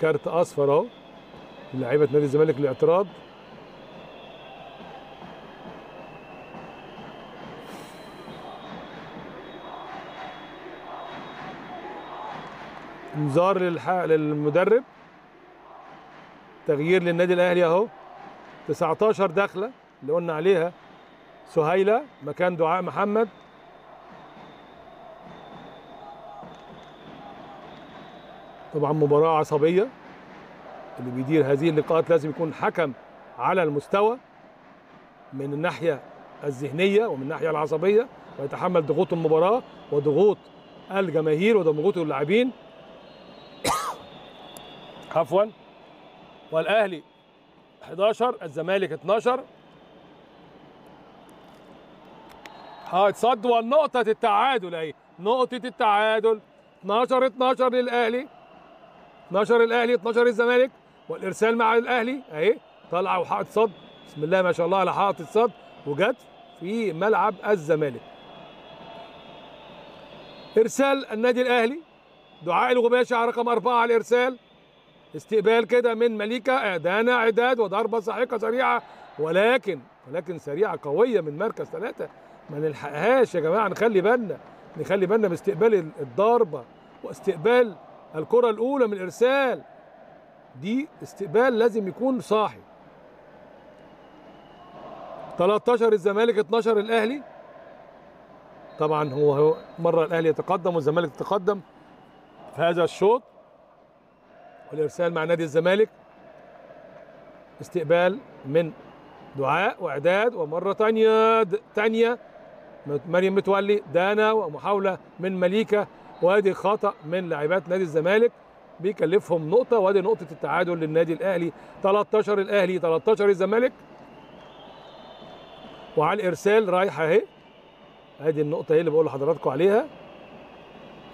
كارت اصفر اهو لعيبه نادي الزمالك للاعتراض. انذار للحق للمدرب، تغيير للنادي الاهلي اهو، تسعتاشر داخله اللي قلنا عليها، سهيله مكان دعاء محمد. طبعا مباراة عصبية، اللي بيدير هذه اللقاءات لازم يكون حكم على المستوى من الناحية الذهنية ومن الناحية العصبية، ويتحمل ضغوط المباراة وضغوط الجماهير وضغوط اللاعبين. عفوا. والأهلي حداشر الزمالك اتناشر، هتصد والنقطة التعادل اهي، نقطة التعادل اتناشر اتناشر للاهلي، اتناشر الاهلي اتناشر الزمالك، والارسال مع الاهلي اهي طالعه وحاطط صد، بسم الله ما شاء الله على حاطط صد وجت في ملعب الزمالك. ارسال النادي الاهلي، دعاء الغباشي على رقم أربعة على الارسال، استقبال كده من مليكه، اعدانه اعداد وضربه صحيحه سريعه ولكن ولكن سريعه قويه من مركز ثلاثه، ما نلحقهاش يا جماعه، نخلي بالنا نخلي بالنا باستقبال الضربه واستقبال الكره الاولى من الارسال، دي استقبال لازم يكون صاحي. تلتاشر الزمالك اتناشر الاهلي، طبعا هو مره الاهلي يتقدم والزمالك يتقدم في هذا الشوط، والارسال مع نادي الزمالك، استقبال من دعاء واعداد ومره ثانيه تانية مريم متولي دانا ومحاوله من مليكه، وادي خطا من لاعبات نادي الزمالك بيكلفهم نقطه، وادي نقطه التعادل للنادي الاهلي. تلتاشر الاهلي تلتاشر الزمالك، وعلى الارسال رايحه اهي، ادي النقطه اهي اللي بقول لحضراتكم عليها،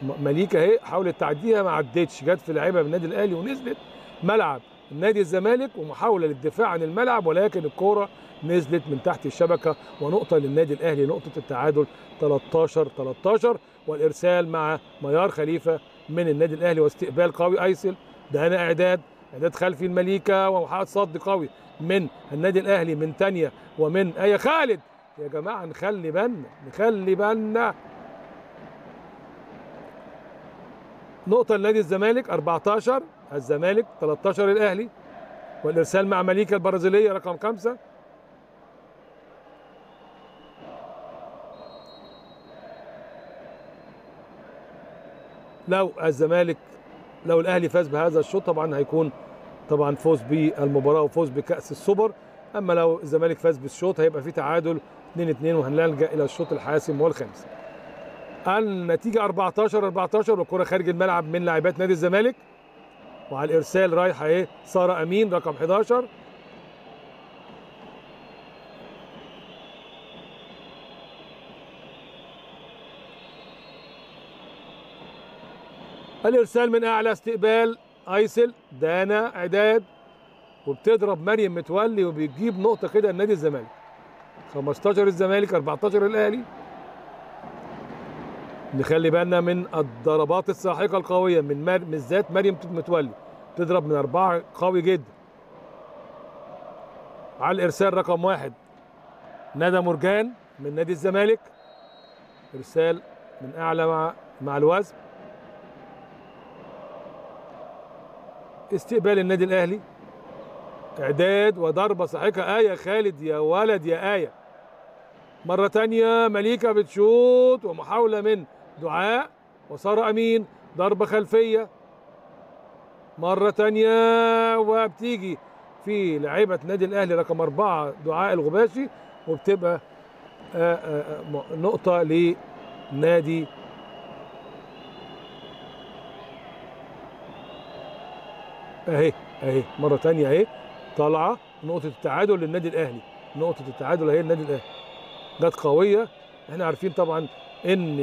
مليكه اهي حاولت تعديها ما عدتش، جت في لعيبه من النادي الاهلي ونزلت ملعب نادي الزمالك، ومحاوله للدفاع عن الملعب ولكن الكوره نزلت من تحت الشبكه، ونقطه للنادي الاهلي، نقطه التعادل تلتاشر تلتاشر. والارسال مع ميار خليفه من النادي الاهلي، واستقبال قوي ايسل دهنا اعداد اعداد خلفي المليكه، ومحاولة صد قوي من النادي الاهلي من تانية ومن اي خالد. يا جماعه نخلي بالنا نخلي بالنا، نقطه لنادي الزمالك أربعتاشر الزمالك تلتاشر الاهلي، والارسال مع مليكه البرازيليه رقم خمسة، لو الزمالك لو الاهلي فاز بهذا الشوط طبعا هيكون طبعا فوز بالمباراه وفوز بكاس السوبر، اما لو الزمالك فاز بالشوط هيبقى في تعادل اتنين اتنين وهنلجا الى الشوط الحاسم والخامس. النتيجه أربعتاشر أربعتاشر، والكره خارج الملعب من لاعبات نادي الزمالك، وعلى الارسال رايحه ايه ساره امين رقم حداشر، الارسال من اعلى، استقبال ايسل دانا اعداد وبتضرب مريم متولي وبيجيب نقطه كده النادي الزمالك. خمستاشر الزمالك أربعتاشر الاهلي، نخلي بالنا من الضربات الساحقه القويه من مر... بالذات مريم متولي تضرب من اربعه قوي جدا. على الارسال رقم واحد ندى مرجان من نادي الزمالك، ارسال من اعلى مع مع الوزن، استقبال النادي الاهلي اعداد وضربه ساحقه ايه خالد، يا ولد يا ايه، مره ثانيه مليكه بتشوط ومحاوله من دعاء وساره امين ضربه خلفيه مره ثانيه، وبتيجي في لعيبه نادي الاهلي رقم أربعة دعاء الغباشي، وبتبقى آآ آآ نقطه لنادي اهي اهي مره ثانيه اهي طالعه نقطه التعادل للنادي الاهلي، نقطه التعادل اهي للنادي الاهلي، جت قويه. احنا عارفين طبعا ان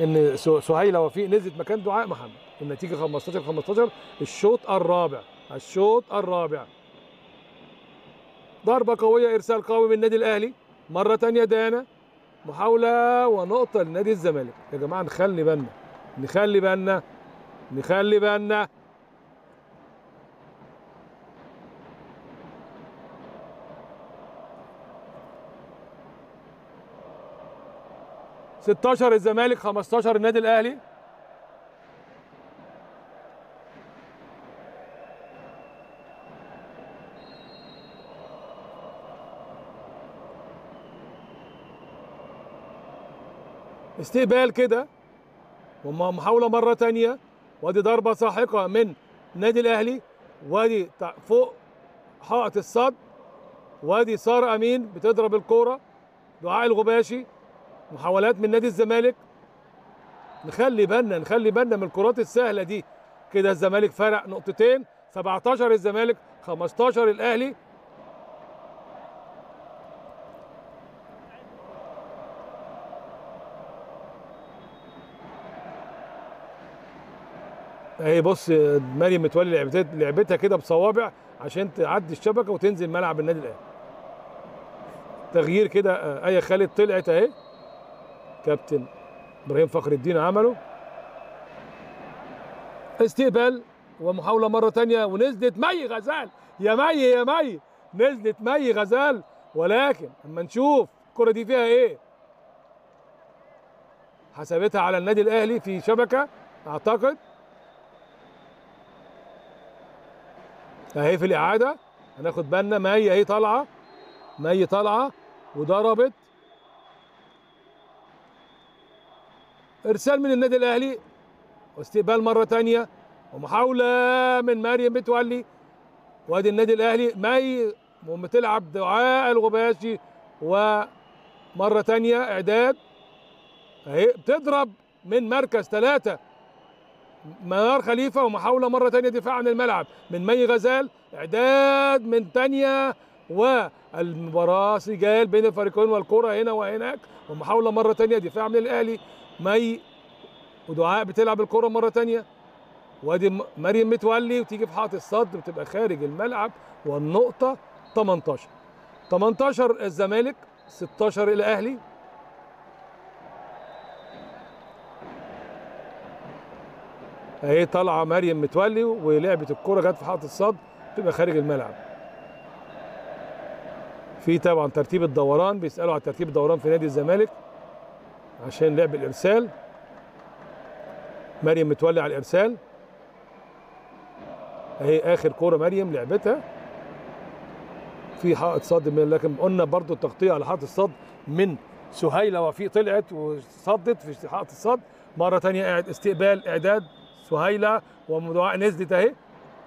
ان سهيله وفيق نزلت مكان دعاء محمد. النتيجه خمستاشر خمستاشر، الشوط الرابع الشوط الرابع ضربه قويه ارسال قوي من النادي الاهلي مره ثانيه دانا محاوله ونقطه لنادي الزمالك. يا جماعه نخلي بالنا نخلي بالنا نخلي بالنا، ستاشر الزمالك خمستاشر النادي الاهلي، استقبال كده ومحاوله مره ثانيه، وادي ضربه ساحقه من نادي الاهلي، وادي فوق حائط الصد، وادي ساره امين بتضرب الكوره دعاء الغباشي، محاولات من نادي الزمالك. نخلي بالنا نخلي بالنا من الكرات السهله دي كده. الزمالك فرق نقطتين، سبعتاشر الزمالك خمستاشر الاهلي، اهي بص مريم متولي لعبتها كده بصوابع عشان تعدي الشبكه وتنزل ملعب النادي الاهلي. تغيير كده ايه خالد طلعت اهي، كابتن ابراهيم فخر الدين عمله استقبال ومحاوله مره ثانيه ونزلت مي غزال، يا مي يا مي نزلت مي غزال، ولكن اما نشوف الكره دي فيها ايه. حسبتها على النادي الاهلي في شبكه اعتقد اهي في الاعاده هناخد بالنا مي اهي طالعه مي طالعه وضربت ارسال من النادي الاهلي واستقبال مره ثانيه ومحاوله من مريم متولي وادي النادي الاهلي مي وبتلعب دعاء الغباشي ومره ثانيه اعداد اهي بتضرب من مركز ثلاثه منار خليفه ومحاوله مره ثانيه دفاع عن الملعب من مي غزال اعداد من ثانيه والمباراه سجال بين الفريقين والكره هنا وهناك ومحاوله مره ثانيه دفاع من الاهلي مي ودعاء بتلعب الكره مره ثانيه وادي مريم متولي وتيجي في حائط الصد بتبقى خارج الملعب والنقطه تمنتاشر تمنتاشر الزمالك ستاشر الاهلي. اهي طالعه مريم متولي ولعبه الكره جت في حائط الصد تبقى خارج الملعب. في طبعا ترتيب الدوران بيسالوا على ترتيب الدوران في نادي الزمالك عشان لعب الارسال. مريم متولي على الارسال اهي اخر كوره مريم لعبتها في حائط صد، لكن قلنا برضو التغطيه على حائط الصد من سهيله وفيق طلعت وصدت في حائط الصد مره ثانيه استقبال اعداد سهيله ودعاء نزلت اهي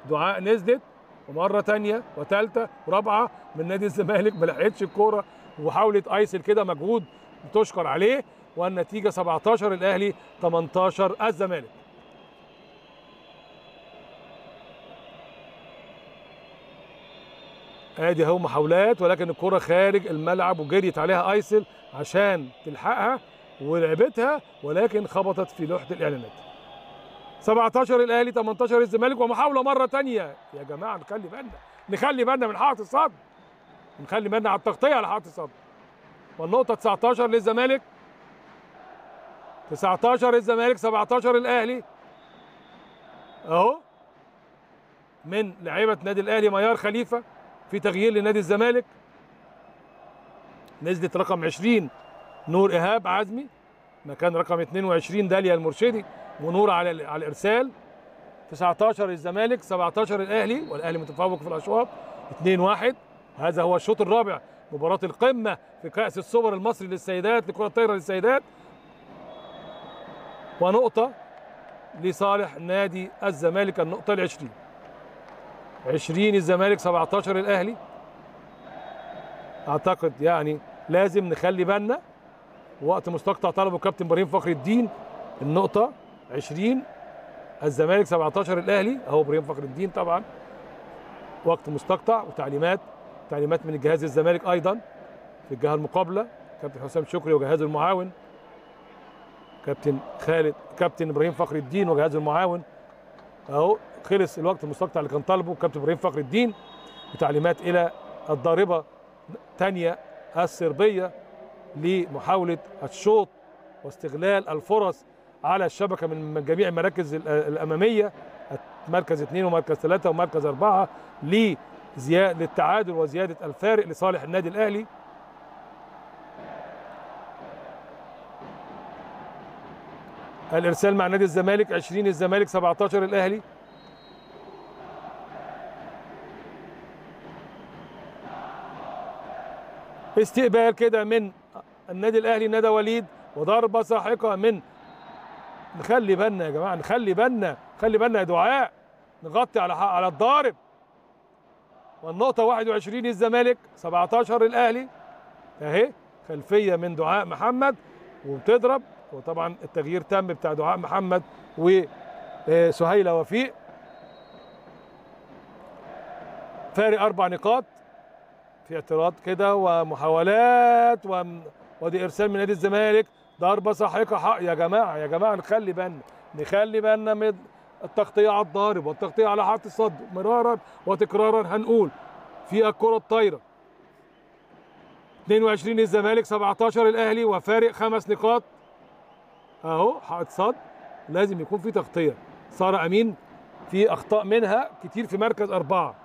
دعاء نزلت ومره ثانيه وثالثه ورابعه من نادي الزمالك ما لحقتش الكوره وحاولت ايسل كده مجهود بتشكر عليه والنتيجه سبعتاشر الاهلي تمنتاشر الزمالك. ادي اهو محاولات ولكن الكره خارج الملعب وجريت عليها ايسل عشان تلحقها ولعبتها ولكن خبطت في لوحه الاعلانات. سبعتاشر الاهلي تمنتاشر الزمالك ومحاوله مره ثانيه، يا جماعه نخلي بالنا نخلي بالنا من حائط الصد نخلي بالنا على التغطيه على حائط الصد والنقطه تسعتاشر للزمالك تسعتاشر الزمالك سبعتاشر الاهلي اهو من لعيبه نادي الاهلي ميار خليفه. في تغيير لنادي الزمالك نزلت رقم عشرين نور ايهاب عزمي مكان رقم اتنين وعشرين داليا المرشدي ونور على على الارسال. تسعتاشر الزمالك سبعتاشر الاهلي والاهلي متفوق في الاشواط اتنين واحد. هذا هو الشوط الرابع مباراه القمه في كاس السوبر المصري للسيدات لكره الطايره للسيدات ونقطه لصالح نادي الزمالك النقطه العشرين عشرين الزمالك سبعتاشر الاهلي. اعتقد يعني لازم نخلي بالنا وقت مستقطع طلبه كابتن ابراهيم فخر الدين النقطه عشرين الزمالك سبعتاشر الاهلي اهو ابراهيم فخر الدين طبعا وقت مستقطع وتعليمات تعليمات من الجهاز الزمالك ايضا في الجهه المقابله كابتن حسام شكري وجهازه المعاون كابتن خالد كابتن ابراهيم فخر الدين وجهازه المعاون اهو خلص الوقت المستقطع اللي كان طالبه كابتن ابراهيم فخر الدين وتعليمات الى الضاربه تانيا الصربيه لمحاوله الشوط واستغلال الفرص على الشبكه من جميع المراكز الاماميه مركز اتنين ومركز ثلاثة ومركز أربعة لزياده للتعادل وزياده الفارق لصالح النادي الاهلي. الارسال مع نادي الزمالك عشرين الزمالك سبعتاشر الاهلي. استقبال كده من النادي الاهلي ندى وليد وضربه ساحقه من نخلي بالنا يا جماعه نخلي بالنا نخلي بالنا يا دعاء نغطي على على الضارب والنقطه واحد وعشرين الزمالك سبعتاشر الاهلي اهي خلفيه من دعاء محمد وبتضرب وطبعا التغيير تم بتاع دعاء محمد وسهيله وفيق فارق اربع نقاط في اعتراض كده ومحاولات وادي ارسال من نادي الزمالك ضربه ساحقه يا جماعه يا جماعه نخلي بالنا نخلي بالنا التغطيه على الضارب والتغطيه على حاره الصد، مرارا وتكرارا هنقول فيها الكره الطايره. اثنين وعشرين الزمالك، سبعة عشر الاهلي، وفارق خمس نقاط. اهو حائط صد، لازم يكون في تغطيه. ساره امين في اخطاء منها كتير في مركز اربعه.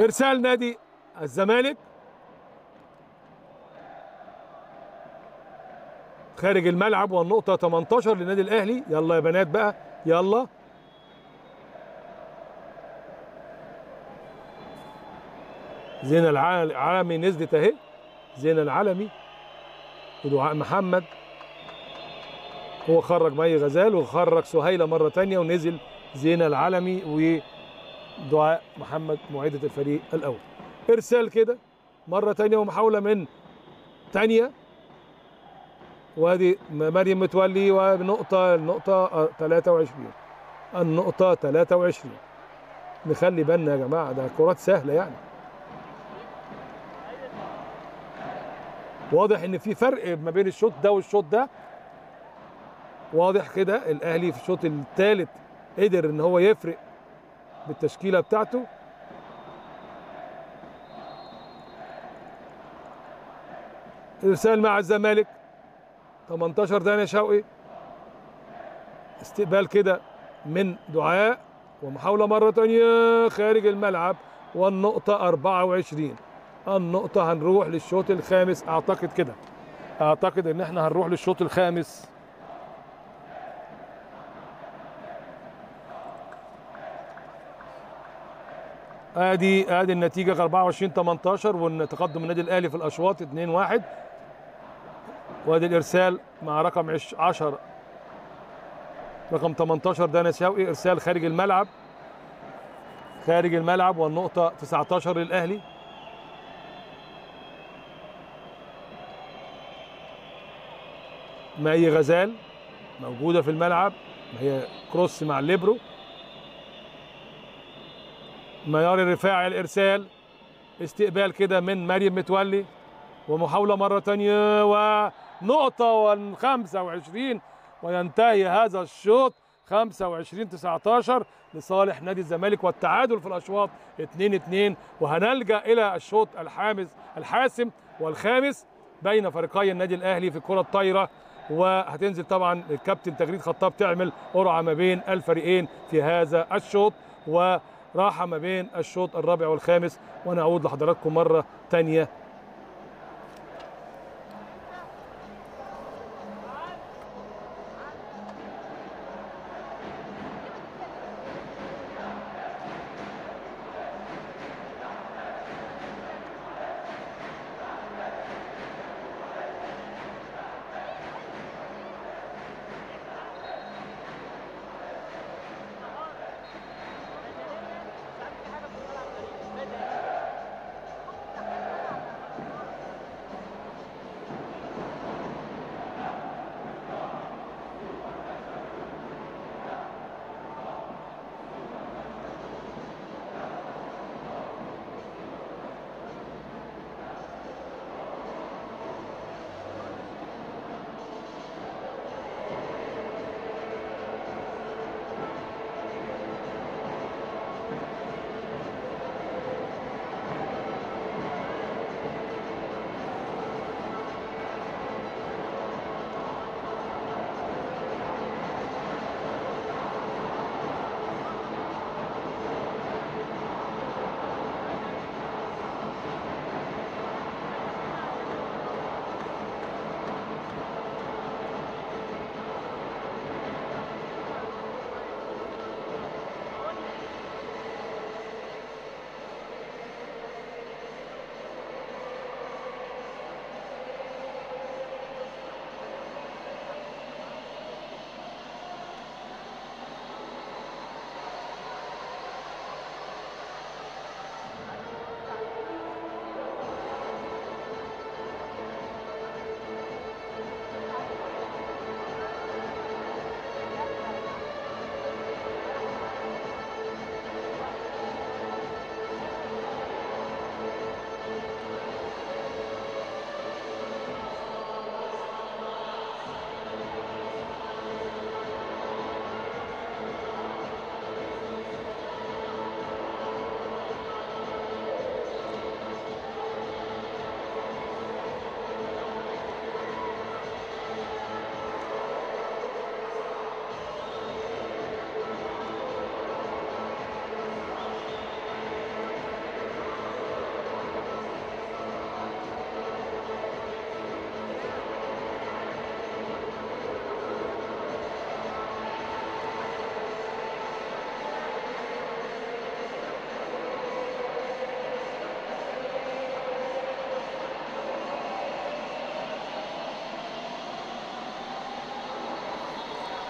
ارسال نادي الزمالك خارج الملعب، والنقطه ثمانية عشر للنادي الاهلي. يلا يا بنات بقى، يلا زينة العالمي نزلت اهي، زينة العالمي ودعاء محمد، هو خرج مي غزال وخرج سهيله مره ثانيه، ونزل زينة العالمي ودعاء محمد معيده الفريق الاول. ارسال كده مره ثانيه ومحاوله من تانية، وادي مريم متولي، ونقطه النقطه ثلاثة وعشرين، النقطه ثلاثة وعشرين. نخلي بالنا يا جماعه، ده كرات سهله يعني. واضح ان في فرق ما بين الشوط ده والشوط ده، واضح كده. الاهلي في الشوط الثالث قدر ان هو يفرق بالتشكيله بتاعته. ارسال مع الزمالك ثمانية عشر دانيا شوقي، استقبال كده من دعاء ومحاوله مره ثانيه خارج الملعب، والنقطه أربعة وعشرين، النقطة. هنروح للشوط الخامس أعتقد كده، أعتقد إن إحنا هنروح للشوط الخامس. آدي آدي النتيجة أربعة وعشرين ثمانية عشر، وتقدم النادي الأهلي في الأشواط اثنين واحد. وآدي الإرسال مع رقم عشرة، رقم ثمانية عشر دانا شوقي، إرسال خارج الملعب، خارج الملعب، والنقطة تسعة عشر للأهلي. مي غزال موجودة في الملعب، هي كروس مع الليبرو. ميار الرفاعي، الإرسال، استقبال كده من مريم متولي، ومحاولة مرة تانية، ونقطة خمسة وعشرين، وينتهي هذا الشوط خمسة وعشرين تسعة عشر لصالح نادي الزمالك، والتعادل في الأشواط اثنين اثنين. وهنلجأ إلى الشوط الحامس الحاسم والخامس بين فريقي النادي الأهلي في الكرة الطايرة، وهتنزل طبعا الكابتن تغريد خطاب تعمل قرعه ما بين الفريقين في هذا الشوط، وراحه ما بين الشوط الرابع والخامس. ونعود لحضراتكم مره ثانيه.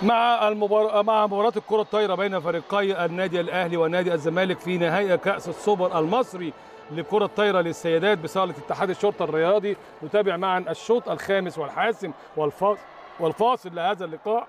مع المبار... مع مباراة الكرة الطايرة بين فريقي النادي الأهلي ونادي الزمالك في نهائي كأس السوبر المصري لكرة الطايرة للسيدات بصالة اتحاد الشرطة الرياضي. نتابع معا الشوط الخامس والحاسم والفاصل والفاصل لهذا اللقاء.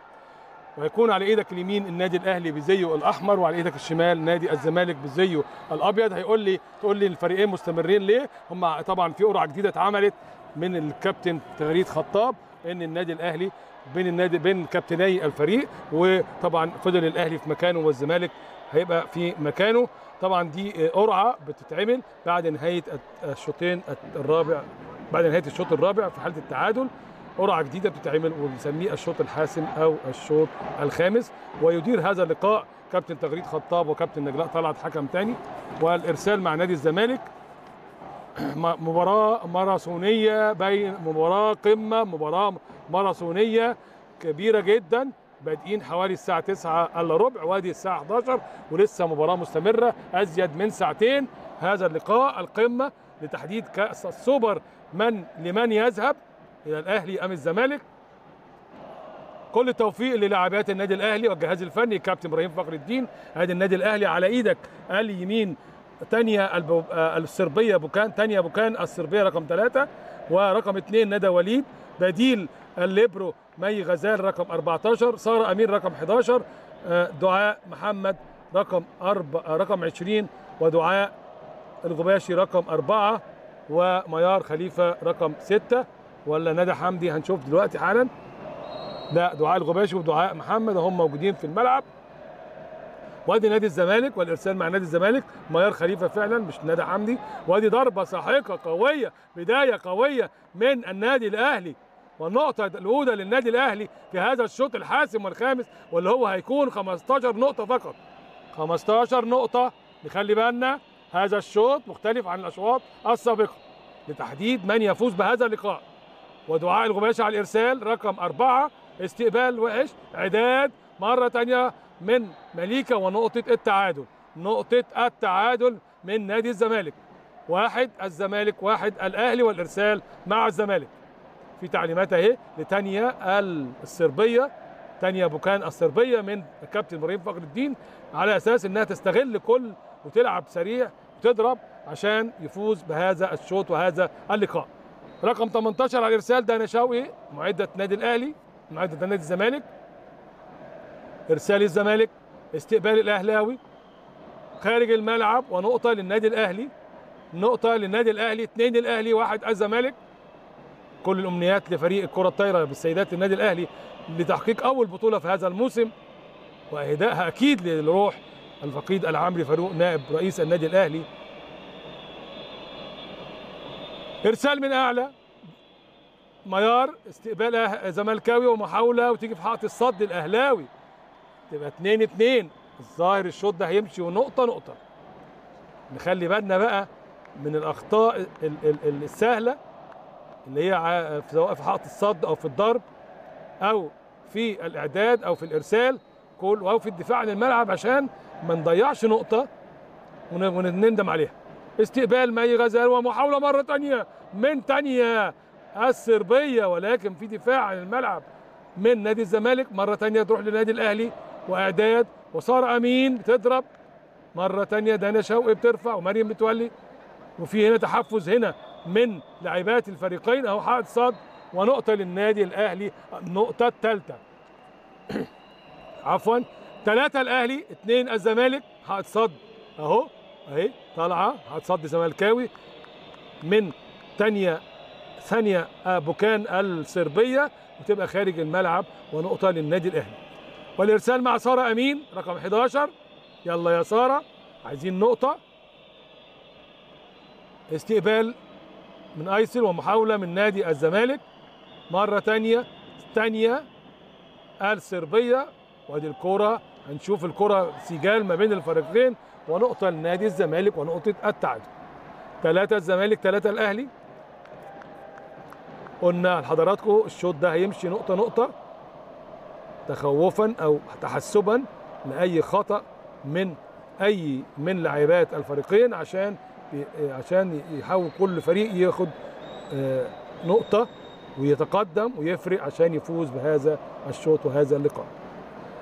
ويكون على ايدك اليمين النادي الاهلي بزيه الاحمر، وعلى ايدك الشمال نادي الزمالك بزيه الابيض. هيقول لي تقول لي الفريقين مستمرين ليه؟ هم طبعا في قرعه جديده اتعملت من الكابتن تغريد خطاب ان النادي الاهلي بين النادي بين كابتني الفريق، وطبعا فضل الاهلي في مكانه والزمالك هيبقى في مكانه. طبعا دي قرعه بتتعمل بعد نهايه الشوطين الرابع، بعد نهايه الشوط الرابع في حاله التعادل قرعه جديده بتتعمل وبنسميه الشوط الحاسم او الشوط الخامس. ويدير هذا اللقاء كابتن تغريد خطاب وكابتن نجلاء طلعت حكم ثاني. والارسال مع نادي الزمالك مباراه ماراثونيه، بين مباراه قمه، مباراه ماراثونيه كبيره جدا، بادئين حوالي الساعه تسعة الا ربع وادي الساعه احداشر، ولسه مباراه مستمره ازيد من ساعتين. هذا اللقاء القمه لتحديد كاس السوبر، من لمن يذهب إلى الأهلي أم الزمالك؟ كل التوفيق للاعبات النادي الأهلي والجهاز الفني. كابتن إبراهيم فخر الدين نادي النادي الأهلي، على إيدك اليمين تانيا البو... الصربية بوكان، تانيا بوكان الصربية رقم ثلاثة، ورقم اثنين ندى وليد، بديل الليبرو مي غزال رقم أربعتاشر، سارة أمين رقم احداشر، دعاء محمد رقم أربعة رقم عشرين، ودعاء الغباشي رقم أربعة، وميار خليفة رقم ستة، ولا ندى حمدي هنشوف دلوقتي حالا. لا، دعاء الغباشي ودعاء محمد هم موجودين في الملعب. وادي نادي الزمالك والارسال مع نادي الزمالك ميار خليفه فعلا مش ندى حمدي. وادي ضربه ساحقه قويه، بدايه قويه من النادي الاهلي، والنقطه الاولى للنادي الاهلي في هذا الشوط الحاسم والخامس، واللي هو هيكون خمستاشر نقطه فقط. خمستاشر نقطه. نخلي بالنا هذا الشوط مختلف عن الاشواط السابقه لتحديد من يفوز بهذا اللقاء. ودعاء الغباشي على الارسال رقم أربعة، استقبال وحش، عداد مره ثانيه من مليكه، ونقطه التعادل، نقطه التعادل من نادي الزمالك. واحد الزمالك واحد الاهلي، والارسال مع الزمالك في تعليمات اهي لتانيا الصربيه، تانيا بوكان الصربيه من الكابتن ابراهيم فخر الدين، على اساس انها تستغل كل وتلعب سريع وتضرب عشان يفوز بهذا الشوط وهذا اللقاء. رقم تمنتاشر على الارسال ده نشاوي، معده نادي الاهلي، معده نادي الزمالك، ارسال الزمالك، استقبال الاهلاوي خارج الملعب، ونقطه للنادي الاهلي، نقطه للنادي الاهلي، اثنين الاهلي واحد الزمالك. كل الامنيات لفريق الكره الطايره بالسيدات النادي الاهلي لتحقيق اول بطوله في هذا الموسم، واهدائها اكيد للروح الفقيد العمري فاروق نائب رئيس النادي الاهلي. ارسال من اعلى ميار، استقبال زملكاوي، ومحاوله وتيجي في حائط الصد الاهلاوي، تبقى اتنين اتنين. الظاهر الشوط ده هيمشي ونقطه نقطه. نخلي بالنا بقى من الاخطاء السهله اللي هي سواء في حائط الصد او في الضرب او في الاعداد او في الارسال كل او في الدفاع عن الملعب، عشان ما نضيعش نقطه ونندم عليها. استقبال مي غزال، ومحاولة مرة تانية من تانية الصربية، ولكن في دفاع عن الملعب من نادي الزمالك. مرة تانية تروح لنادي الأهلي، وإعداد، وسارة أمين بتضرب مرة تانية، دانا شوقي بترفع، ومريم بتولي، وفي هنا تحفز هنا من لاعبات الفريقين أو حائط صد، ونقطة للنادي الأهلي، النقطة الثالثة عفوا ثلاثة الأهلي، اثنين الزمالك، حائط صد أهو اهي طالعه هتصدي زملكاوي من تانية ثانيه بوكان الصربيه، وتبقى خارج الملعب ونقطه للنادي الاهلي. والارسال مع ساره امين رقم احداشر، يلا يا ساره عايزين نقطه. استقبال من ايسل، ومحاوله من نادي الزمالك مره ثانيه ثانيه الصربيه، وادي الكره، هنشوف الكره سجال ما بين الفريقين، ونقطة لنادي الزمالك ونقطة التعادل. ثلاثة الزمالك ثلاثة الأهلي. قلنا لحضراتكم الشوط ده هيمشي نقطة نقطة، تخوفا أو تحسبا لأي خطأ من أي من لاعبات الفريقين، عشان عشان يحاول كل فريق ياخد نقطة ويتقدم ويفرق عشان يفوز بهذا الشوط وهذا اللقاء.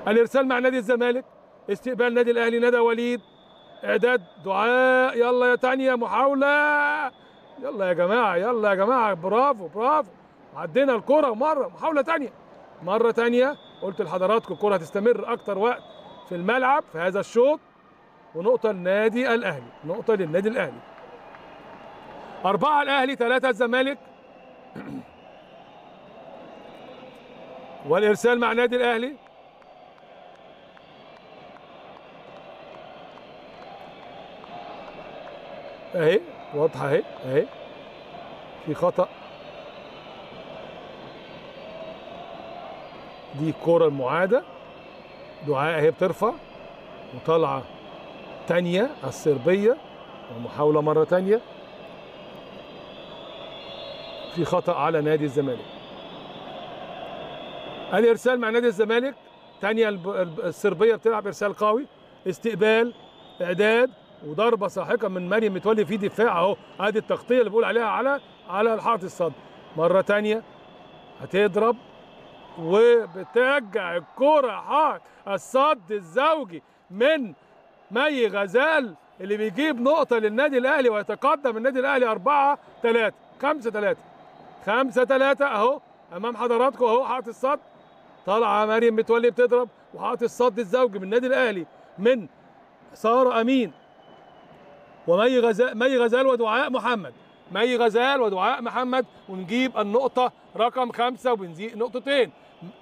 الارسال مع نادي الزمالك، استقبال نادي الاهلي، ندى وليد، اعداد دعاء، يلا يا تانيا، محاوله، يلا يا جماعه، يلا يا جماعه، برافو برافو، عدينا الكره مره، محاوله تانية مره تانية، قلت لحضراتكم الكره هتستمر اكتر وقت في الملعب في هذا الشوط، ونقطه لنادي الاهلي، نقطه للنادي الاهلي. أربعة الاهلي، ثلاثة الزمالك. والارسال مع نادي الاهلي، اهي واضحه اهي اهي، في خطأ، دي الكرة المعادة، دعاء اهي بترفع وطالعه تانية الصربية، ومحاولة مرة تانية، في خطأ على نادي الزمالك. الارسال مع نادي الزمالك، تانية الصربية بتلعب ارسال قوي، استقبال، اعداد، وضربه ساحقه من مريم متولي في دفاع اهو، ادي التغطيه اللي بقول عليها على على الحائط الصدر، مره ثانيه هتضرب وبترجع الكره حائط الصد الزوجي من مي غزال اللي بيجيب نقطه للنادي الاهلي، ويتقدم النادي الاهلي أربعة ثلاثة خمسة ثلاثة خمسة ثلاثة اهو امام حضراتكم اهو، حائط الصد، طالعه مريم متولي بتضرب، وحائط الصد الزوجي من النادي الاهلي من ساره امين ومي غزال، مي غزال ودعاء محمد، مي غزال ودعاء محمد، ونجيب النقطة رقم خمسة وبنزيد نقطتين.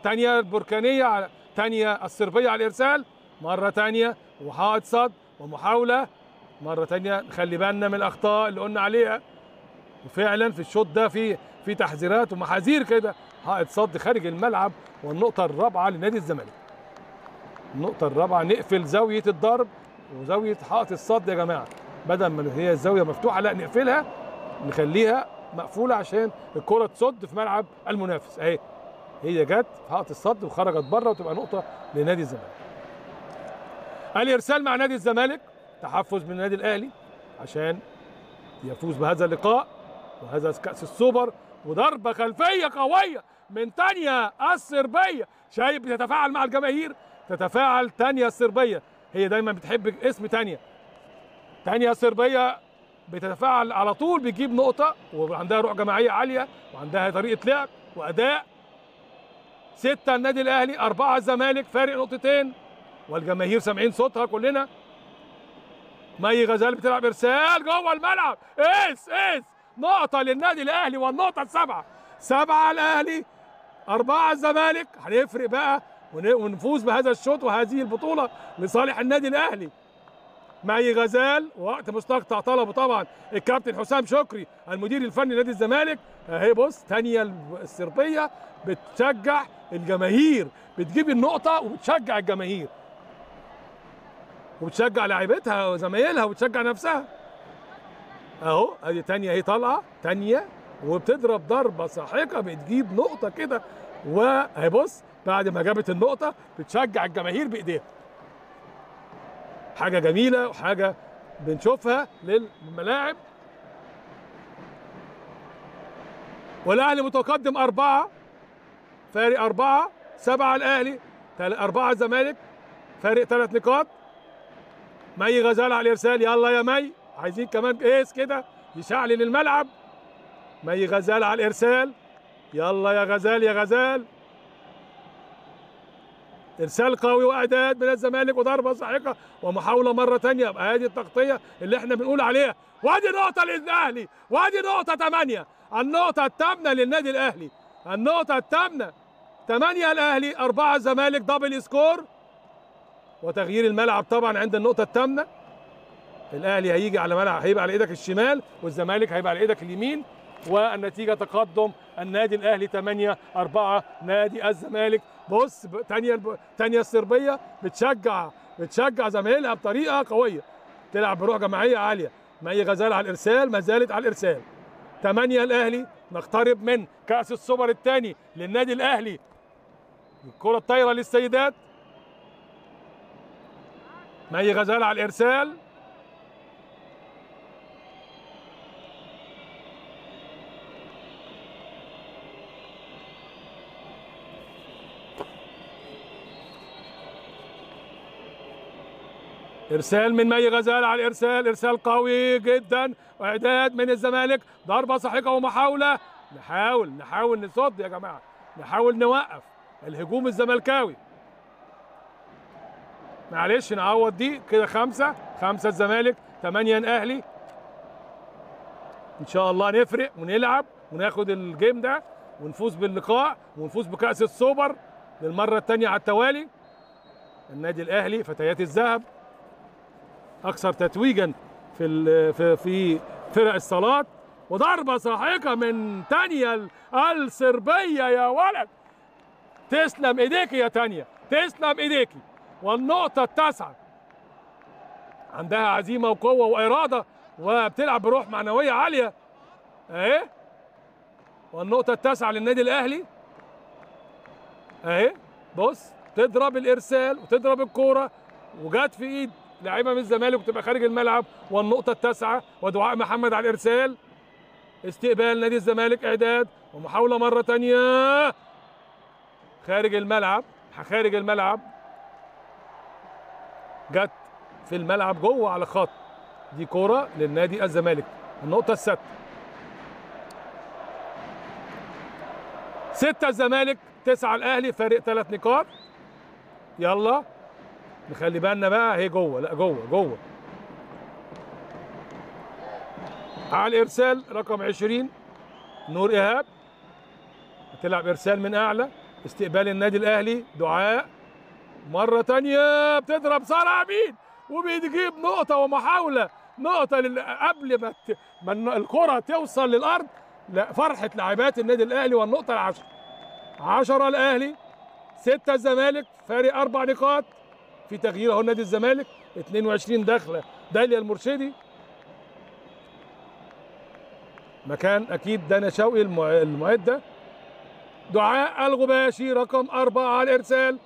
تانية البركانية على تانية الصربية على الإرسال، مرة تانية وحائط صد ومحاولة، مرة تانية نخلي بالنا من الأخطاء اللي قلنا عليها، وفعلا في الشوط ده في في تحذيرات ومحاذير كده، حائط صد خارج الملعب، والنقطة الرابعة لنادي الزمالك. النقطة الرابعة، نقفل زاوية الضرب وزاوية حائط الصد يا جماعة، بدل ما هي الزاويه مفتوحه لا نقفلها، نخليها مقفوله عشان الكره تصد في ملعب المنافس اهي، هي جت في حائط الصد وخرجت بره، وتبقى نقطه لنادي الزمالك. الارسال مع نادي الزمالك، تحفز من النادي الاهلي عشان يفوز بهذا اللقاء وهذا كاس السوبر، وضربه خلفيه قويه من تانيا الصربيه، شايف بتتفاعل مع الجماهير، تتفاعل تانيا الصربيه، هي دايما بتحب اسم تانيا، تانية الصربية بتتفاعل على طول، بتجيب نقطة وعندها روح جماعية عالية، وعندها طريقة لعب وأداء. ستة النادي الأهلي، أربعة الزمالك، فارق نقطتين، والجماهير سامعين صوتها كلنا. مي غزال بتلعب إرسال جوه الملعب، إيس إيس، نقطة للنادي الأهلي والنقطة السبعة، سبعة الأهلي، أربعة الزمالك، هنفرق بقى ونفوز بهذا الشوط وهذه البطولة لصالح النادي الأهلي. معي غزال، وقت مستقطع، طلبه طبعا الكابتن حسام شكري المدير الفني لنادي الزمالك اهي، بص تانية الصربية بتشجع الجماهير، بتجيب النقطة وبتشجع الجماهير وبتشجع لاعيبتها وزمايلها وبتشجع نفسها اهو، ادي تانية اهي طالعة تانية وبتضرب ضربة ساحقة، بتجيب نقطة كده، واهي بص بعد ما جابت النقطة بتشجع الجماهير بايديها، حاجة جميلة وحاجة بنشوفها للملاعب. والأهلي متقدم أربعة، فارق أربعة، سبعة الأهلي، أربعة الزمالك، فارق ثلاث نقاط. مي غزال على الإرسال، يلا يا مي، عايزين كمان قيس كده يشعلل الملعب. مي غزال على الإرسال، يلا يا غزال يا غزال، ارسال قوي واعداد من الزمالك وضربه ساحقه ومحاوله مره ثانيه، ادي التغطيه اللي احنا بنقول عليها، وادي نقطه للاهلي، وادي نقطه ثمانية، النقطه الثامنه للنادي الاهلي، النقطه الثامنه، ثمانية الاهلي، أربعة الزمالك، دبل سكور، وتغيير الملعب طبعا عند النقطه الثامنه، الاهلي هيجي على ملعب، هيبقى على ايدك الشمال، والزمالك هيبقى على ايدك اليمين، والنتيجه تقدم النادي الاهلي ثمانية أربعة نادي الزمالك. بص تانية الب... تانية الصربيه بتشجع بتشجع زمايلها بطريقه قويه، تلعب بروح جماعيه عاليه. مي غزال على الارسال، ما زالت على الارسال. ثمانية الاهلي، نقترب من كاس السوبر الثاني للنادي الاهلي. الكره الطايره للسيدات. مي غزال على الارسال، ارسال من مي غزال على الارسال، ارسال قوي جدا واعداد من الزمالك، ضربه ساحقه ومحاوله، نحاول نحاول نصد يا جماعه، نحاول نوقف الهجوم الزملكاوي. معلش نعوض دي كده، خمسه خمسه الزمالك، ثمانيه الاهلي. ان شاء الله نفرق ونلعب وناخد الجيم ده ونفوز باللقاء ونفوز بكأس السوبر للمره الثانيه على التوالي. النادي الاهلي فتيات الذهب اكثر تتويجا في في, في فرق الصالات، وضربه ساحقه من تانيا الصربيه، يا ولد تسلم ايديكي يا تانيا، تسلم ايديكي. والنقطه التاسعه، عندها عزيمه وقوه واراده وبتلعب بروح معنويه عاليه اهي. والنقطه التاسعه للنادي الاهلي اهي، بص تضرب الارسال وتضرب الكوره وجت في ايد لاعيبه من الزمالك وتبقى خارج الملعب. والنقطه التاسعه ودعاء محمد على الارسال، استقبال نادي الزمالك، اعداد ومحاوله مره ثانيه خارج الملعب، خارج الملعب جت في الملعب جوه على خط، دي كوره للنادي الزمالك. النقطه السادسه، سته الزمالك تسعه الاهلي، فارق ثلاث نقاط. يلا نخلي بالنا بقى، هي جوه، لا جوه جوه على الارسال رقم عشرين نور ايهاب، هتلعب ارسال من اعلى، استقبال النادي الاهلي، دعاء مره ثانيه بتضرب ساره عبيد وبتجيب نقطه ومحاوله، نقطه لل... قبل ما ت... ما الكره توصل للارض، لا فرحه لاعبات النادي الاهلي. والنقطه العشرة، عشرة الاهلي ستة الزمالك، فارق أربع نقاط. في تغيير أهو نادي الزمالك، اثنين وعشرين داخلة داليا المرشدي مكان أكيد دانا شوقي المعدة. دعاء الغباشي رقم أربعة على الإرسال،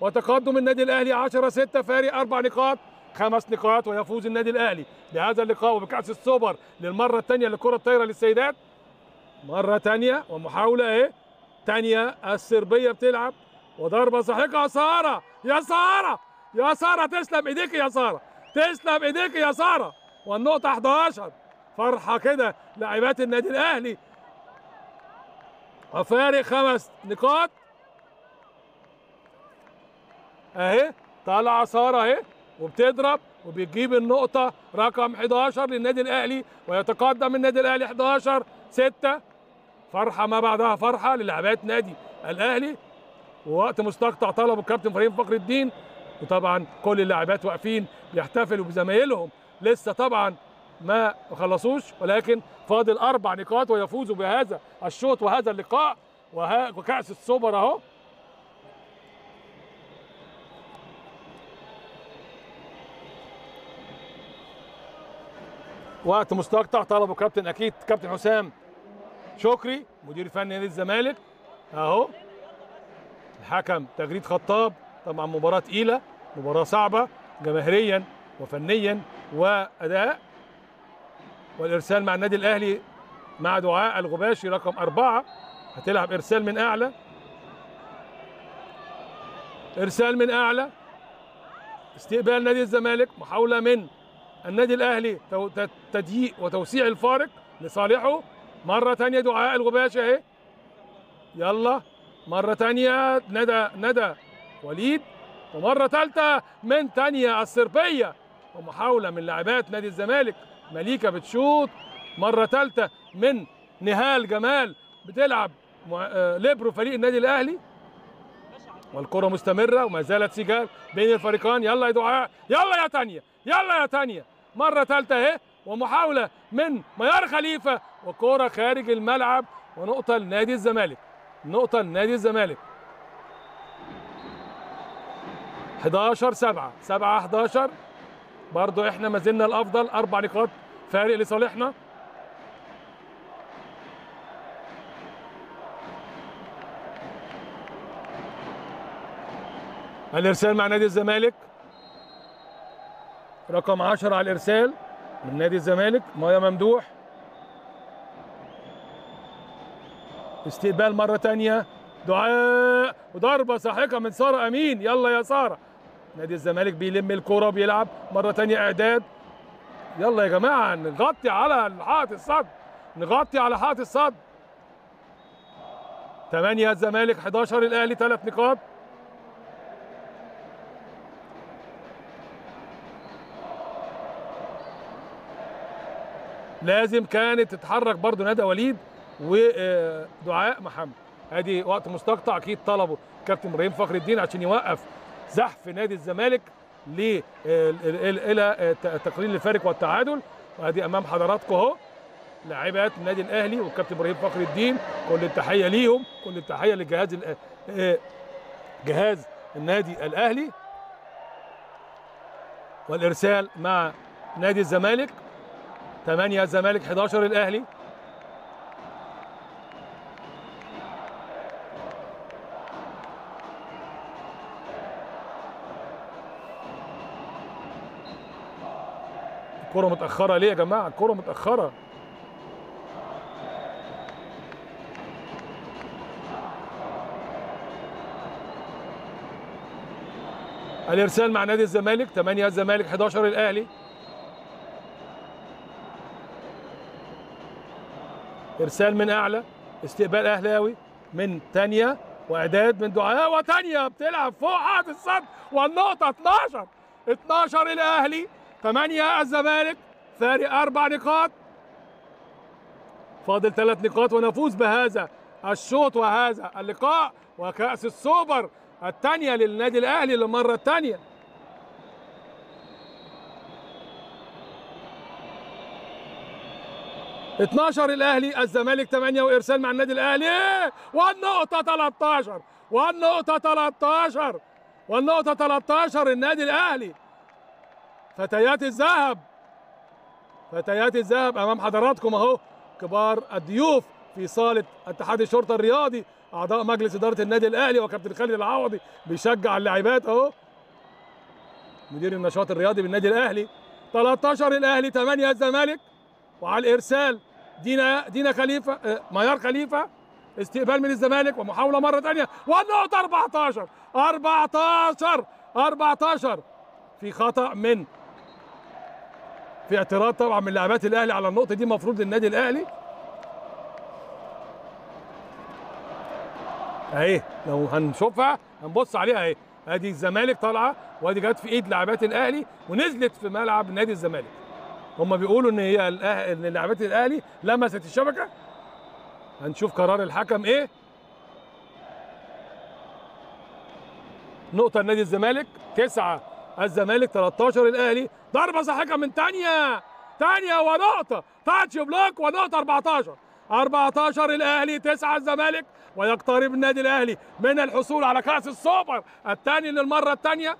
وتقدم النادي الأهلي عشرة ستة، فارق أربع نقاط، خمس نقاط، ويفوز النادي الأهلي بهذا اللقاء وبكأس السوبر للمرة الثانية لكرة الطايرة للسيدات. مرة ثانية ومحاولة إيه؟ تانية الصربية بتلعب، وضربه ساحقه يا ساره، يا ساره يا ساره تسلم ايديك يا ساره، تسلم ايديك يا ساره. والنقطه احداشر، فرحه كده لاعبات النادي الاهلي، وفارق خمس نقاط اهي، طالعه ساره اهي وبتضرب وبتجيب النقطه رقم احداشر للنادي الاهلي، ويتقدم النادي الاهلي احداشر ستة. فرحه ما بعدها فرحه للاعبات نادي الاهلي، ووقت مستقطع طلبه الكابتن إبراهيم فخر الدين، وطبعا كل اللاعبات واقفين بيحتفلوا بزمايلهم، لسه طبعا ما خلصوش، ولكن فاضل اربع نقاط ويفوزوا بهذا الشوط وهذا اللقاء وكأس السوبر اهو. وقت مستقطع طلبه الكابتن اكيد كابتن حسام شكري مدير فني نادي الزمالك اهو، الحكم تغريد خطاب. طبعا مباراة تقيلة، مباراة صعبة جماهيريا وفنيا وأداء. والإرسال مع النادي الأهلي مع دعاء الغباشي رقم أربعة، هتلعب إرسال من أعلى، إرسال من أعلى، استقبال نادي الزمالك، محاولة من النادي الأهلي تضييق وتوسيع الفارق لصالحه. مرة تانية دعاء الغباشي أهي، يلا مرة تانية ندى ندى وليد، ومرة تالتة من تانية الصربية، ومحاولة من لاعبات نادي الزمالك، مليكة بتشوط، مرة تالتة من نهال جمال بتلعب ليبرو فريق النادي الأهلي. والكرة مستمرة وما زالت سجال بين الفريقان، يلا يا دعاء، يلا يا تانية، يلا يا تانية، مرة تالتة أهي، ومحاولة من ميار خليفة، وكرة خارج الملعب، ونقطة لنادي الزمالك. نقطة لنادي الزمالك احداشر سبعة، سبعة احداشر، برضو احنا ما زلنا الأفضل، أربع نقاط فارق لصالحنا. الإرسال مع نادي الزمالك رقم عشرة على الإرسال من نادي الزمالك مايا ممدوح، استقبال مرة تانية دعاء، وضربة ساحقة من سارة أمين، يلا يا سارة، نادي الزمالك بيلم الكرة بيلعب مرة تانية اعداد. يلا يا جماعة نغطي على حائط الصد، نغطي على حائط الصد. ثمانية الزمالك احد عشر الاهلي، ثلاث نقاط. لازم كانت تتحرك برضو ندى وليد ودعاء محمد. ادي وقت مستقطع اكيد طلبه كابتن ابراهيم فخر الدين عشان يوقف زحف نادي الزمالك ل الى تقليل الفارق والتعادل. وادي امام حضراتكم اهو لاعبات النادي الاهلي والكابتن ابراهيم فخر الدين، كل التحيه ليهم، كل التحيه للجهاز جهاز النادي الاهلي. والارسال مع نادي الزمالك. ثمانية الزمالك احد عشر الاهلي. الكرة متأخرة ليه يا جماعة؟ الكرة متأخرة. الارسال مع نادي الزمالك. ثمانية الزمالك احد عشر الاهلي. ارسال من اعلى، استقبال اهلاوي من تانية واعداد من دعاء، وتانية بتلعب فوق حائط الصد والنقطه اتناشر. اتناشر الاهلي، ثمانية الزمالك، فارق اربع نقاط، فاضل ثلاث نقاط ونفوز بهذا الشوط وهذا اللقاء وكأس السوبر الثانيه للنادي الاهلي للمره الثانيه. اتناشر الاهلي الزمالك ثمانية، وارسال مع النادي الاهلي والنقطه تلتاشر، والنقطه تلتاشر، والنقطه تلتاشر النادي الاهلي. فتيات الذهب، فتيات الذهب امام حضراتكم اهو كبار الضيوف في صاله اتحاد الشرطه الرياضي، اعضاء مجلس اداره النادي الاهلي وكابتن خالد العوضي بيشجع اللاعبات اهو، مدير النشاط الرياضي بالنادي الاهلي. تلتاشر الاهلي، ثمانية الزمالك. وعلى الارسال دينا دينا خليفه، ميار خليفه، استقبال من الزمالك ومحاوله مره ثانيه والنقطه اربعتاشر، اربعتاشر، اربعتاشر. في خطا من في اعتراض طبعا من لاعبات الاهلي على النقطه دي، مفروض للنادي الاهلي اهي لو هنشوفها هنبص عليها اهي. ادي الزمالك طالعه وادي جت في ايد لاعبات الاهلي ونزلت في ملعب نادي الزمالك. هم بيقولوا ان هي ان لاعبات الاهلي لمست الشبكه. هنشوف قرار الحكم ايه. نقطه لنادي الزمالك، تسعة الزمالك، تلتاشر الاهلي. ضربه صاحقه من تانية، تانية ونقطه، تاتش بلوك ونقطه اربعتاشر، اربعتاشر الاهلي، تسعة الزمالك. ويقترب النادي الاهلي من الحصول على كاس السوبر الثاني للمره الثانيه،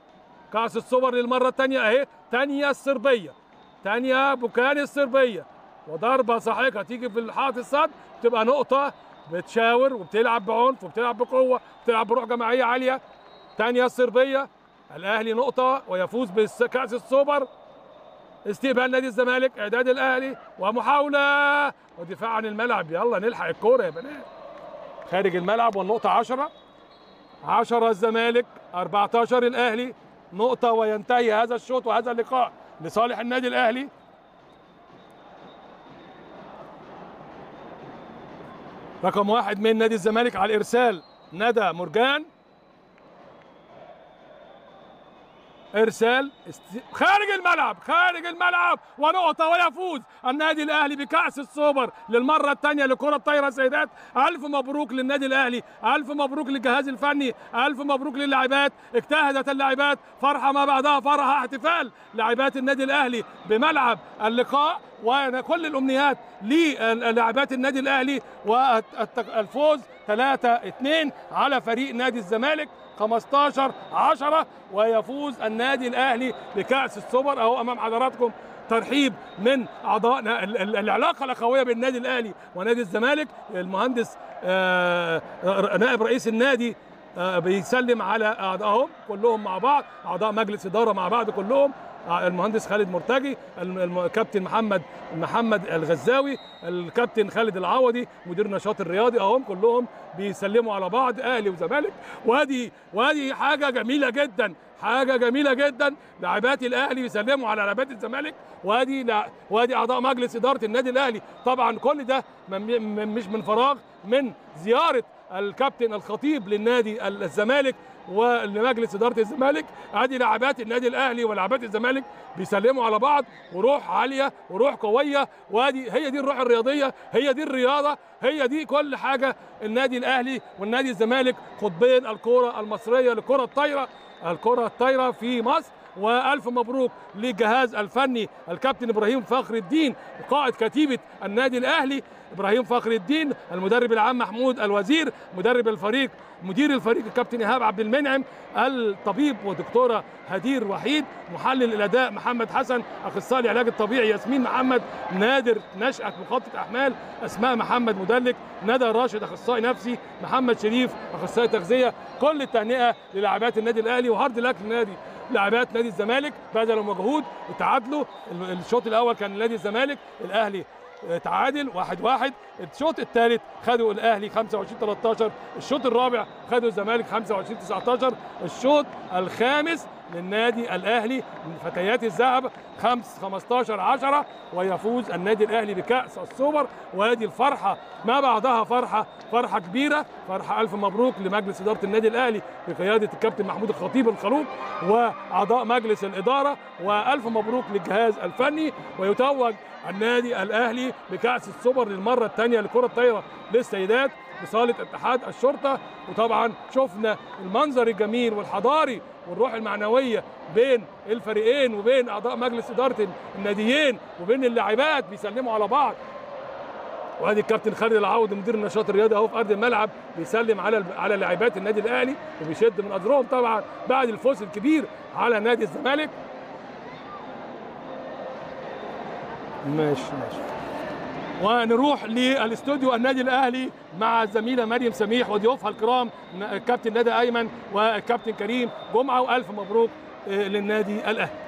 كاس السوبر للمره الثانيه اهي. تانية الصربيه، تانيا بوكان الصربيه، وضربه صاحقه تيجي في حائط الصد، تبقى نقطه. بتشاور وبتلعب بعنف وبتلعب بقوه، بتلعب بروح جماعيه عاليه. تانيا الصربيه، الاهلي نقطه ويفوز بكاس السوبر. استقبال نادي الزمالك، اعداد الاهلي ومحاوله ودفاع عن الملعب. يلا نلحق الكوره يا بنات، خارج الملعب والنقطه عشرة، عشرة الزمالك، اربعتاشر الاهلي، نقطه وينتهي هذا الشوط وهذا اللقاء لصالح النادي الاهلي. رقم واحد من نادي الزمالك على الارسال ندى مرجان. ارسال است... خارج الملعب، خارج الملعب ونقطه ويفوز النادي الاهلي بكاس السوبر للمره الثانيه لكره الطايره. سيدات الف مبروك للنادي الاهلي، الف مبروك للجهاز الفني، الف مبروك للاعبات. اجتهدت اللاعبات، فرحه ما بعدها فرحه، احتفال لاعبات النادي الاهلي بملعب اللقاء، وكل الامنيات للاعبات النادي الاهلي والفوز ثلاثة اثنين على فريق نادي الزمالك، خمستاشر عشرة، ويفوز النادي الاهلي بكأس السوبر اهو امام حضراتكم. ترحيب من اعضائنا، العلاقه الاخويه بين النادي الاهلي ونادي الزمالك. المهندس آه نائب رئيس النادي آه بيسلم على اعضائهم كلهم مع بعض، اعضاء مجلس اداره مع بعض كلهم، المهندس خالد مرتجي، الكابتن محمد محمد الغزاوي، الكابتن خالد العوضي مدير النشاط الرياضي اهم، كلهم بيسلموا على بعض اهلي وزمالك. وادي وادي حاجه جميله جدا حاجه جميله جدا. لاعبات الاهلي بيسلموا على لاعبات الزمالك، وادي لا وادي اعضاء مجلس اداره النادي الاهلي. طبعا كل ده مش من فراغ، من زياره الكابتن الخطيب للنادي الزمالك ولمجلس اداره الزمالك. ادي لاعبات النادي الاهلي ولاعبات الزمالك بيسلموا على بعض، وروح عاليه وروح قويه، وادي هي دي الروح الرياضيه، هي دي الرياضه، هي دي كل حاجه النادي الاهلي والنادي الزمالك، قطبين الكره المصريه للكره الطايره، الكره الطايره في مصر. والف مبروك للجهاز الفني الكابتن ابراهيم فخر الدين وقائد كتيبه النادي الاهلي ابراهيم فخر الدين، المدرب العام محمود الوزير، مدرب الفريق مدير الفريق الكابتن ايهاب عبد المنعم، الطبيب والدكتوره هدير وحيد، محلل الاداء محمد حسن، اخصائي العلاج الطبيعي ياسمين محمد، نادر نشأت مخطط احمال، اسماء محمد مدلك، ندى راشد اخصائي نفسي، محمد شريف اخصائي تغذيه. كل التهنئه للاعبات النادي الاهلي وهارد لك للنادي لاعبات نادي الزمالك. بذلوا مجهود وتعادلوا، الشوط الاول كان نادي الزمالك، الاهلي تعادل واحد واحد، الشوط الثالث خدوا الاهلي خمسة وعشرين ثلاثة عشر، الشوط الرابع خدوا الزمالك خمسة وعشرين تسعة عشر، الشوط الخامس للنادي الاهلي فتيات الذهب خمسة عشر عشرة، ويفوز النادي الاهلي بكأس السوبر. وادي الفرحه ما بعدها فرحه، فرحه كبيره، فرحه الف مبروك لمجلس اداره النادي الاهلي بقياده الكابتن محمود الخطيب الخلوق واعضاء مجلس الاداره، والف مبروك للجهاز الفني. ويتوج النادي الاهلي بكأس السوبر للمره الثانيه لكره الطايره للسيدات بصاله اتحاد الشرطه. وطبعا شفنا المنظر الجميل والحضاري والروح المعنويه بين الفريقين وبين اعضاء مجلس اداره الناديين وبين اللاعبات بيسلموا على بعض. وادي الكابتن خالد العوضي مدير النشاط الرياضي اهو في ارض الملعب بيسلم على على لاعبات النادي الاهلي وبيشد من اجرهم طبعا بعد الفوز الكبير على نادي الزمالك. ماشي ماشي. ونروح للاستوديو النادي الاهلي مع الزميله مريم سميح وضيوفها الكرام الكابتن ندى ايمن والكابتن كريم جمعه، والف مبروك للنادي الاهلي.